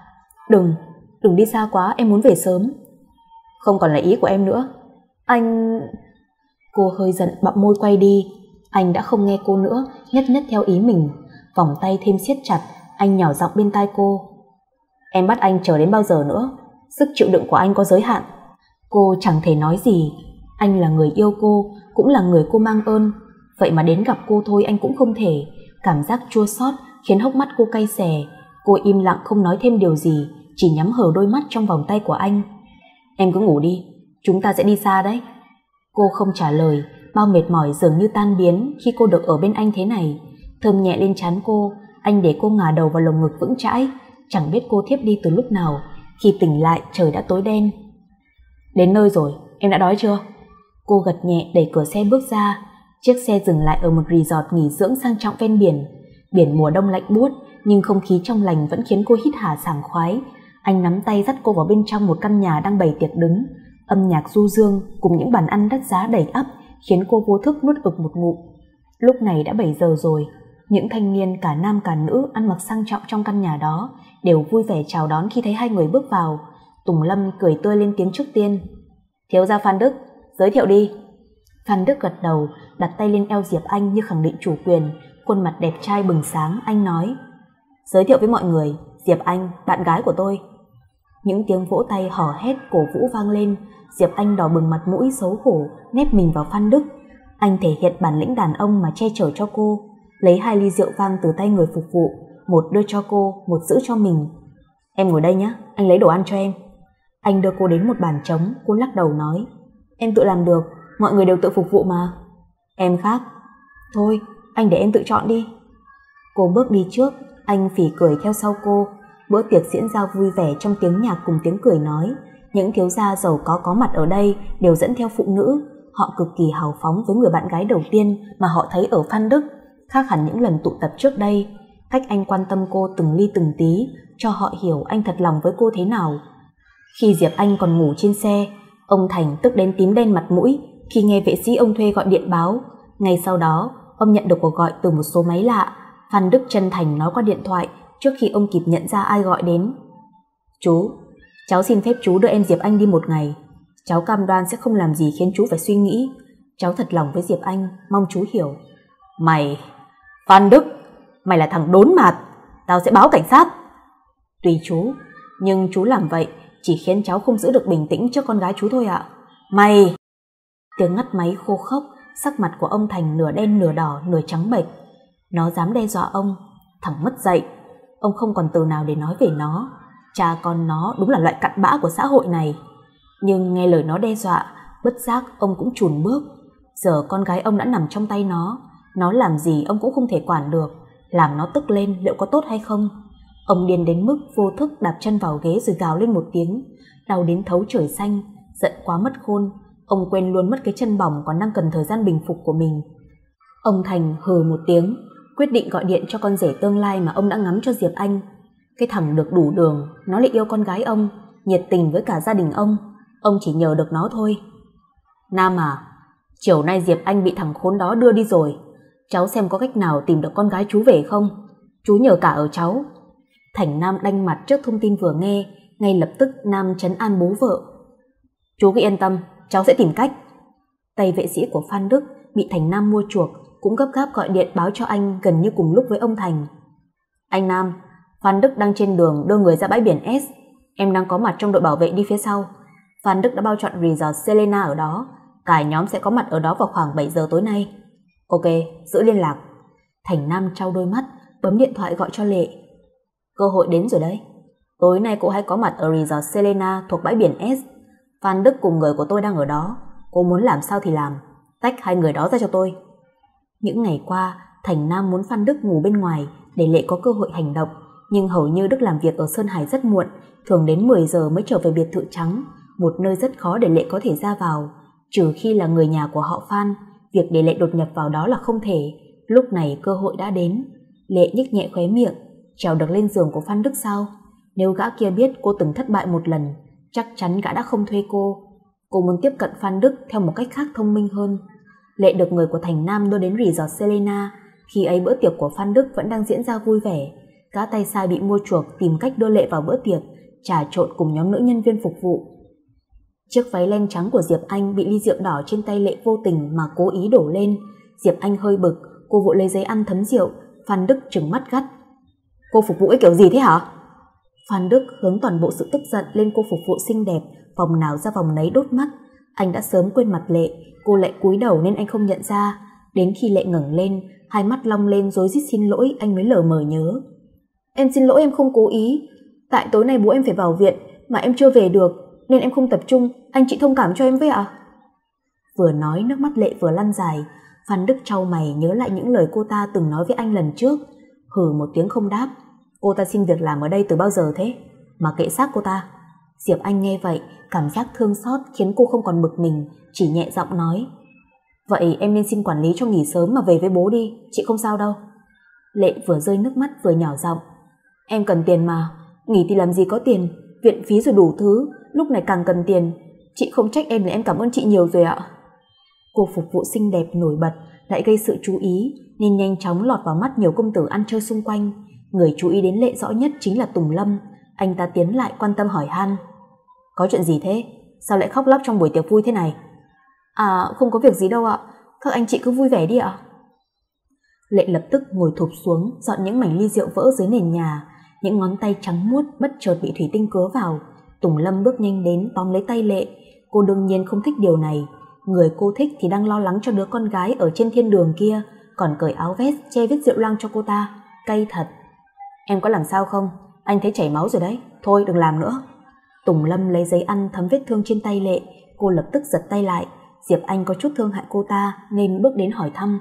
Đừng, đừng đi xa quá, em muốn về sớm. Không còn là ý của em nữa. Anh... Cô hơi giận bặm môi quay đi. Anh đã không nghe cô nữa, nhất nhất theo ý mình. Vòng tay thêm siết chặt, anh nhỏ giọng bên tai cô. Em bắt anh chờ đến bao giờ nữa? Sức chịu đựng của anh có giới hạn. Cô chẳng thể nói gì. Anh là người yêu cô, cũng là người cô mang ơn. Vậy mà đến gặp cô thôi anh cũng không thể. Cảm giác chua xót khiến hốc mắt cô cay xè. Cô im lặng không nói thêm điều gì, chỉ nhắm hờ đôi mắt trong vòng tay của anh. Em cứ ngủ đi, chúng ta sẽ đi xa đấy. Cô không trả lời. Bao mệt mỏi dường như tan biến khi cô được ở bên anh thế này. Thơm nhẹ lên trán cô, anh để cô ngả đầu vào lồng ngực vững chãi. Chẳng biết cô thiếp đi từ lúc nào. Khi tỉnh lại trời đã tối đen. Đến nơi rồi, em đã đói chưa? Cô gật nhẹ đẩy cửa xe bước ra. Chiếc xe dừng lại ở một resort nghỉ dưỡng sang trọng ven biển. Biển mùa đông lạnh buốt, nhưng không khí trong lành vẫn khiến cô hít hà sảng khoái. Anh nắm tay dắt cô vào bên trong một căn nhà đang bày tiệc đứng. Âm nhạc du dương cùng những bàn ăn đắt giá đầy ắp khiến cô vô thức nuốt ực một ngụm. Lúc này đã bảy giờ rồi. Những thanh niên cả nam cả nữ ăn mặc sang trọng trong căn nhà đó đều vui vẻ chào đón khi thấy hai người bước vào. Tùng Lâm cười tươi lên tiếng trước tiên. Thiếu gia Phan Đức, giới thiệu đi. Phan Đức gật đầu, đặt tay lên eo Diệp Anh như khẳng định chủ quyền. Khuôn mặt đẹp trai bừng sáng, anh nói. Giới thiệu với mọi người, Diệp Anh, bạn gái của tôi. Những tiếng vỗ tay hò hét cổ vũ vang lên. Diệp Anh đỏ bừng mặt mũi xấu hổ, nép mình vào Phan Đức. Anh thể hiện bản lĩnh đàn ông mà che chở cho cô. Lấy hai ly rượu vang từ tay người phục vụ, một đưa cho cô, một giữ cho mình. Em ngồi đây nhé, anh lấy đồ ăn cho em. Anh đưa cô đến một bàn trống, cô lắc đầu nói. Em tự làm được, mọi người đều tự phục vụ mà. Em khác. Thôi, anh để em tự chọn đi. Cô bước đi trước, anh phì cười theo sau cô. Bữa tiệc diễn ra vui vẻ trong tiếng nhạc cùng tiếng cười nói. Những thiếu gia giàu có có mặt ở đây đều dẫn theo phụ nữ. Họ cực kỳ hào phóng với người bạn gái đầu tiên mà họ thấy ở Phan Đức. Khác hẳn những lần tụ tập trước đây. Cách anh quan tâm cô từng ly từng tí, cho họ hiểu anh thật lòng với cô thế nào. Khi Diệp Anh còn ngủ trên xe, ông Thành tức đến tím đen mặt mũi khi nghe vệ sĩ ông thuê gọi điện báo. Ngay sau đó, ông nhận được cuộc gọi từ một số máy lạ. Phan Đức chân thành nói qua điện thoại trước khi ông kịp nhận ra ai gọi đến. Chú, cháu xin phép chú đưa em Diệp Anh đi một ngày. Cháu cam đoan sẽ không làm gì khiến chú phải suy nghĩ. Cháu thật lòng với Diệp Anh, mong chú hiểu. Mày, Phan Đức, mày là thằng đốn mạt, tao sẽ báo cảnh sát. Tùy chú, nhưng chú làm vậy chỉ khiến cháu không giữ được bình tĩnh trước con gái chú thôi ạ. À. Mày! Tiếng ngắt máy khô khốc, sắc mặt của ông Thành nửa đen nửa đỏ nửa trắng bệch. Nó dám đe dọa ông, thằng mất dạy. Ông không còn từ nào để nói về nó. Cha con nó đúng là loại cặn bã của xã hội này. Nhưng nghe lời nó đe dọa, bất giác ông cũng chùn bước. Giờ con gái ông đã nằm trong tay nó. Nó làm gì ông cũng không thể quản được, làm nó tức lên liệu có tốt hay không. Ông điên đến mức vô thức đạp chân vào ghế rồi gào lên một tiếng, đau đến thấu trời xanh. Giận quá mất khôn, ông quên luôn mất cái chân bỏng còn đang cần thời gian bình phục của mình. Ông Thành hừ một tiếng, quyết định gọi điện cho con rể tương lai mà ông đã ngắm cho Diệp Anh. Cái thằng được đủ đường, nó lại yêu con gái ông, nhiệt tình với cả gia đình ông. Ông chỉ nhờ được nó thôi. Nam à, chiều nay Diệp Anh bị thằng khốn đó đưa đi rồi. Cháu xem có cách nào tìm được con gái chú về không? Chú nhờ cả ở cháu. Thành Nam đanh mặt trước thông tin vừa nghe. Ngay lập tức Nam trấn an bố vợ. Chú cứ yên tâm, cháu sẽ tìm cách. Tay vệ sĩ của Phan Đức bị Thành Nam mua chuộc cũng gấp gáp gọi điện báo cho anh gần như cùng lúc với ông Thành. Anh Nam, Phan Đức đang trên đường đưa người ra bãi biển S. Em đang có mặt trong đội bảo vệ đi phía sau. Phan Đức đã bao chọn resort Selena ở đó. Cả nhóm sẽ có mặt ở đó vào khoảng bảy giờ tối nay. Ok, giữ liên lạc. Thành Nam trao đôi mắt, bấm điện thoại gọi cho Lệ. Cơ hội đến rồi đấy. Tối nay cô hãy có mặt ở resort Selena thuộc bãi biển S. Phan Đức cùng người của tôi đang ở đó. Cô muốn làm sao thì làm. Tách hai người đó ra cho tôi. Những ngày qua, Thành Nam muốn Phan Đức ngủ bên ngoài để Lệ có cơ hội hành động. Nhưng hầu như Đức làm việc ở Sơn Hải rất muộn, thường đến mười giờ mới trở về biệt thự trắng, một nơi rất khó để Lệ có thể ra vào. Trừ khi là người nhà của họ Phan, việc để Lệ đột nhập vào đó là không thể. Lúc này cơ hội đã đến. Lệ nhếch nhẹ khóe miệng. Trèo được lên giường của Phan Đức sao? Nếu gã kia biết cô từng thất bại một lần, chắc chắn gã đã không thuê cô. Cô muốn tiếp cận Phan Đức theo một cách khác thông minh hơn. Lệ được người của Thành Nam đưa đến resort Selena. Khi ấy bữa tiệc của Phan Đức vẫn đang diễn ra vui vẻ. Gã tay sai bị mua chuộc tìm cách đưa Lệ vào bữa tiệc, trà trộn cùng nhóm nữ nhân viên phục vụ. Chiếc váy len trắng của Diệp Anh bị ly rượu đỏ trên tay Lệ vô tình mà cố ý đổ lên. Diệp Anh hơi bực, cô vội lấy giấy ăn thấm rượu. Phan Đức trừng mắt gắt. Cô phục vụ cái kiểu gì thế hả? Phan Đức hướng toàn bộ sự tức giận lên cô phục vụ xinh đẹp, vòng nào ra vòng nấy đốt mắt. Anh đã sớm quên mặt Lệ, cô lại cúi đầu nên anh không nhận ra. Đến khi Lệ ngẩng lên, hai mắt long lên rối rít xin lỗi, anh mới lờ mờ nhớ. Em xin lỗi, em không cố ý. Tại tối nay bố em phải vào viện mà em chưa về được nên em không tập trung. Anh chị thông cảm cho em với ạ. À? Vừa nói nước mắt Lệ vừa lăn dài. Phan Đức trao mày nhớ lại những lời cô ta từng nói với anh lần trước. Hừ một tiếng không đáp. Cô ta xin việc làm ở đây từ bao giờ thế? Mà kệ xác cô ta. Diệp Anh nghe vậy, cảm giác thương xót khiến cô không còn bực mình, chỉ nhẹ giọng nói. Vậy em nên xin quản lý cho nghỉ sớm mà về với bố đi, chị không sao đâu. Lệ vừa rơi nước mắt vừa nhỏ giọng. Em cần tiền mà, nghỉ thì làm gì có tiền, viện phí rồi đủ thứ, lúc này càng cần tiền. Chị không trách em là em cảm ơn chị nhiều rồi ạ. Cô phục vụ xinh đẹp nổi bật lại gây sự chú ý nên nhanh chóng lọt vào mắt nhiều công tử ăn chơi xung quanh. Người chú ý đến Lệ rõ nhất chính là Tùng Lâm. Anh ta tiến lại quan tâm hỏi han. Có chuyện gì thế? Sao lại khóc lóc trong buổi tiệc vui thế này? À, không có việc gì đâu ạ. Các anh chị cứ vui vẻ đi ạ. Lệ lập tức ngồi thụp xuống, dọn những mảnh ly rượu vỡ dưới nền nhà. Những ngón tay trắng muốt bất chợt bị thủy tinh cứa vào. Tùng Lâm bước nhanh đến tóm lấy tay Lệ. Cô đương nhiên không thích điều này. Người cô thích thì đang lo lắng cho đứa con gái ở trên thiên đường kia, còn cởi áo vest che vết rượu loang cho cô ta. Cay thật. Em có làm sao không? Anh thấy chảy máu rồi đấy. Thôi đừng làm nữa. Tùng Lâm lấy giấy ăn thấm vết thương trên tay Lệ. Cô lập tức giật tay lại. Diệp Anh có chút thương hại cô ta nên bước đến hỏi thăm.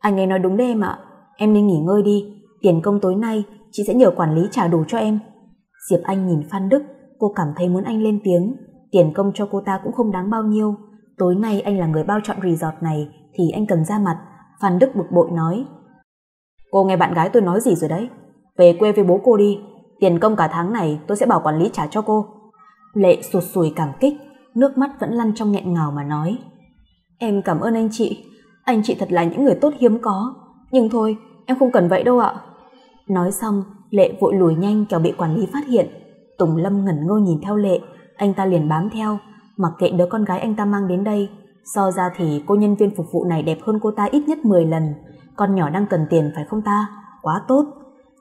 Anh ấy nói đúng đấy em ạ. Em nên nghỉ ngơi đi. Tiền công tối nay chị sẽ nhờ quản lý trả đủ cho em. Diệp Anh nhìn Phan Đức. Cô cảm thấy muốn anh lên tiếng. Tiền công cho cô ta cũng không đáng bao nhiêu. Tối nay anh là người bao chọn resort này thì anh cần ra mặt. Phan Đức bực bội nói. Cô nghe bạn gái tôi nói gì rồi đấy. Về quê với bố cô đi. Tiền công cả tháng này tôi sẽ bảo quản lý trả cho cô. Lệ sụt sùi cảm kích. Nước mắt vẫn lăn trong nghẹn ngào mà nói. Em cảm ơn anh chị. Anh chị thật là những người tốt hiếm có. Nhưng thôi em không cần vậy đâu ạ. Nói xong Lệ vội lùi nhanh kẻo bị quản lý phát hiện. Tùng Lâm ngẩn ngơ nhìn theo Lệ. Anh ta liền bám theo. Mặc kệ đứa con gái anh ta mang đến đây. So ra thì cô nhân viên phục vụ này đẹp hơn cô ta ít nhất mười lần. Con nhỏ đang cần tiền phải không ta? Quá tốt.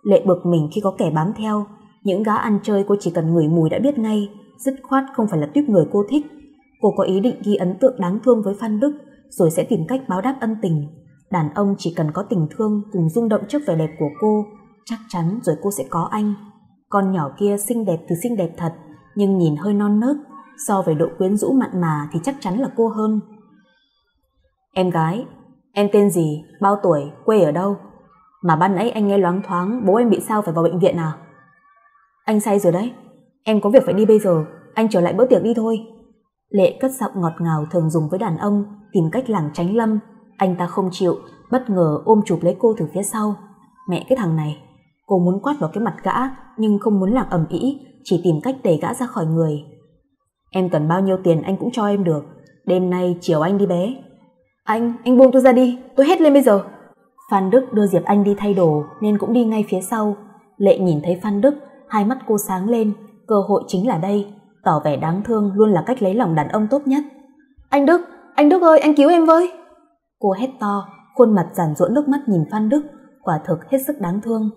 Lệ bực mình khi có kẻ bám theo. Những gã ăn chơi cô chỉ cần ngửi mùi đã biết ngay. Dứt khoát không phải là tuýp người cô thích. Cô có ý định ghi ấn tượng đáng thương với Phan Đức rồi sẽ tìm cách báo đáp ân tình. Đàn ông chỉ cần có tình thương cùng rung động trước vẻ đẹp của cô, chắc chắn rồi cô sẽ có anh. Con nhỏ kia xinh đẹp thì xinh đẹp thật, nhưng nhìn hơi non nớt. So với độ quyến rũ mặn mà thì chắc chắn là cô hơn. Em gái, Em tên gì, bao tuổi, quê ở đâu? Mà ban nãy anh nghe loáng thoáng bố em bị sao phải vào bệnh viện à? Anh say rồi đấy, em có việc phải đi bây giờ, anh trở lại bữa tiệc đi thôi. Lệ cất giọng ngọt ngào thường dùng với đàn ông, tìm cách làm tránh Lâm. Anh ta không chịu, bất ngờ ôm chụp lấy cô từ phía sau. Mẹ cái thằng này, cô muốn quát vào cái mặt gã nhưng không muốn làm ầm ĩ, chỉ tìm cách đẩy gã ra khỏi người. Em cần bao nhiêu tiền anh cũng cho em được, đêm nay chiều anh đi bé. Anh, anh buông tôi ra đi, tôi hét lên bây giờ. Phan Đức đưa Diệp Anh đi thay đồ nên cũng đi ngay phía sau. Lệ nhìn thấy Phan Đức, hai mắt cô sáng lên, cơ hội chính là đây. Tỏ vẻ đáng thương luôn là cách lấy lòng đàn ông tốt nhất. Anh Đức, anh Đức ơi, anh cứu em với. Cô hét to, khuôn mặt giàn giũa nước mắt nhìn Phan Đức, quả thực hết sức đáng thương.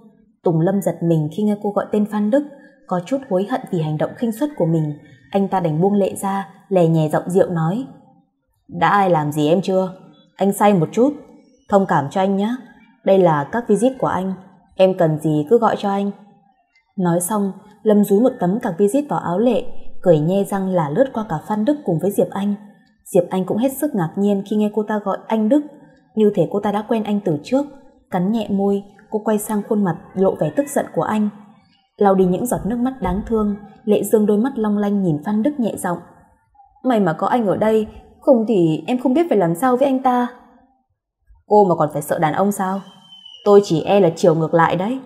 Tùng Lâm giật mình khi nghe cô gọi tên Phan Đức, có chút hối hận vì hành động khinh suất của mình. Anh ta đành buông Lệ ra, lè nhè giọng dịu nói. Đã ai làm gì em chưa? Anh say một chút, thông cảm cho anh nhé. Đây là các visit của anh, em cần gì cứ gọi cho anh. Nói xong, Lâm dúi một tấm các visit vào áo Lệ, cười nhe răng là lướt qua cả Phan Đức cùng với Diệp Anh. Diệp Anh cũng hết sức ngạc nhiên khi nghe cô ta gọi anh Đức, như thể cô ta đã quen anh từ trước. Cắn nhẹ môi, cô quay sang khuôn mặt lộ vẻ tức giận của anh. Lau đi những giọt nước mắt đáng thương, Lệ dương đôi mắt long lanh nhìn Phan Đức nhẹ giọng. May mà có anh ở đây, không thì em không biết phải làm sao với anh ta. Cô mà còn phải sợ đàn ông sao? Tôi chỉ e là chiều ngược lại đấy.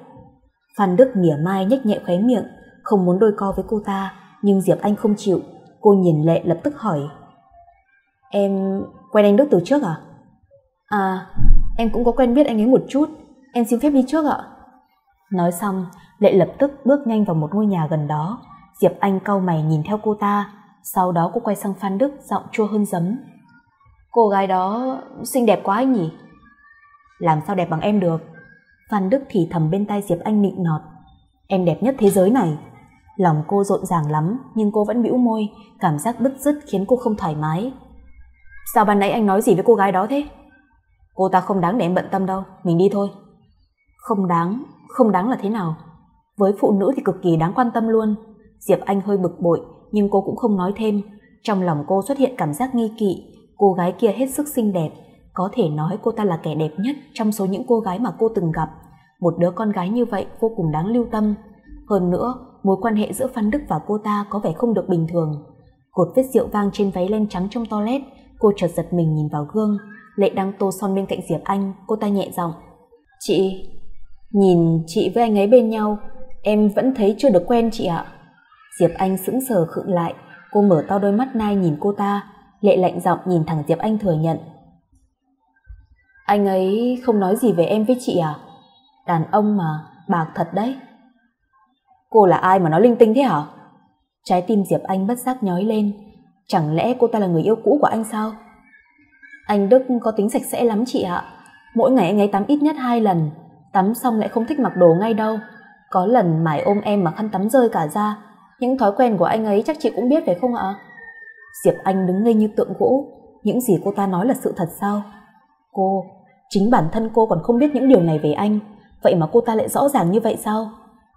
Phan Đức mỉa mai nhếch nhẹ khóe miệng, không muốn đôi co với cô ta, nhưng Diệp Anh không chịu. Cô nhìn Lệ lập tức hỏi. Em quen anh Đức từ trước à? À, em cũng có quen biết anh ấy một chút, em xin phép đi trước ạ. Nói xong, Lệ lập tức bước nhanh vào một ngôi nhà gần đó. Diệp Anh cau mày nhìn theo cô ta, sau đó cô quay sang Phan Đức giọng chua hơn giấm. Cô gái đó xinh đẹp quá anh nhỉ? Làm sao đẹp bằng em được? Phan Đức thì thầm bên tai Diệp Anh nịnh nọt. Em đẹp nhất thế giới này. Lòng cô rộn ràng lắm, nhưng cô vẫn bĩu môi, cảm giác bứt rứt khiến cô không thoải mái. Sao ban nãy anh nói gì với cô gái đó thế? Cô ta không đáng để em bận tâm đâu, mình đi thôi. Không đáng, không đáng là thế nào? Với phụ nữ thì cực kỳ đáng quan tâm luôn. Diệp Anh hơi bực bội, nhưng cô cũng không nói thêm. Trong lòng cô xuất hiện cảm giác nghi kỵ, cô gái kia hết sức xinh đẹp. Có thể nói cô ta là kẻ đẹp nhất trong số những cô gái mà cô từng gặp. Một đứa con gái như vậy vô cùng đáng lưu tâm. Hơn nữa, mối quan hệ giữa Phan Đức và cô ta có vẻ không được bình thường. Cột vết rượu vang trên váy len trắng trong toilet, cô chợt giật mình nhìn vào gương. Lệ đang tô son bên cạnh Diệp Anh, cô ta nhẹ giọng. Chị, nhìn chị với anh ấy bên nhau, em vẫn thấy chưa được quen chị ạ. Diệp Anh sững sờ khựng lại, cô mở to đôi mắt nai nhìn cô ta. Lệ lạnh giọng nhìn thẳng Diệp Anh thừa nhận. Anh ấy không nói gì về em với chị à? Đàn ông mà, bạc thật đấy. Cô là ai mà nói linh tinh thế hả? Trái tim Diệp Anh bất giác nhói lên. Chẳng lẽ cô ta là người yêu cũ của anh sao? Anh Đức có tính sạch sẽ lắm chị ạ. Mỗi ngày anh ấy tắm ít nhất hai lần. Tắm xong lại không thích mặc đồ ngay đâu. Có lần mải ôm em mà khăn tắm rơi cả ra. Những thói quen của anh ấy chắc chị cũng biết phải không ạ? Diệp Anh đứng ngây như tượng gỗ. Những gì cô ta nói là sự thật sao? Cô, chính bản thân cô còn không biết những điều này về anh, vậy mà cô ta lại rõ ràng như vậy sao?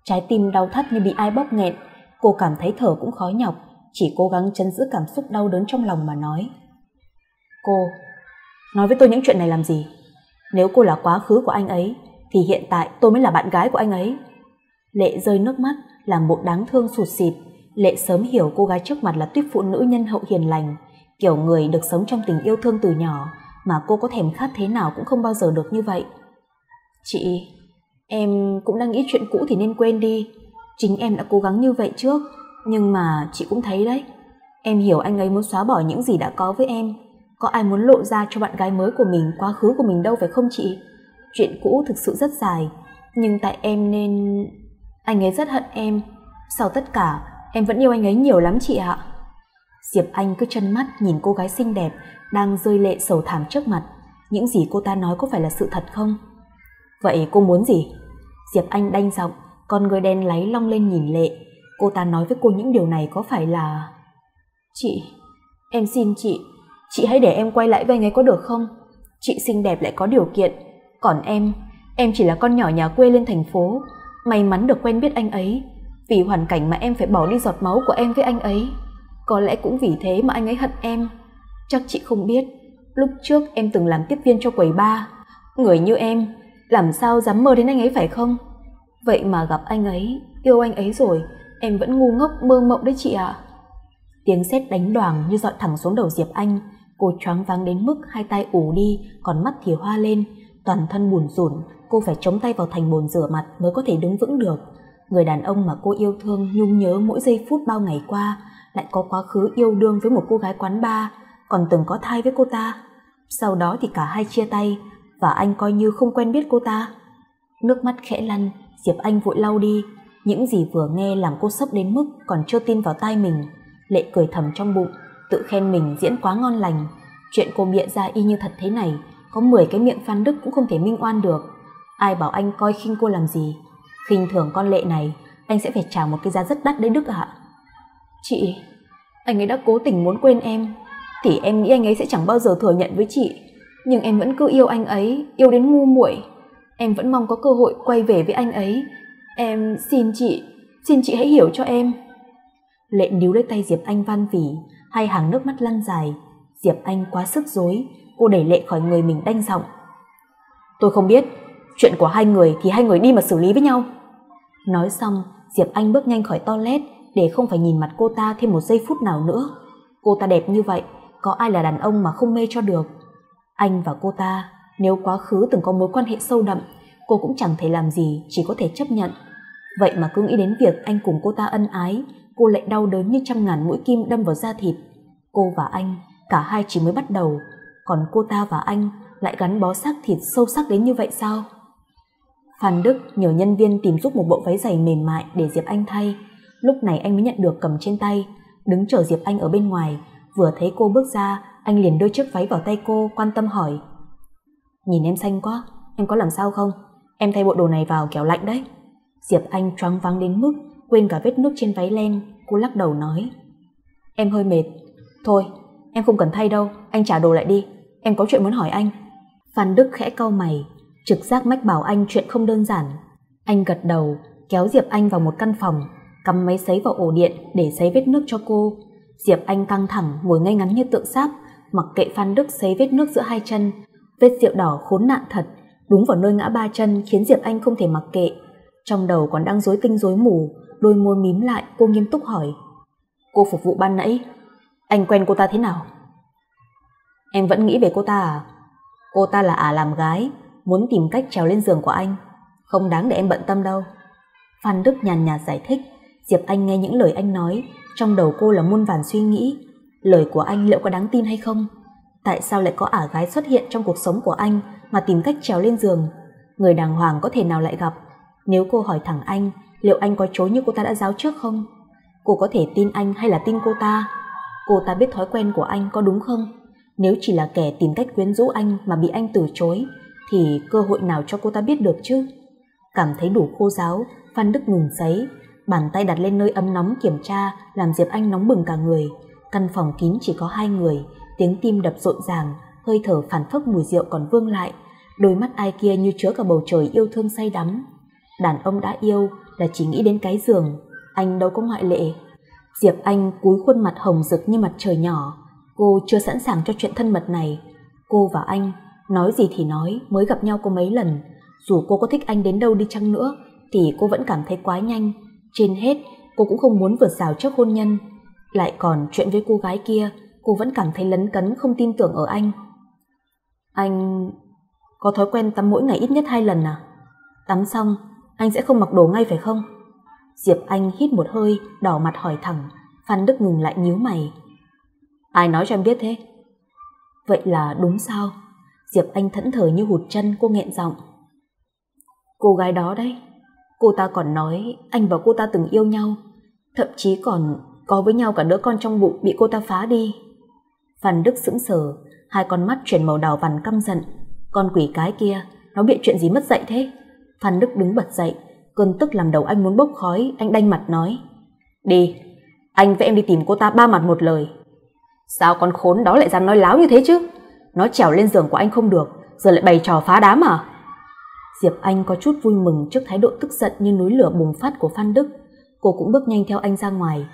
Trái tim đau thắt như bị ai bóp nghẹn. Cô cảm thấy thở cũng khó nhọc, chỉ cố gắng trấn giữ cảm xúc đau đớn trong lòng mà nói. Cô, nói với tôi những chuyện này làm gì? Nếu cô là quá khứ của anh ấy thì hiện tại tôi mới là bạn gái của anh ấy. Lệ rơi nước mắt, làm bộ đáng thương sụt sịt. Lệ sớm hiểu cô gái trước mặt là tuyết phụ nữ nhân hậu hiền lành, kiểu người được sống trong tình yêu thương từ nhỏ, mà cô có thèm khát thế nào cũng không bao giờ được như vậy. Chị, em cũng đang nghĩ chuyện cũ thì nên quên đi. Chính em đã cố gắng như vậy trước, nhưng mà chị cũng thấy đấy. Em hiểu anh ấy muốn xóa bỏ những gì đã có với em. Có ai muốn lộ ra cho bạn gái mới của mình quá khứ của mình đâu phải không chị? Chuyện cũ thực sự rất dài, nhưng tại em nên... Anh ấy rất hận em. Sau tất cả, em vẫn yêu anh ấy nhiều lắm chị ạ. Diệp Anh cứ chân mắt nhìn cô gái xinh đẹp đang rơi lệ sầu thảm trước mặt. Những gì cô ta nói có phải là sự thật không? Vậy cô muốn gì? Diệp Anh đanh giọng, con người đen láy long lên nhìn Lệ. Cô ta nói với cô những điều này có phải là... Chị, em xin chị, chị hãy để em quay lại với anh ấy có được không? Chị xinh đẹp lại có điều kiện, còn em, em chỉ là con nhỏ nhà quê lên thành phố, may mắn được quen biết anh ấy. Vì hoàn cảnh mà em phải bỏ đi giọt máu của em với anh ấy. Có lẽ cũng vì thế mà anh ấy hận em. Chắc chị không biết, Lúc trước em từng làm tiếp viên cho quầy bar. Người như em làm sao dám mơ đến anh ấy phải không? Vậy mà gặp anh ấy, yêu anh ấy rồi, em vẫn ngu ngốc mơ mộng đấy chị ạ. À. Tiếng sét đánh đoàng như dọi thẳng xuống đầu Diệp Anh. Cô choáng váng đến mức hai tay ù đi, còn mắt thì hoa lên, toàn thân bủn rủn. Cô phải chống tay vào thành bồn rửa mặt mới có thể đứng vững được. Người đàn ông mà cô yêu thương nhung nhớ mỗi giây phút bao ngày qua lại có quá khứ yêu đương với một cô gái quán bar, còn từng có thai với cô ta. Sau đó thì cả hai chia tay và anh coi như không quen biết cô ta. Nước mắt khẽ lăn, Diệp Anh vội lau đi. Những gì vừa nghe làm cô sốc đến mức còn chưa tin vào tai mình. Lệ cười thầm trong bụng, tự khen mình diễn quá ngon lành. Chuyện cô bịa ra y như thật thế này, có mười cái miệng Phan Đức cũng không thể minh oan được. Ai bảo anh coi khinh cô làm gì? Khinh thường con Lệ này, anh sẽ phải trả một cái giá rất đắt đấy Đức ạ. Chị, anh ấy đã cố tình muốn quên em, thì em nghĩ anh ấy sẽ chẳng bao giờ thừa nhận với chị. Nhưng em vẫn cứ yêu anh ấy, yêu đến ngu muội. Em vẫn mong có cơ hội quay về với anh ấy. Em xin chị, xin chị hãy hiểu cho em. Lệ níu lấy tay Diệp Anh van vỉ, hai hàng nước mắt lăn dài. Diệp Anh quá sức dối, cô đẩy Lệ khỏi người mình đanh giọng. Tôi không biết, chuyện của hai người thì hai người đi mà xử lý với nhau. Nói xong, Diệp Anh bước nhanh khỏi toilet để không phải nhìn mặt cô ta thêm một giây phút nào nữa. Cô ta đẹp như vậy, có ai là đàn ông mà không mê cho được. Anh và cô ta, nếu quá khứ từng có mối quan hệ sâu đậm, cô cũng chẳng thể làm gì, chỉ có thể chấp nhận. Vậy mà cứ nghĩ đến việc anh cùng cô ta ân ái, cô lại đau đớn như trăm ngàn mũi kim đâm vào da thịt. Cô và anh, cả hai chỉ mới bắt đầu, còn cô ta và anh lại gắn bó xác thịt sâu sắc đến như vậy sao? Phan Đức nhờ nhân viên tìm giúp một bộ váy giày mềm mại để Diệp Anh thay. Lúc này anh mới nhận được cầm trên tay. Đứng chờ Diệp Anh ở bên ngoài, vừa thấy cô bước ra, anh liền đưa chiếc váy vào tay cô, quan tâm hỏi. Nhìn em xanh quá, em có làm sao không? Em thay bộ đồ này vào kẻo lạnh đấy. Diệp Anh choáng váng đến mức quên cả vết nước trên váy len. Cô lắc đầu nói, em hơi mệt. Thôi, em không cần thay đâu, anh trả đồ lại đi, em có chuyện muốn hỏi anh. Phan Đức khẽ cau mày, trực giác mách bảo anh chuyện không đơn giản. Anh gật đầu, kéo Diệp Anh vào một căn phòng, cắm máy sấy vào ổ điện để sấy vết nước cho cô. Diệp Anh căng thẳng ngồi ngay ngắn như tượng sáp, mặc kệ Phan Đức sấy vết nước giữa hai chân. Vết rượu đỏ khốn nạn thật, đúng vào nơi ngã ba chân, khiến Diệp Anh không thể mặc kệ. Trong đầu còn đang rối tinh rối mù, đôi môi mím lại, cô nghiêm túc hỏi, cô phục vụ ban nãy, anh quen cô ta thế nào? Em vẫn nghĩ về cô ta à? Cô ta là ả làm gái, muốn tìm cách trèo lên giường của anh, không đáng để em bận tâm đâu. Phan Đức nhàn nhạt giải thích. Diệp Anh nghe những lời anh nói, trong đầu cô là muôn vàn suy nghĩ. Lời của anh liệu có đáng tin hay không? Tại sao lại có ả gái xuất hiện trong cuộc sống của anh mà tìm cách trèo lên giường? Người đàng hoàng có thể nào lại gặp? Nếu cô hỏi thẳng anh, liệu anh có chối như cô ta đã giáo trước không? Cô có thể tin anh hay là tin cô ta? Cô ta biết thói quen của anh có đúng không? Nếu chỉ là kẻ tìm cách quyến rũ anh mà bị anh từ chối, thì cơ hội nào cho cô ta biết được chứ? Cảm thấy đủ khô giáo, Phan Đức ngừng sấy, bàn tay đặt lên nơi ấm nóng kiểm tra, làm Diệp Anh nóng bừng cả người. Căn phòng kín chỉ có hai người, tiếng tim đập rộn ràng, hơi thở phản phất mùi rượu còn vương lại, đôi mắt ai kia như chứa cả bầu trời yêu thương say đắm. Đàn ông đã yêu là chỉ nghĩ đến cái giường, anh đâu có ngoại lệ. Diệp Anh cúi khuôn mặt hồng rực như mặt trời nhỏ, cô chưa sẵn sàng cho chuyện thân mật này. Cô và anh, nói gì thì nói, mới gặp nhau có mấy lần, dù cô có thích anh đến đâu đi chăng nữa thì cô vẫn cảm thấy quá nhanh. Trên hết, cô cũng không muốn vượt rào trước hôn nhân. Lại còn chuyện với cô gái kia, cô vẫn cảm thấy lấn cấn không tin tưởng ở anh. Anh có thói quen tắm mỗi ngày ít nhất hai lần à? Tắm xong, anh sẽ không mặc đồ ngay phải không? Diệp Anh hít một hơi, đỏ mặt hỏi thẳng. Phan Đức ngừng lại nhíu mày. Ai nói cho em biết thế? Vậy là đúng sao? Diệp Anh thẫn thờ như hụt chân, cô nghẹn giọng. Cô gái đó đấy, cô ta còn nói anh và cô ta từng yêu nhau, thậm chí còn có với nhau cả đứa con trong bụng bị cô ta phá đi. Phan Đức sững sờ, hai con mắt chuyển màu đỏ vằn căm giận. Con quỷ cái kia, nó bịa chuyện gì mất dạy thế? Phan Đức đứng bật dậy, cơn tức làm đầu anh muốn bốc khói, anh đanh mặt nói. Đi, anh với em đi tìm cô ta ba mặt một lời. Sao con khốn đó lại dám nói láo như thế chứ? Nó trèo lên giường của anh không được, giờ lại bày trò phá đám à? Diệp Anh có chút vui mừng trước thái độ tức giận như núi lửa bùng phát của Phan Đức. Cô cũng bước nhanh theo anh ra ngoài.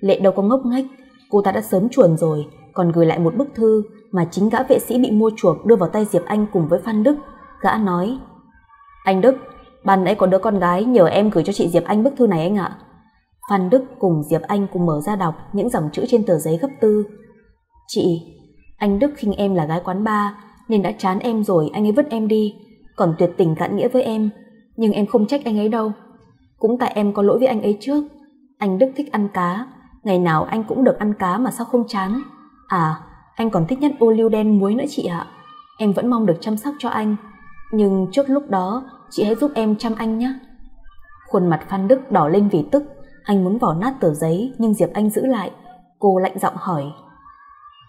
Lệ đâu có ngốc nghếch, cô ta đã sớm chuồn rồi, còn gửi lại một bức thư mà chính gã vệ sĩ bị mua chuộc đưa vào tay Diệp Anh cùng với Phan Đức. Gã nói: Anh Đức, ban nãy có đứa con gái nhờ em gửi cho chị Diệp Anh bức thư này anh ạ. Phan Đức cùng Diệp Anh cùng mở ra đọc những dòng chữ trên tờ giấy gấp tư. Chị, anh Đức khinh em là gái quán bar nên đã chán em rồi, anh ấy vứt em đi, còn tuyệt tình cạn nghĩa với em. Nhưng em không trách anh ấy đâu, cũng tại em có lỗi với anh ấy trước. Anh Đức thích ăn cá, ngày nào anh cũng được ăn cá mà sao không chán. À, anh còn thích nhất ô liu đen muối nữa chị ạ. Em vẫn mong được chăm sóc cho anh, nhưng trước lúc đó chị hãy giúp em chăm anh nhé. Khuôn mặt Phan Đức đỏ lên vì tức, anh muốn vò nát tờ giấy nhưng Diệp Anh giữ lại. Cô lạnh giọng hỏi: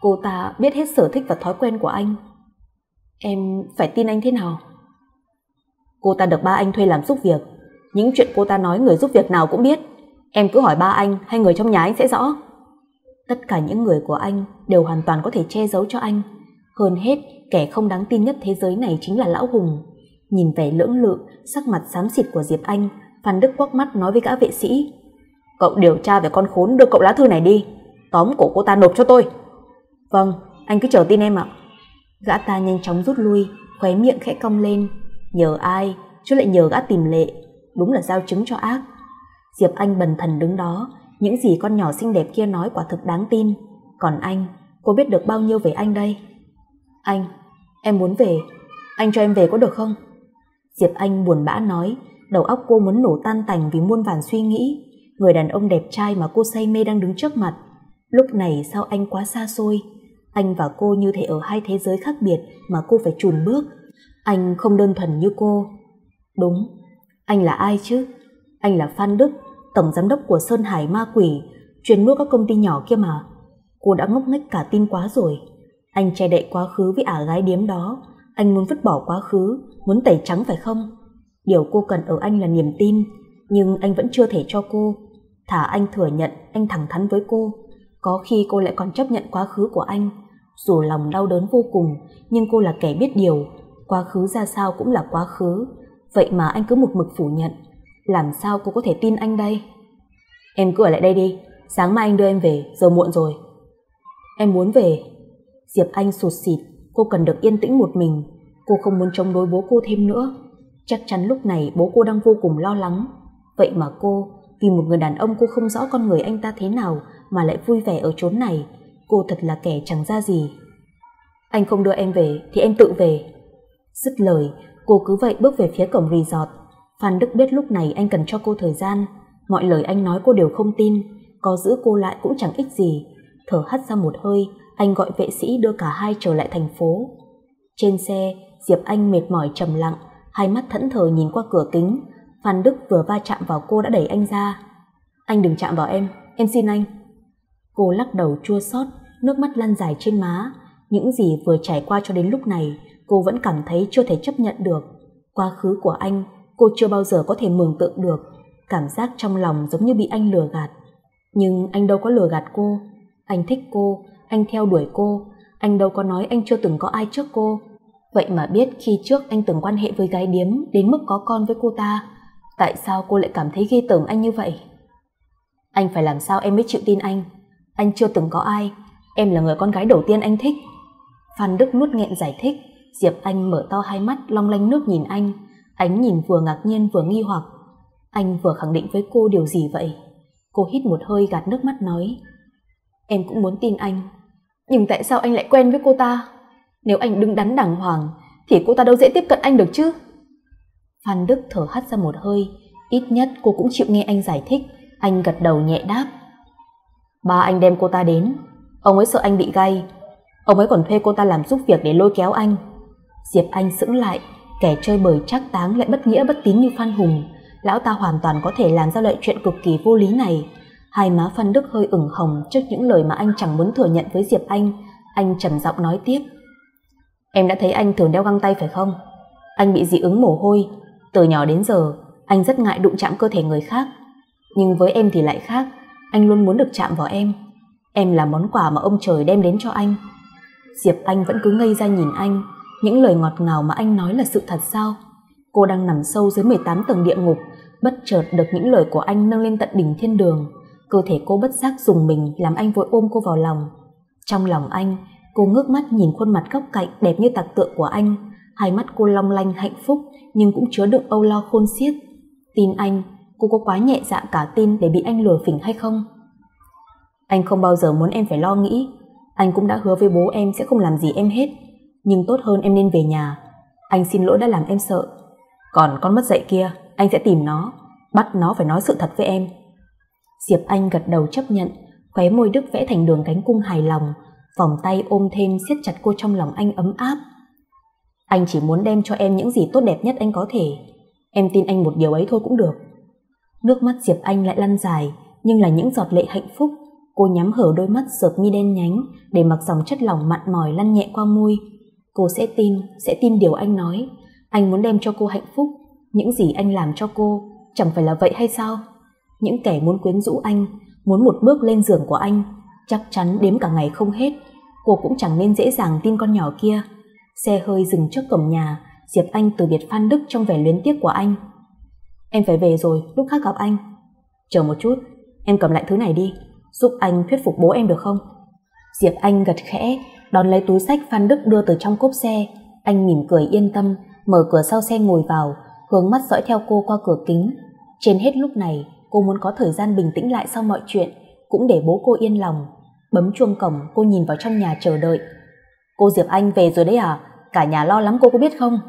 Cô ta biết hết sở thích và thói quen của anh, em phải tin anh thế nào? Cô ta được ba anh thuê làm giúp việc, những chuyện cô ta nói người giúp việc nào cũng biết. Em cứ hỏi ba anh hay người trong nhà anh sẽ rõ. Tất cả những người của anh đều hoàn toàn có thể che giấu cho anh. Hơn hết, kẻ không đáng tin nhất thế giới này chính là lão Hùng. Nhìn vẻ lưỡng lự, sắc mặt xám xịt của Diệp Anh, Phan Đức quắc mắt nói với gã vệ sĩ: Cậu điều tra về con khốn đưa cậu lá thư này đi, tóm cổ cô ta nộp cho tôi. Vâng, anh cứ chờ tin em ạ. Gã ta nhanh chóng rút lui, khóe miệng khẽ cong lên. Nhờ ai, chứ lại nhờ gã tìm lệ, đúng là giao chứng cho ác. Diệp Anh bần thần đứng đó, những gì con nhỏ xinh đẹp kia nói quả thực đáng tin. Còn anh, cô biết được bao nhiêu về anh đây? Anh, em muốn về, anh cho em về có được không? Diệp Anh buồn bã nói, đầu óc cô muốn nổ tan tành vì muôn vàn suy nghĩ. Người đàn ông đẹp trai mà cô say mê đang đứng trước mặt. Lúc này sao anh quá xa xôi, anh và cô như thể ở hai thế giới khác biệt mà cô phải chùn bước. Anh không đơn thuần như cô. Đúng, anh là ai chứ? Anh là Phan Đức, tổng giám đốc của Sơn Hải ma quỷ, chuyên mua các công ty nhỏ kia mà. Cô đã ngốc nghếch cả tin quá rồi. Anh che đậy quá khứ với ả gái điếm đó. Anh muốn vứt bỏ quá khứ, muốn tẩy trắng phải không? Điều cô cần ở anh là niềm tin, nhưng anh vẫn chưa thể cho cô. Thà anh thừa nhận, anh thẳng thắn với cô, có khi cô lại còn chấp nhận quá khứ của anh. Dù lòng đau đớn vô cùng, nhưng cô là kẻ biết điều, quá khứ ra sao cũng là quá khứ. Vậy mà anh cứ một mực phủ nhận, làm sao cô có thể tin anh đây? Em cứ ở lại đây đi, sáng mai anh đưa em về, giờ muộn rồi. Em muốn về. Diệp Anh sụt sịt, cô cần được yên tĩnh một mình. Cô không muốn chống đối bố cô thêm nữa. Chắc chắn lúc này bố cô đang vô cùng lo lắng. Vậy mà cô, vì một người đàn ông cô không rõ con người anh ta thế nào mà lại vui vẻ ở chốn này. Cô thật là kẻ chẳng ra gì. Anh không đưa em về thì em tự về. Dứt lời, cô cứ vậy bước về phía cổng resort. Phan Đức biết lúc này anh cần cho cô thời gian. Mọi lời anh nói cô đều không tin, có giữ cô lại cũng chẳng ích gì. Thở hắt ra một hơi, anh gọi vệ sĩ đưa cả hai trở lại thành phố. Trên xe, Diệp Anh mệt mỏi trầm lặng, hai mắt thẫn thờ nhìn qua cửa kính. Phan Đức vừa va chạm vào cô đã đẩy anh ra. Anh đừng chạm vào em, em xin anh. Cô lắc đầu chua xót, nước mắt lăn dài trên má. Những gì vừa trải qua cho đến lúc này, cô vẫn cảm thấy chưa thể chấp nhận được. Quá khứ của anh, cô chưa bao giờ có thể mường tượng được. Cảm giác trong lòng giống như bị anh lừa gạt. Nhưng anh đâu có lừa gạt cô. Anh thích cô, anh theo đuổi cô. Anh đâu có nói anh chưa từng có ai trước cô. Vậy mà biết khi trước anh từng quan hệ với gái điếm đến mức có con với cô ta, tại sao cô lại cảm thấy ghê tởm anh như vậy? Anh phải làm sao em mới chịu tin anh? Anh chưa từng có ai, em là người con gái đầu tiên anh thích. Phan Đức nuốt nghẹn giải thích. Diệp Anh mở to hai mắt long lanh nước nhìn anh. Ánh nhìn vừa ngạc nhiên vừa nghi hoặc. Anh vừa khẳng định với cô điều gì vậy? Cô hít một hơi gạt nước mắt nói: Em cũng muốn tin anh, nhưng tại sao anh lại quen với cô ta? Nếu anh đứng đắn đàng hoàng thì cô ta đâu dễ tiếp cận anh được chứ. Phan Đức thở hắt ra một hơi. Ít nhất cô cũng chịu nghe anh giải thích. Anh gật đầu nhẹ đáp: Ba anh đem cô ta đến, ông ấy sợ anh bị gay, ông ấy còn thuê cô ta làm giúp việc để lôi kéo anh. Diệp Anh sững lại. Kẻ chơi bời trác táng lại bất nghĩa bất tín như Phan Hùng, lão ta hoàn toàn có thể làm ra loại chuyện cực kỳ vô lý này. Hai má Phan Đức hơi ửng hồng trước những lời mà anh chẳng muốn thừa nhận với Diệp Anh. Anh trầm giọng nói tiếp: Em đã thấy anh thường đeo găng tay phải không? Anh bị dị ứng mồ hôi. Từ nhỏ đến giờ, anh rất ngại đụng chạm cơ thể người khác. Nhưng với em thì lại khác, anh luôn muốn được chạm vào em. Em là món quà mà ông trời đem đến cho anh. Diệp Anh vẫn cứ ngây ra nhìn anh. Những lời ngọt ngào mà anh nói là sự thật sao? Cô đang nằm sâu dưới mười tám tầng địa ngục, bất chợt được những lời của anh nâng lên tận đỉnh thiên đường. Cơ thể cô bất giác rùng mình, làm anh vội ôm cô vào lòng. Trong lòng anh, cô ngước mắt nhìn khuôn mặt góc cạnh đẹp như tạc tượng của anh. Hai mắt cô long lanh hạnh phúc nhưng cũng chứa đựng âu lo khôn xiết. Tin anh, cô có quá nhẹ dạ cả tin để bị anh lừa phỉnh hay không? Anh không bao giờ muốn em phải lo nghĩ. Anh cũng đã hứa với bố em sẽ không làm gì em hết. Nhưng tốt hơn em nên về nhà. Anh xin lỗi đã làm em sợ. Còn con mất dạy kia, anh sẽ tìm nó, bắt nó phải nói sự thật với em. Diệp Anh gật đầu chấp nhận, khóe môi Đức vẽ thành đường cánh cung hài lòng, vòng tay ôm thêm siết chặt cô trong lòng anh ấm áp. Anh chỉ muốn đem cho em những gì tốt đẹp nhất anh có thể. Em tin anh một điều ấy thôi cũng được. Nước mắt Diệp Anh lại lăn dài, nhưng là những giọt lệ hạnh phúc. Cô nhắm hở đôi mắt sợp như đen nhánh để mặc dòng chất lỏng mặn mòi lăn nhẹ qua môi. Cô sẽ tin, sẽ tin điều anh nói. Anh muốn đem cho cô hạnh phúc. Những gì anh làm cho cô chẳng phải là vậy hay sao? Những kẻ muốn quyến rũ anh, muốn một bước lên giường của anh, chắc chắn đếm cả ngày không hết. Cô cũng chẳng nên dễ dàng tin con nhỏ kia. Xe hơi dừng trước cổng nhà, Diệp Anh từ biệt Phan Đức trong vẻ luyến tiếc của anh. Em phải về rồi, lúc khác gặp anh. Chờ một chút, em cầm lại thứ này đi, giúp anh thuyết phục bố em được không? Diệp Anh gật khẽ, đón lấy túi sách Phan Đức đưa từ trong cốp xe. Anh mỉm cười yên tâm, mở cửa sau xe ngồi vào, hướng mắt dõi theo cô qua cửa kính. Trên hết lúc này, cô muốn có thời gian bình tĩnh lại sau mọi chuyện, cũng để bố cô yên lòng. Bấm chuông cổng, cô nhìn vào trong nhà chờ đợi. Cô Diệp Anh về rồi đấy à? Cả nhà lo lắm cô có biết không?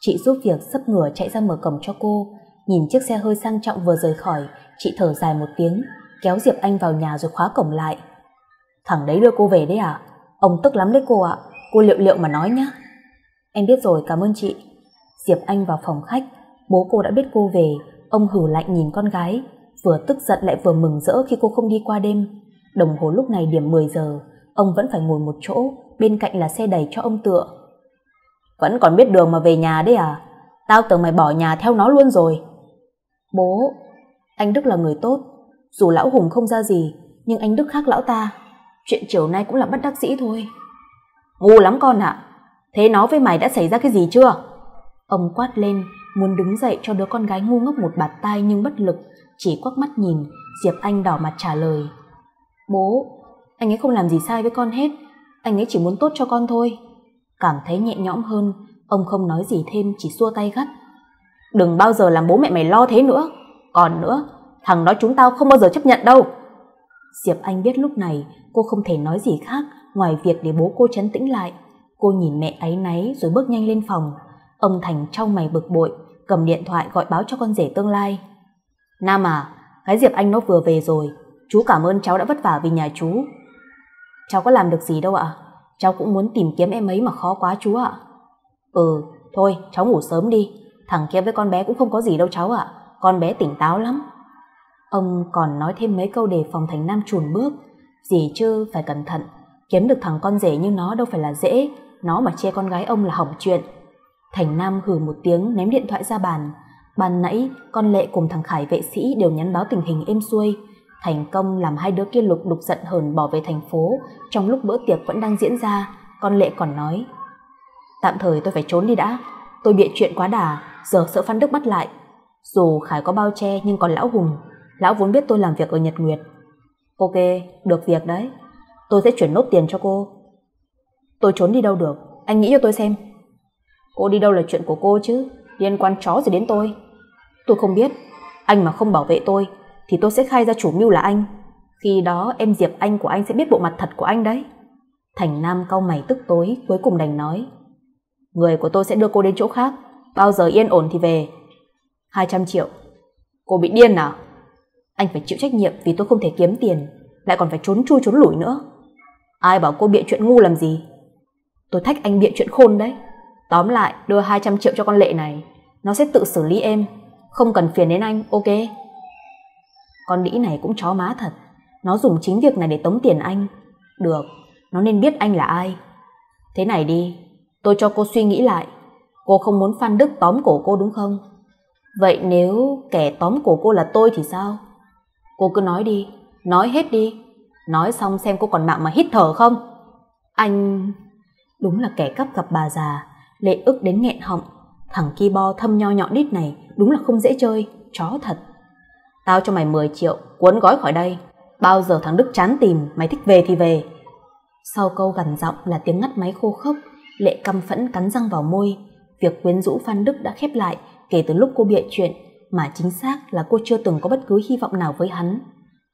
Chị giúp việc sấp ngửa chạy ra mở cổng cho cô. Nhìn chiếc xe hơi sang trọng vừa rời khỏi, chị thở dài một tiếng, kéo Diệp Anh vào nhà rồi khóa cổng lại. Thằng đấy đưa cô về đấy à? Ông tức lắm đấy cô ạ. À, cô liệu liệu mà nói nhá. Em biết rồi, cảm ơn chị. Diệp Anh vào phòng khách. Bố cô đã biết cô về. Ông hử lạnh nhìn con gái, vừa tức giận lại vừa mừng rỡ khi cô không đi qua đêm. Đồng hồ lúc này điểm mười giờ, ông vẫn phải ngồi một chỗ, bên cạnh là xe đẩy cho ông tựa. Vẫn còn biết đường mà về nhà đấy à? Tao tưởng mày bỏ nhà theo nó luôn rồi. Bố, anh Đức là người tốt. Dù lão Hùng không ra gì, nhưng anh Đức khác lão ta. Chuyện chiều nay cũng là bất đắc dĩ thôi. Ngu lắm con ạ. À, thế nó với mày đã xảy ra cái gì chưa? Ông quát lên, muốn đứng dậy cho đứa con gái ngu ngốc một bạt tai nhưng bất lực. Chỉ quắc mắt nhìn, Diệp Anh đỏ mặt trả lời. Bố, anh ấy không làm gì sai với con hết. Anh ấy chỉ muốn tốt cho con thôi. Cảm thấy nhẹ nhõm hơn, ông không nói gì thêm, chỉ xua tay gắt. Đừng bao giờ làm bố mẹ mày lo thế nữa. Còn nữa, thằng đó chúng tao không bao giờ chấp nhận đâu. Diệp Anh biết lúc này cô không thể nói gì khác ngoài việc để bố cô trấn tĩnh lại. Cô nhìn mẹ áy náy rồi bước nhanh lên phòng. Ông Thành trao mày bực bội, cầm điện thoại gọi báo cho con rể tương lai. Nam à, gái Diệp Anh nó vừa về rồi. Chú cảm ơn cháu đã vất vả vì nhà chú. Cháu có làm được gì đâu ạ. À, cháu cũng muốn tìm kiếm em ấy mà khó quá chú ạ. À, ừ, thôi cháu ngủ sớm đi. Thằng kia với con bé cũng không có gì đâu cháu ạ. À, con bé tỉnh táo lắm. Ông còn nói thêm mấy câu để phòng Thành Nam chùn bước. Gì chứ phải cẩn thận, kiếm được thằng con rể như nó đâu phải là dễ. Nó mà chê con gái ông là hỏng chuyện. Thành Nam hừ một tiếng, ném điện thoại ra bàn. Ban nãy con Lệ cùng thằng Khải vệ sĩ đều nhắn báo tình hình êm xuôi, thành công làm hai đứa kia lục đục giận hờn bỏ về thành phố. Trong lúc bữa tiệc vẫn đang diễn ra, con Lệ còn nói: tạm thời tôi phải trốn đi đã, tôi bịa chuyện quá đà, giờ sợ Phan Đức bắt lại. Dù Khải có bao che nhưng còn lão Hùng, lão vốn biết tôi làm việc ở Nhật Nguyệt. Ok, được việc đấy, tôi sẽ chuyển nốt tiền cho cô. Tôi trốn đi đâu được, anh nghĩ cho tôi xem. Cô đi đâu là chuyện của cô chứ, liên quan chó gì đến tôi? Tôi không biết, anh mà không bảo vệ tôi thì tôi sẽ khai ra chủ mưu là anh. Khi đó em Diệp Anh của anh sẽ biết bộ mặt thật của anh đấy. Thành Nam cau mày tức tối, cuối cùng đành nói: người của tôi sẽ đưa cô đến chỗ khác, bao giờ yên ổn thì về. Hai trăm triệu? Cô bị điên à? Anh phải chịu trách nhiệm vì tôi không thể kiếm tiền, lại còn phải trốn chui trốn lủi nữa. Ai bảo cô bịa chuyện ngu làm gì? Tôi thách anh bịa chuyện khôn đấy. Tóm lại, đưa hai trăm triệu cho con Lệ này, nó sẽ tự xử lý em, không cần phiền đến anh, ok? Con đĩ này cũng chó má thật, nó dùng chính việc này để tống tiền anh. Được, nó nên biết anh là ai. Thế này đi, tôi cho cô suy nghĩ lại. Cô không muốn Phan Đức tóm cổ cô đúng không? Vậy nếu kẻ tóm cổ cô là tôi thì sao? Cô cứ nói đi, nói hết đi. Nói xong xem cô còn mạng mà hít thở không. Anh... Đúng là kẻ cắp gặp bà già. Lệ ức đến nghẹn họng. Thằng ki bo thâm nho nhọn đít này đúng là không dễ chơi, chó thật. Tao cho mày mười triệu, cuốn gói khỏi đây. Bao giờ thằng Đức chán tìm, mày thích về thì về. Sau câu gằn giọng là tiếng ngắt máy khô khốc. Lệ căm phẫn cắn răng vào môi. Việc quyến rũ Phan Đức đã khép lại kể từ lúc cô bịa chuyện, mà chính xác là cô chưa từng có bất cứ hy vọng nào với hắn.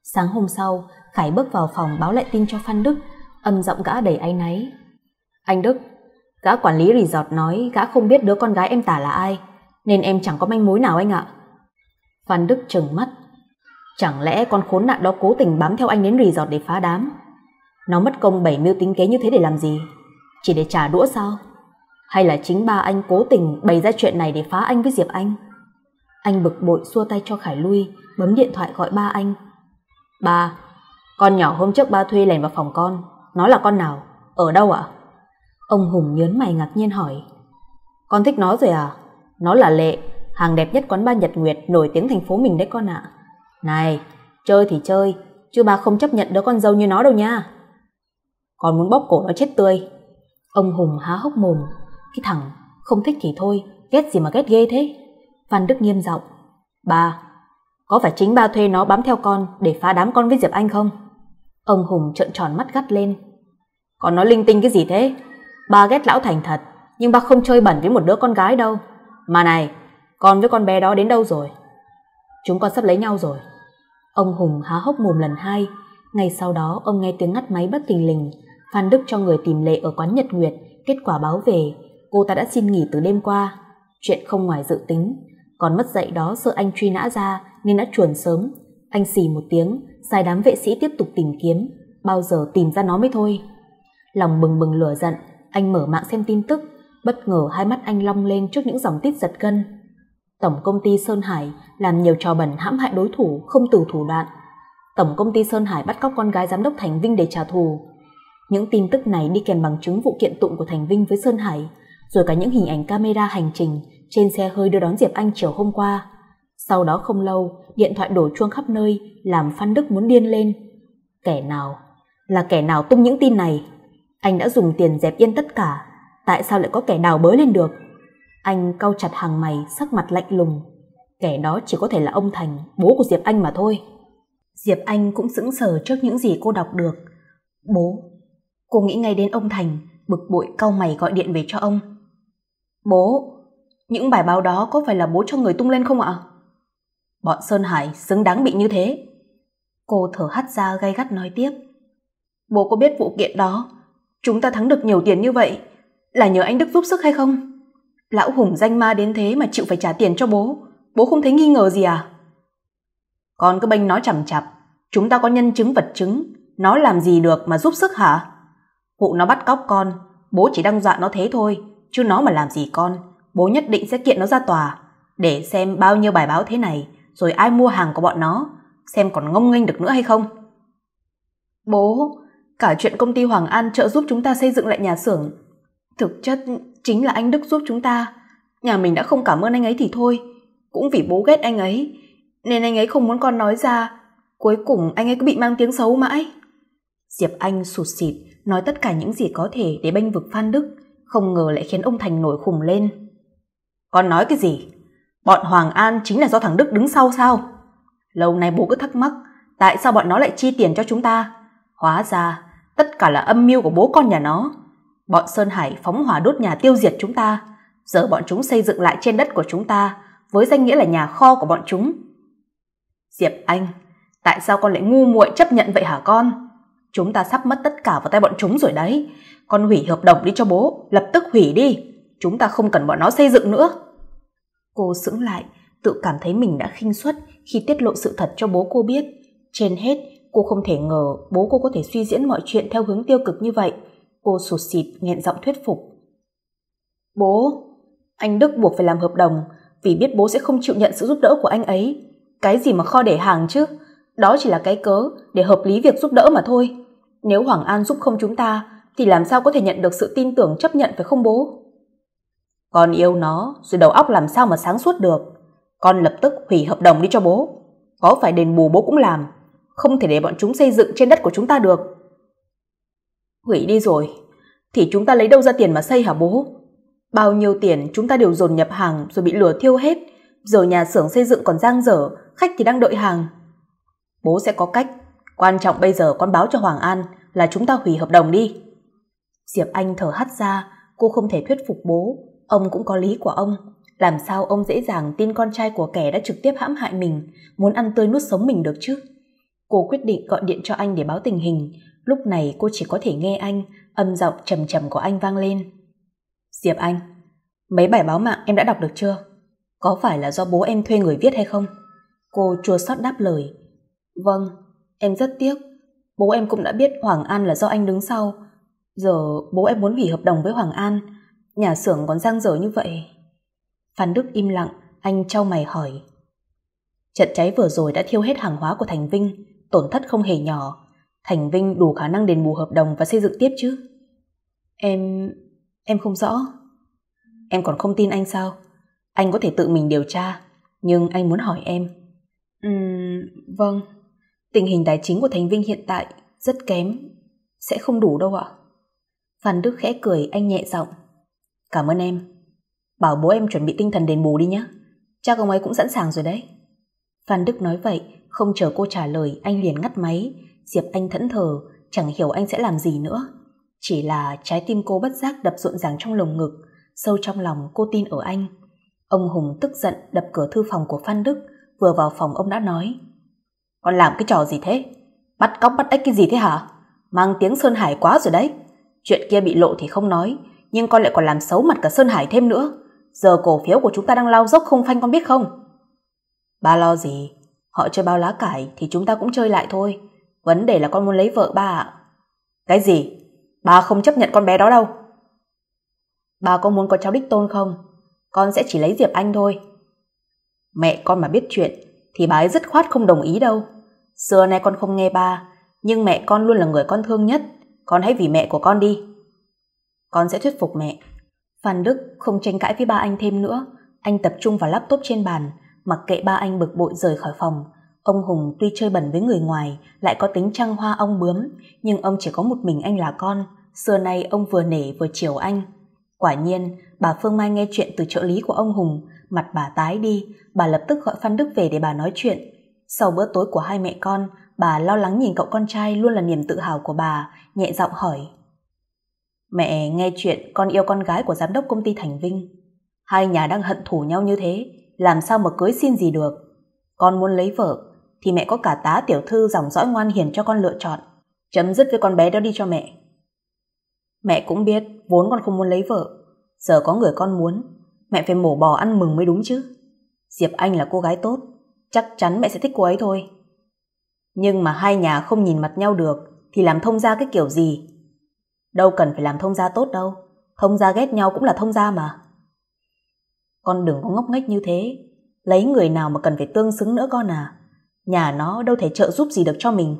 Sáng hôm sau, Khải bước vào phòng báo lại tin cho Phan Đức. Âm giọng gã đầy áy náy. Anh Đức, gã quản lý resort nói gã không biết đứa con gái em tả là ai, nên em chẳng có manh mối nào anh ạ. Phan Đức trừng mắt. Chẳng lẽ con khốn nạn đó cố tình bám theo anh đến resort để phá đám? Nó mất công bảy mưu tính kế như thế để làm gì? Chỉ để trả đũa sao? Hay là chính ba anh cố tình bày ra chuyện này để phá anh với Diệp Anh? Anh bực bội xua tay cho Khải lui, bấm điện thoại gọi ba anh. Ba, con nhỏ hôm trước ba thuê lẻn vào phòng con. Nó là con nào? Ở đâu ạ? À? Ông Hùng nhớn mày ngạc nhiên hỏi. Con thích nó rồi à? Nó là Lệ, hàng đẹp nhất quán ba Nhật Nguyệt nổi tiếng thành phố mình đấy con ạ. À. Này, chơi thì chơi, chứ ba không chấp nhận đứa con dâu như nó đâu nha. Con muốn bóp cổ nó chết tươi. Ông Hùng há hốc mồm. Cái thằng không thích thì thôi, ghét gì mà ghét ghê thế. Phan Đức nghiêm giọng. Ba, có phải chính ba thuê nó bám theo con để phá đám con với Diệp Anh không? Ông Hùng trợn tròn mắt gắt lên. Con nói linh tinh cái gì thế? Ba ghét lão Thành thật, nhưng ba không chơi bẩn với một đứa con gái đâu. Mà này, con với con bé đó đến đâu rồi? Chúng con sắp lấy nhau rồi. Ông Hùng há hốc mồm lần hai. Ngay sau đó ông nghe tiếng ngắt máy bất thình lình. Phan Đức cho người tìm Lệ ở quán Nhật Nguyệt. Kết quả báo về, cô ta đã xin nghỉ từ đêm qua. Chuyện không ngoài dự tính. Còn mất dạy đó sợ anh truy nã ra nên đã chuồn sớm. Anh xì một tiếng, sai đám vệ sĩ tiếp tục tìm kiếm. Bao giờ tìm ra nó mới thôi. Lòng bừng bừng lửa giận, anh mở mạng xem tin tức. Bất ngờ hai mắt anh long lên trước những dòng tít giật gân. Tổng công ty Sơn Hải làm nhiều trò bẩn hãm hại đối thủ không từ thủ đoạn. Tổng công ty Sơn Hải bắt cóc con gái giám đốc Thành Vinh để trả thù. Những tin tức này đi kèm bằng chứng vụ kiện tụng của Thành Vinh với Sơn Hải, rồi cả những hình ảnh camera hành trình trên xe hơi đưa đón Diệp Anh chiều hôm qua. Sau đó không lâu, điện thoại đổ chuông khắp nơi làm Phan Đức muốn điên lên. Kẻ nào? Là kẻ nào tung những tin này? Anh đã dùng tiền dẹp yên tất cả, tại sao lại có kẻ nào bới lên được? Anh cau chặt hàng mày, sắc mặt lạnh lùng. Kẻ đó chỉ có thể là ông Thành, bố của Diệp Anh mà thôi. Diệp Anh cũng sững sờ trước những gì cô đọc được. Bố. Cô nghĩ ngay đến ông Thành, bực bội cau mày gọi điện về cho ông. Bố, những bài báo đó có phải là bố cho người tung lên không ạ? Bọn Sơn Hải xứng đáng bị như thế. Cô thở hắt ra gay gắt nói tiếp. Bố có biết vụ kiện đó, chúng ta thắng được nhiều tiền như vậy, là nhờ anh Đức giúp sức hay không? Lão Hùng danh ma đến thế mà chịu phải trả tiền cho bố, bố không thấy nghi ngờ gì à? Con cứ bênh nó chằm chặp, chúng ta có nhân chứng vật chứng, nó làm gì được mà giúp sức hả? Vụ nó bắt cóc con, bố chỉ đang dọa nó thế thôi, chứ nó mà làm gì con, bố nhất định sẽ kiện nó ra tòa, để xem bao nhiêu bài báo thế này, rồi ai mua hàng của bọn nó, xem còn ngông nghênh được nữa hay không. Bố, cả chuyện công ty Hoàng An trợ giúp chúng ta xây dựng lại nhà xưởng, thực chất chính là anh Đức giúp chúng ta. Nhà mình đã không cảm ơn anh ấy thì thôi, cũng vì bố ghét anh ấy, nên anh ấy không muốn con nói ra, cuối cùng anh ấy cứ bị mang tiếng xấu mãi. Diệp Anh sụt sịt, nói tất cả những gì có thể để bênh vực Phan Đức, không ngờ lại khiến ông Thành nổi khùng lên. Con nói cái gì? Bọn Hoàng An chính là do thằng Đức đứng sau sao? Lâu nay bố cứ thắc mắc, tại sao bọn nó lại chi tiền cho chúng ta? Hóa ra, tất cả là âm mưu của bố con nhà nó. Bọn Sơn Hải phóng hỏa đốt nhà tiêu diệt chúng ta, giờ bọn chúng xây dựng lại trên đất của chúng ta, với danh nghĩa là nhà kho của bọn chúng. Diệp Anh, tại sao con lại ngu muội chấp nhận vậy hả con? Chúng ta sắp mất tất cả vào tay bọn chúng rồi đấy. Con hủy hợp đồng đi cho bố, lập tức hủy đi. Chúng ta không cần bọn nó xây dựng nữa. Cô sững lại, tự cảm thấy mình đã khinh suất khi tiết lộ sự thật cho bố cô biết. Trên hết, cô không thể ngờ bố cô có thể suy diễn mọi chuyện theo hướng tiêu cực như vậy. Cô sụt sịt nghẹn giọng thuyết phục. Bố, anh Đức buộc phải làm hợp đồng vì biết bố sẽ không chịu nhận sự giúp đỡ của anh ấy. Cái gì mà kho để hàng chứ? Đó chỉ là cái cớ để hợp lý việc giúp đỡ mà thôi. Nếu Hoàng An giúp không chúng ta thì làm sao có thể nhận được sự tin tưởng chấp nhận phải không bố? Con yêu nó rồi đầu óc làm sao mà sáng suốt được. Con lập tức hủy hợp đồng đi cho bố. Có phải đền bù bố cũng làm, không thể để bọn chúng xây dựng trên đất của chúng ta được. Hủy đi rồi thì chúng ta lấy đâu ra tiền mà xây hả bố? Bao nhiêu tiền chúng ta đều dồn nhập hàng rồi bị lửa thiêu hết. Giờ nhà xưởng xây dựng còn dang dở, khách thì đang đợi hàng. Bố sẽ có cách. Quan trọng bây giờ con báo cho Hoàng An là chúng ta hủy hợp đồng đi. Diệp Anh thở hắt ra, cô không thể thuyết phục bố, ông cũng có lý của ông. Làm sao ông dễ dàng tin con trai của kẻ đã trực tiếp hãm hại mình, muốn ăn tươi nuốt sống mình được chứ? Cô quyết định gọi điện cho anh để báo tình hình. Lúc này cô chỉ có thể nghe anh, âm giọng trầm trầm của anh vang lên. Diệp Anh, mấy bài báo mạng em đã đọc được chưa? Có phải là do bố em thuê người viết hay không? Cô chua xót đáp lời. Vâng, em rất tiếc. Bố em cũng đã biết Hoàng An là do anh đứng sau. Giờ bố em muốn hủy hợp đồng với Hoàng An. Nhà xưởng còn dang dở như vậy. Phan Đức im lặng, anh chau mày hỏi. Trận cháy vừa rồi đã thiêu hết hàng hóa của Thành Vinh, tổn thất không hề nhỏ. Thành Vinh đủ khả năng đền bù hợp đồng và xây dựng tiếp chứ? Em... em không rõ. Em còn không tin anh sao? Anh có thể tự mình điều tra, nhưng anh muốn hỏi em. Ừm, vâng. Tình hình tài chính của Thành Vinh hiện tại rất kém, sẽ không đủ đâu ạ. Phan Đức khẽ cười, anh nhẹ giọng. Cảm ơn em. Bảo bố em chuẩn bị tinh thần đền bù đi nhé. Chắc ông ấy cũng sẵn sàng rồi đấy. Phan Đức nói vậy, không chờ cô trả lời, anh liền ngắt máy. Diệp Anh thẫn thờ, chẳng hiểu anh sẽ làm gì nữa. Chỉ là trái tim cô bất giác đập rộn ràng trong lồng ngực. Sâu trong lòng cô tin ở anh. Ông Hùng tức giận đập cửa thư phòng của Phan Đức. Vừa vào phòng ông đã nói: Con làm cái trò gì thế? Bắt cóc bắt ếch cái gì thế hả? Mang tiếng Sơn Hải quá rồi đấy. Chuyện kia bị lộ thì không nói, nhưng con lại còn làm xấu mặt cả Sơn Hải thêm nữa. Giờ cổ phiếu của chúng ta đang lao dốc không phanh, con biết không? Ba lo gì? Họ chơi bao lá cải thì chúng ta cũng chơi lại thôi. Vấn đề là con muốn lấy vợ ba ạ. Cái gì? Ba không chấp nhận con bé đó đâu. Ba có muốn có cháu đích tôn không? Con sẽ chỉ lấy Diệp Anh thôi. Mẹ con mà biết chuyện thì bà ấy dứt khoát không đồng ý đâu. Xưa nay con không nghe ba, nhưng mẹ con luôn là người con thương nhất. Con hãy vì mẹ của con đi. Con sẽ thuyết phục mẹ. Phan Đức không tranh cãi với ba anh thêm nữa. Anh tập trung vào laptop trên bàn, mặc kệ ba anh bực bội rời khỏi phòng. Ông Hùng tuy chơi bẩn với người ngoài, lại có tính trăng hoa ong bướm, nhưng ông chỉ có một mình anh là con. Xưa nay ông vừa nể vừa chiều anh. Quả nhiên, bà Phương Mai nghe chuyện từ trợ lý của ông Hùng, mặt bà tái đi. Bà lập tức gọi Phan Đức về để bà nói chuyện. Sau bữa tối của hai mẹ con, bà lo lắng nhìn cậu con trai luôn là niềm tự hào của bà, nhẹ giọng hỏi. Mẹ nghe chuyện con yêu con gái của giám đốc công ty Thành Vinh. Hai nhà đang hận thù nhau như thế, làm sao mà cưới xin gì được. Con muốn lấy vợ thì mẹ có cả tá tiểu thư dòng dõi ngoan hiền cho con lựa chọn. Chấm dứt với con bé đó đi cho mẹ. Mẹ cũng biết vốn con không muốn lấy vợ, giờ có người con muốn, mẹ phải mổ bò ăn mừng mới đúng chứ. Diệp Anh là cô gái tốt, chắc chắn mẹ sẽ thích cô ấy thôi. Nhưng mà hai nhà không nhìn mặt nhau được thì làm thông gia cái kiểu gì? Đâu cần phải làm thông gia tốt đâu, thông gia ghét nhau cũng là thông gia mà. Con đừng có ngốc nghếch như thế, lấy người nào mà cần phải tương xứng nữa con à. Nhà nó đâu thể trợ giúp gì được cho mình.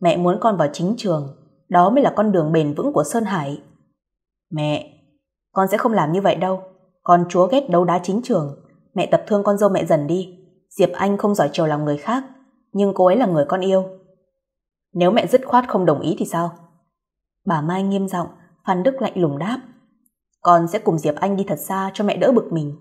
Mẹ muốn con vào chính trường, đó mới là con đường bền vững của Sơn Hải. Mẹ, con sẽ không làm như vậy đâu. Con chúa ghét đấu đá chính trường. Mẹ tập thương con dâu mẹ dần đi. Diệp Anh không giỏi chiều lòng người khác, nhưng cô ấy là người con yêu. Nếu mẹ dứt khoát không đồng ý thì sao? Bà Mai nghiêm giọng. Phan Đức lạnh lùng đáp: Con sẽ cùng Diệp Anh đi thật xa cho mẹ đỡ bực mình.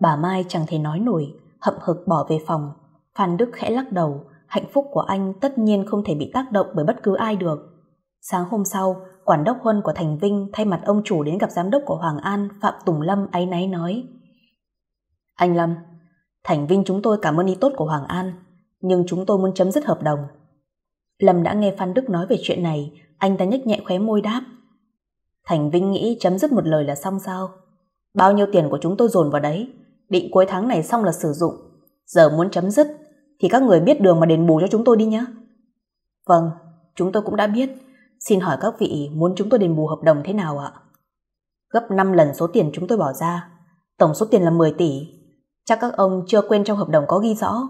Bà Mai chẳng thể nói nổi, hậm hực bỏ về phòng. Phan Đức khẽ lắc đầu. Hạnh phúc của anh tất nhiên không thể bị tác động bởi bất cứ ai được. Sáng hôm sau, quản đốc Huân của Thành Vinh thay mặt ông chủ đến gặp giám đốc của Hoàng An, Phạm Tùng Lâm áy náy nói: Anh Lâm, Thành Vinh chúng tôi cảm ơn ý tốt của Hoàng An, nhưng chúng tôi muốn chấm dứt hợp đồng. Lâm đã nghe Phan Đức nói về chuyện này, anh ta nhếch nhẹ khóe môi đáp: Thành Vinh nghĩ chấm dứt một lời là xong sao? Bao nhiêu tiền của chúng tôi dồn vào đấy, định cuối tháng này xong là sử dụng. Giờ muốn chấm dứt thì các người biết đường mà đền bù cho chúng tôi đi nhé. Vâng, chúng tôi cũng đã biết. Xin hỏi các vị muốn chúng tôi đền bù hợp đồng thế nào ạ? Gấp năm lần số tiền chúng tôi bỏ ra. Tổng số tiền là mười tỷ. Chắc các ông chưa quên trong hợp đồng có ghi rõ,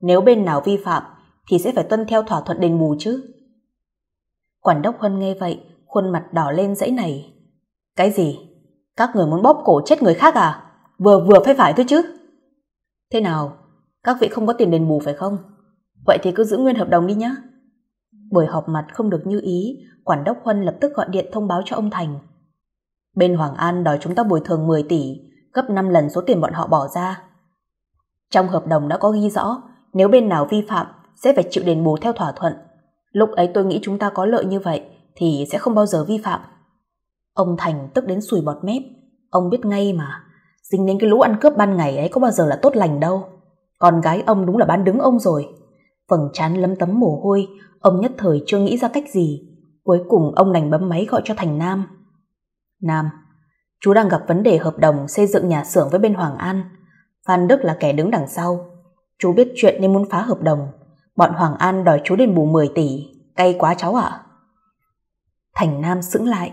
nếu bên nào vi phạm thì sẽ phải tuân theo thỏa thuận đền bù chứ. Quản đốc Huân nghe vậy, khuôn mặt đỏ lên dãy này. Cái gì? Các người muốn bóp cổ chết người khác à? Vừa vừa phải phải thôi chứ. Thế nào? Các vị không có tiền đền bù phải không? Vậy thì cứ giữ nguyên hợp đồng đi nhé. Buổi họp mặt không được như ý, quản đốc Huân lập tức gọi điện thông báo cho ông Thành. Bên Hoàng An đòi chúng ta bồi thường mười tỷ, gấp năm lần số tiền bọn họ bỏ ra. Trong hợp đồng đã có ghi rõ, nếu bên nào vi phạm sẽ phải chịu đền bù theo thỏa thuận. Lúc ấy tôi nghĩ chúng ta có lợi như vậy thì sẽ không bao giờ vi phạm. Ông Thành tức đến sùi bọt mép. Ông biết ngay mà, dính đến cái lũ ăn cướp ban ngày ấy có bao giờ là tốt lành đâu. Con gái ông đúng là bán đứng ông rồi. Vầng trán lấm tấm mồ hôi, ông nhất thời chưa nghĩ ra cách gì. Cuối cùng ông đành bấm máy gọi cho Thành Nam. Nam, chú đang gặp vấn đề hợp đồng xây dựng nhà xưởng với bên Hoàng An. Phan Đức là kẻ đứng đằng sau. Chú biết chuyện nên muốn phá hợp đồng. Bọn Hoàng An đòi chú đền bù mười tỷ. Cay quá cháu ạ. Thành Nam sững lại.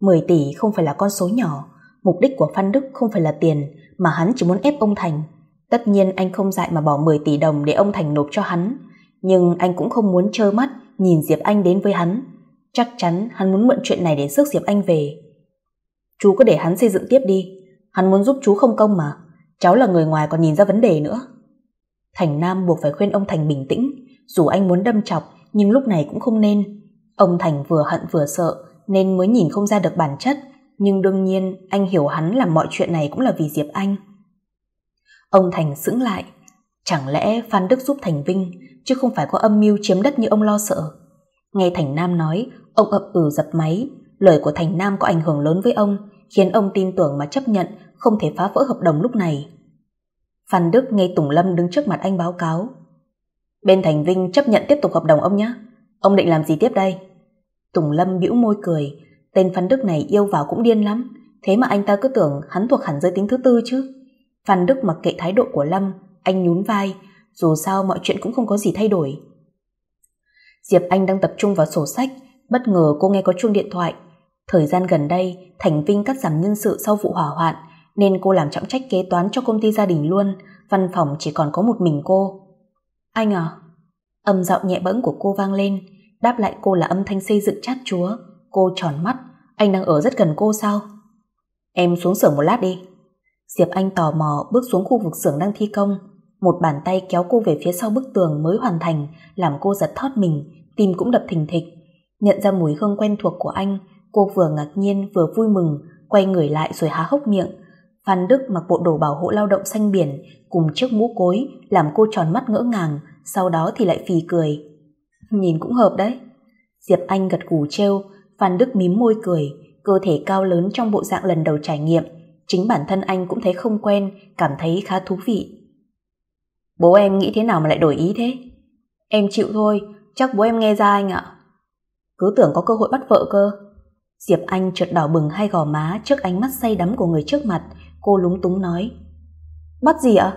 Mười tỷ không phải là con số nhỏ. Mục đích của Phan Đức không phải là tiền, mà hắn chỉ muốn ép ông Thành. Tất nhiên anh không dại mà bỏ mười tỷ đồng để ông Thành nộp cho hắn. Nhưng anh cũng không muốn trơ mắt nhìn Diệp Anh đến với hắn. Chắc chắn hắn muốn mượn chuyện này để rước Diệp Anh về. Chú cứ để hắn xây dựng tiếp đi. Hắn muốn giúp chú không công mà. Cháu là người ngoài còn nhìn ra vấn đề nữa. Thành Nam buộc phải khuyên ông Thành bình tĩnh. Dù anh muốn đâm chọc, nhưng lúc này cũng không nên. Ông Thành vừa hận vừa sợ, nên mới nhìn không ra được bản chất. Nhưng đương nhiên anh hiểu hắn làm mọi chuyện này cũng là vì Diệp Anh. Ông Thành sững lại. Chẳng lẽ Phan Đức giúp Thành Vinh, chứ không phải có âm mưu chiếm đất như ông lo sợ. Nghe Thành Nam nói, ông ậm ừ dập máy. Lời của Thành Nam có ảnh hưởng lớn với ông, khiến ông tin tưởng mà chấp nhận không thể phá vỡ hợp đồng lúc này. Phan Đức nghe Tùng Lâm đứng trước mặt anh báo cáo. Bên Thành Vinh chấp nhận tiếp tục hợp đồng ông nhé. Ông định làm gì tiếp đây? Tùng Lâm bĩu môi cười. Tên Phan Đức này yêu vào cũng điên lắm. Thế mà anh ta cứ tưởng hắn thuộc hẳn giới tính thứ tư chứ. Phan Đức mặc kệ thái độ của Lâm. Anh nhún vai. Dù sao mọi chuyện cũng không có gì thay đổi. Diệp Anh đang tập trung vào sổ sách. Bất ngờ cô nghe có chuông điện thoại. Thời gian gần đây Thành Vinh cắt giảm nhân sự sau vụ hỏa hoạn, nên cô làm trọng trách kế toán cho công ty gia đình luôn. Văn phòng chỉ còn có một mình cô. Anh à? Âm giọng nhẹ bẫng của cô vang lên. Đáp lại cô là âm thanh xây dựng chát chúa. Cô tròn mắt. Anh đang ở rất gần cô sao? Em xuống xưởng một lát đi. Diệp Anh tò mò bước xuống khu vực xưởng đang thi công. Một bàn tay kéo cô về phía sau bức tường mới hoàn thành, làm cô giật thót mình, tim cũng đập thình thịch. Nhận ra mùi hương quen thuộc của anh, cô vừa ngạc nhiên vừa vui mừng, quay người lại rồi há hốc miệng. Phan Đức mặc bộ đồ bảo hộ lao động xanh biển cùng chiếc mũ cối làm cô tròn mắt ngỡ ngàng, sau đó thì lại phì cười. Nhìn cũng hợp đấy. Diệp Anh gật gù trêu. Phan Đức mím môi cười. Cơ thể cao lớn trong bộ dạng lần đầu trải nghiệm, chính bản thân anh cũng thấy không quen, cảm thấy khá thú vị. Bố em nghĩ thế nào mà lại đổi ý thế? Em chịu thôi, chắc bố em nghe ra anh ạ. Cứ tưởng có cơ hội bắt vợ cơ. Diệp Anh chợt đỏ bừng hai gò má trước ánh mắt say đắm của người trước mặt. Cô lúng túng nói. Bắt gì ạ?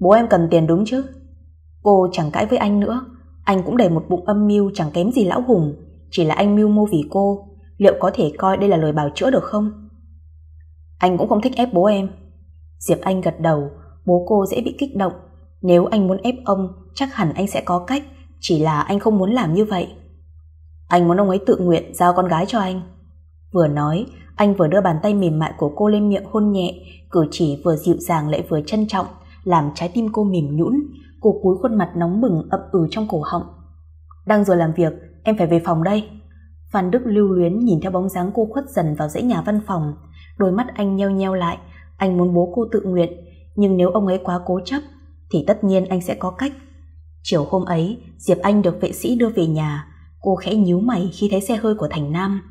Bố em cần tiền đúng chứ? Cô chẳng cãi với anh nữa. Anh cũng đầy một bụng âm mưu chẳng kém gì lão Hùng. Chỉ là anh mưu mô vì cô. Liệu có thể coi đây là lời bào chữa được không? Anh cũng không thích ép bố em. Diệp Anh gật đầu. Bố cô dễ bị kích động. Nếu anh muốn ép ông, chắc hẳn anh sẽ có cách. Chỉ là anh không muốn làm như vậy. Anh muốn ông ấy tự nguyện giao con gái cho anh. Vừa nói, anh vừa đưa bàn tay mềm mại của cô lên miệng hôn nhẹ. Cử chỉ vừa dịu dàng lại vừa trân trọng, làm trái tim cô mềm nhũn. Cô cúi khuôn mặt nóng bừng ậm ừ trong cổ họng. Đang giờ làm việc, em phải về phòng đây. Phan Đức lưu luyến nhìn theo bóng dáng cô khuất dần vào dãy nhà văn phòng. Đôi mắt anh nheo nheo lại. Anh muốn bố cô tự nguyện, nhưng nếu ông ấy quá cố chấp thì tất nhiên anh sẽ có cách. Chiều hôm ấy, Diệp Anh được vệ sĩ đưa về nhà. Cô khẽ nhíu mày khi thấy xe hơi của Thành Nam.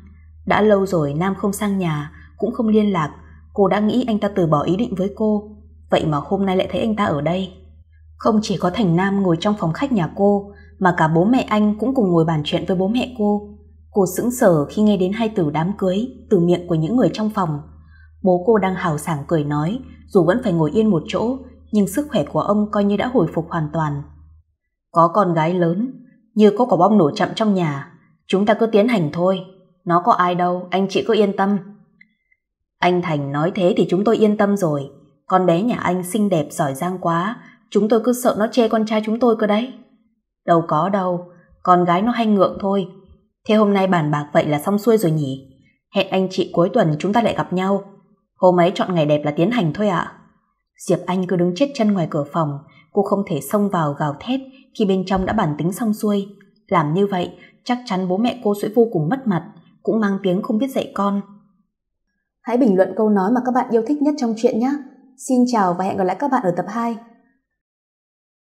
Đã lâu rồi Nam không sang nhà, cũng không liên lạc. Cô đã nghĩ anh ta từ bỏ ý định với cô, vậy mà hôm nay lại thấy anh ta ở đây. Không chỉ có Thành Nam ngồi trong phòng khách nhà cô, mà cả bố mẹ anh cũng cùng ngồi bàn chuyện với bố mẹ cô. Cô sững sờ khi nghe đến hai từ đám cưới từ miệng của những người trong phòng. Bố cô đang hào sảng cười nói, dù vẫn phải ngồi yên một chỗ, nhưng sức khỏe của ông coi như đã hồi phục hoàn toàn. Có con gái lớn, như có quả bom nổ chậm trong nhà. Chúng ta cứ tiến hành thôi. Nó có ai đâu, anh chị cứ yên tâm. Anh Thành nói thế thì chúng tôi yên tâm rồi. Con bé nhà anh xinh đẹp giỏi giang quá, chúng tôi cứ sợ nó chê con trai chúng tôi cơ đấy. Đâu có đâu, con gái nó hay ngượng thôi. Thế hôm nay bàn bạc vậy là xong xuôi rồi nhỉ? Hẹn anh chị cuối tuần chúng ta lại gặp nhau. Hôm ấy chọn ngày đẹp là tiến hành thôi ạ. À. Diệp Anh cứ đứng chết chân ngoài cửa phòng. Cô không thể xông vào gào thét khi bên trong đã bàn tính xong xuôi. Làm như vậy chắc chắn bố mẹ cô sẽ vô cùng mất mặt, cũng mang tiếng không biết dạy con. Hãy bình luận câu nói mà các bạn yêu thích nhất trong chuyện nhé. Xin chào và hẹn gặp lại các bạn ở tập hai.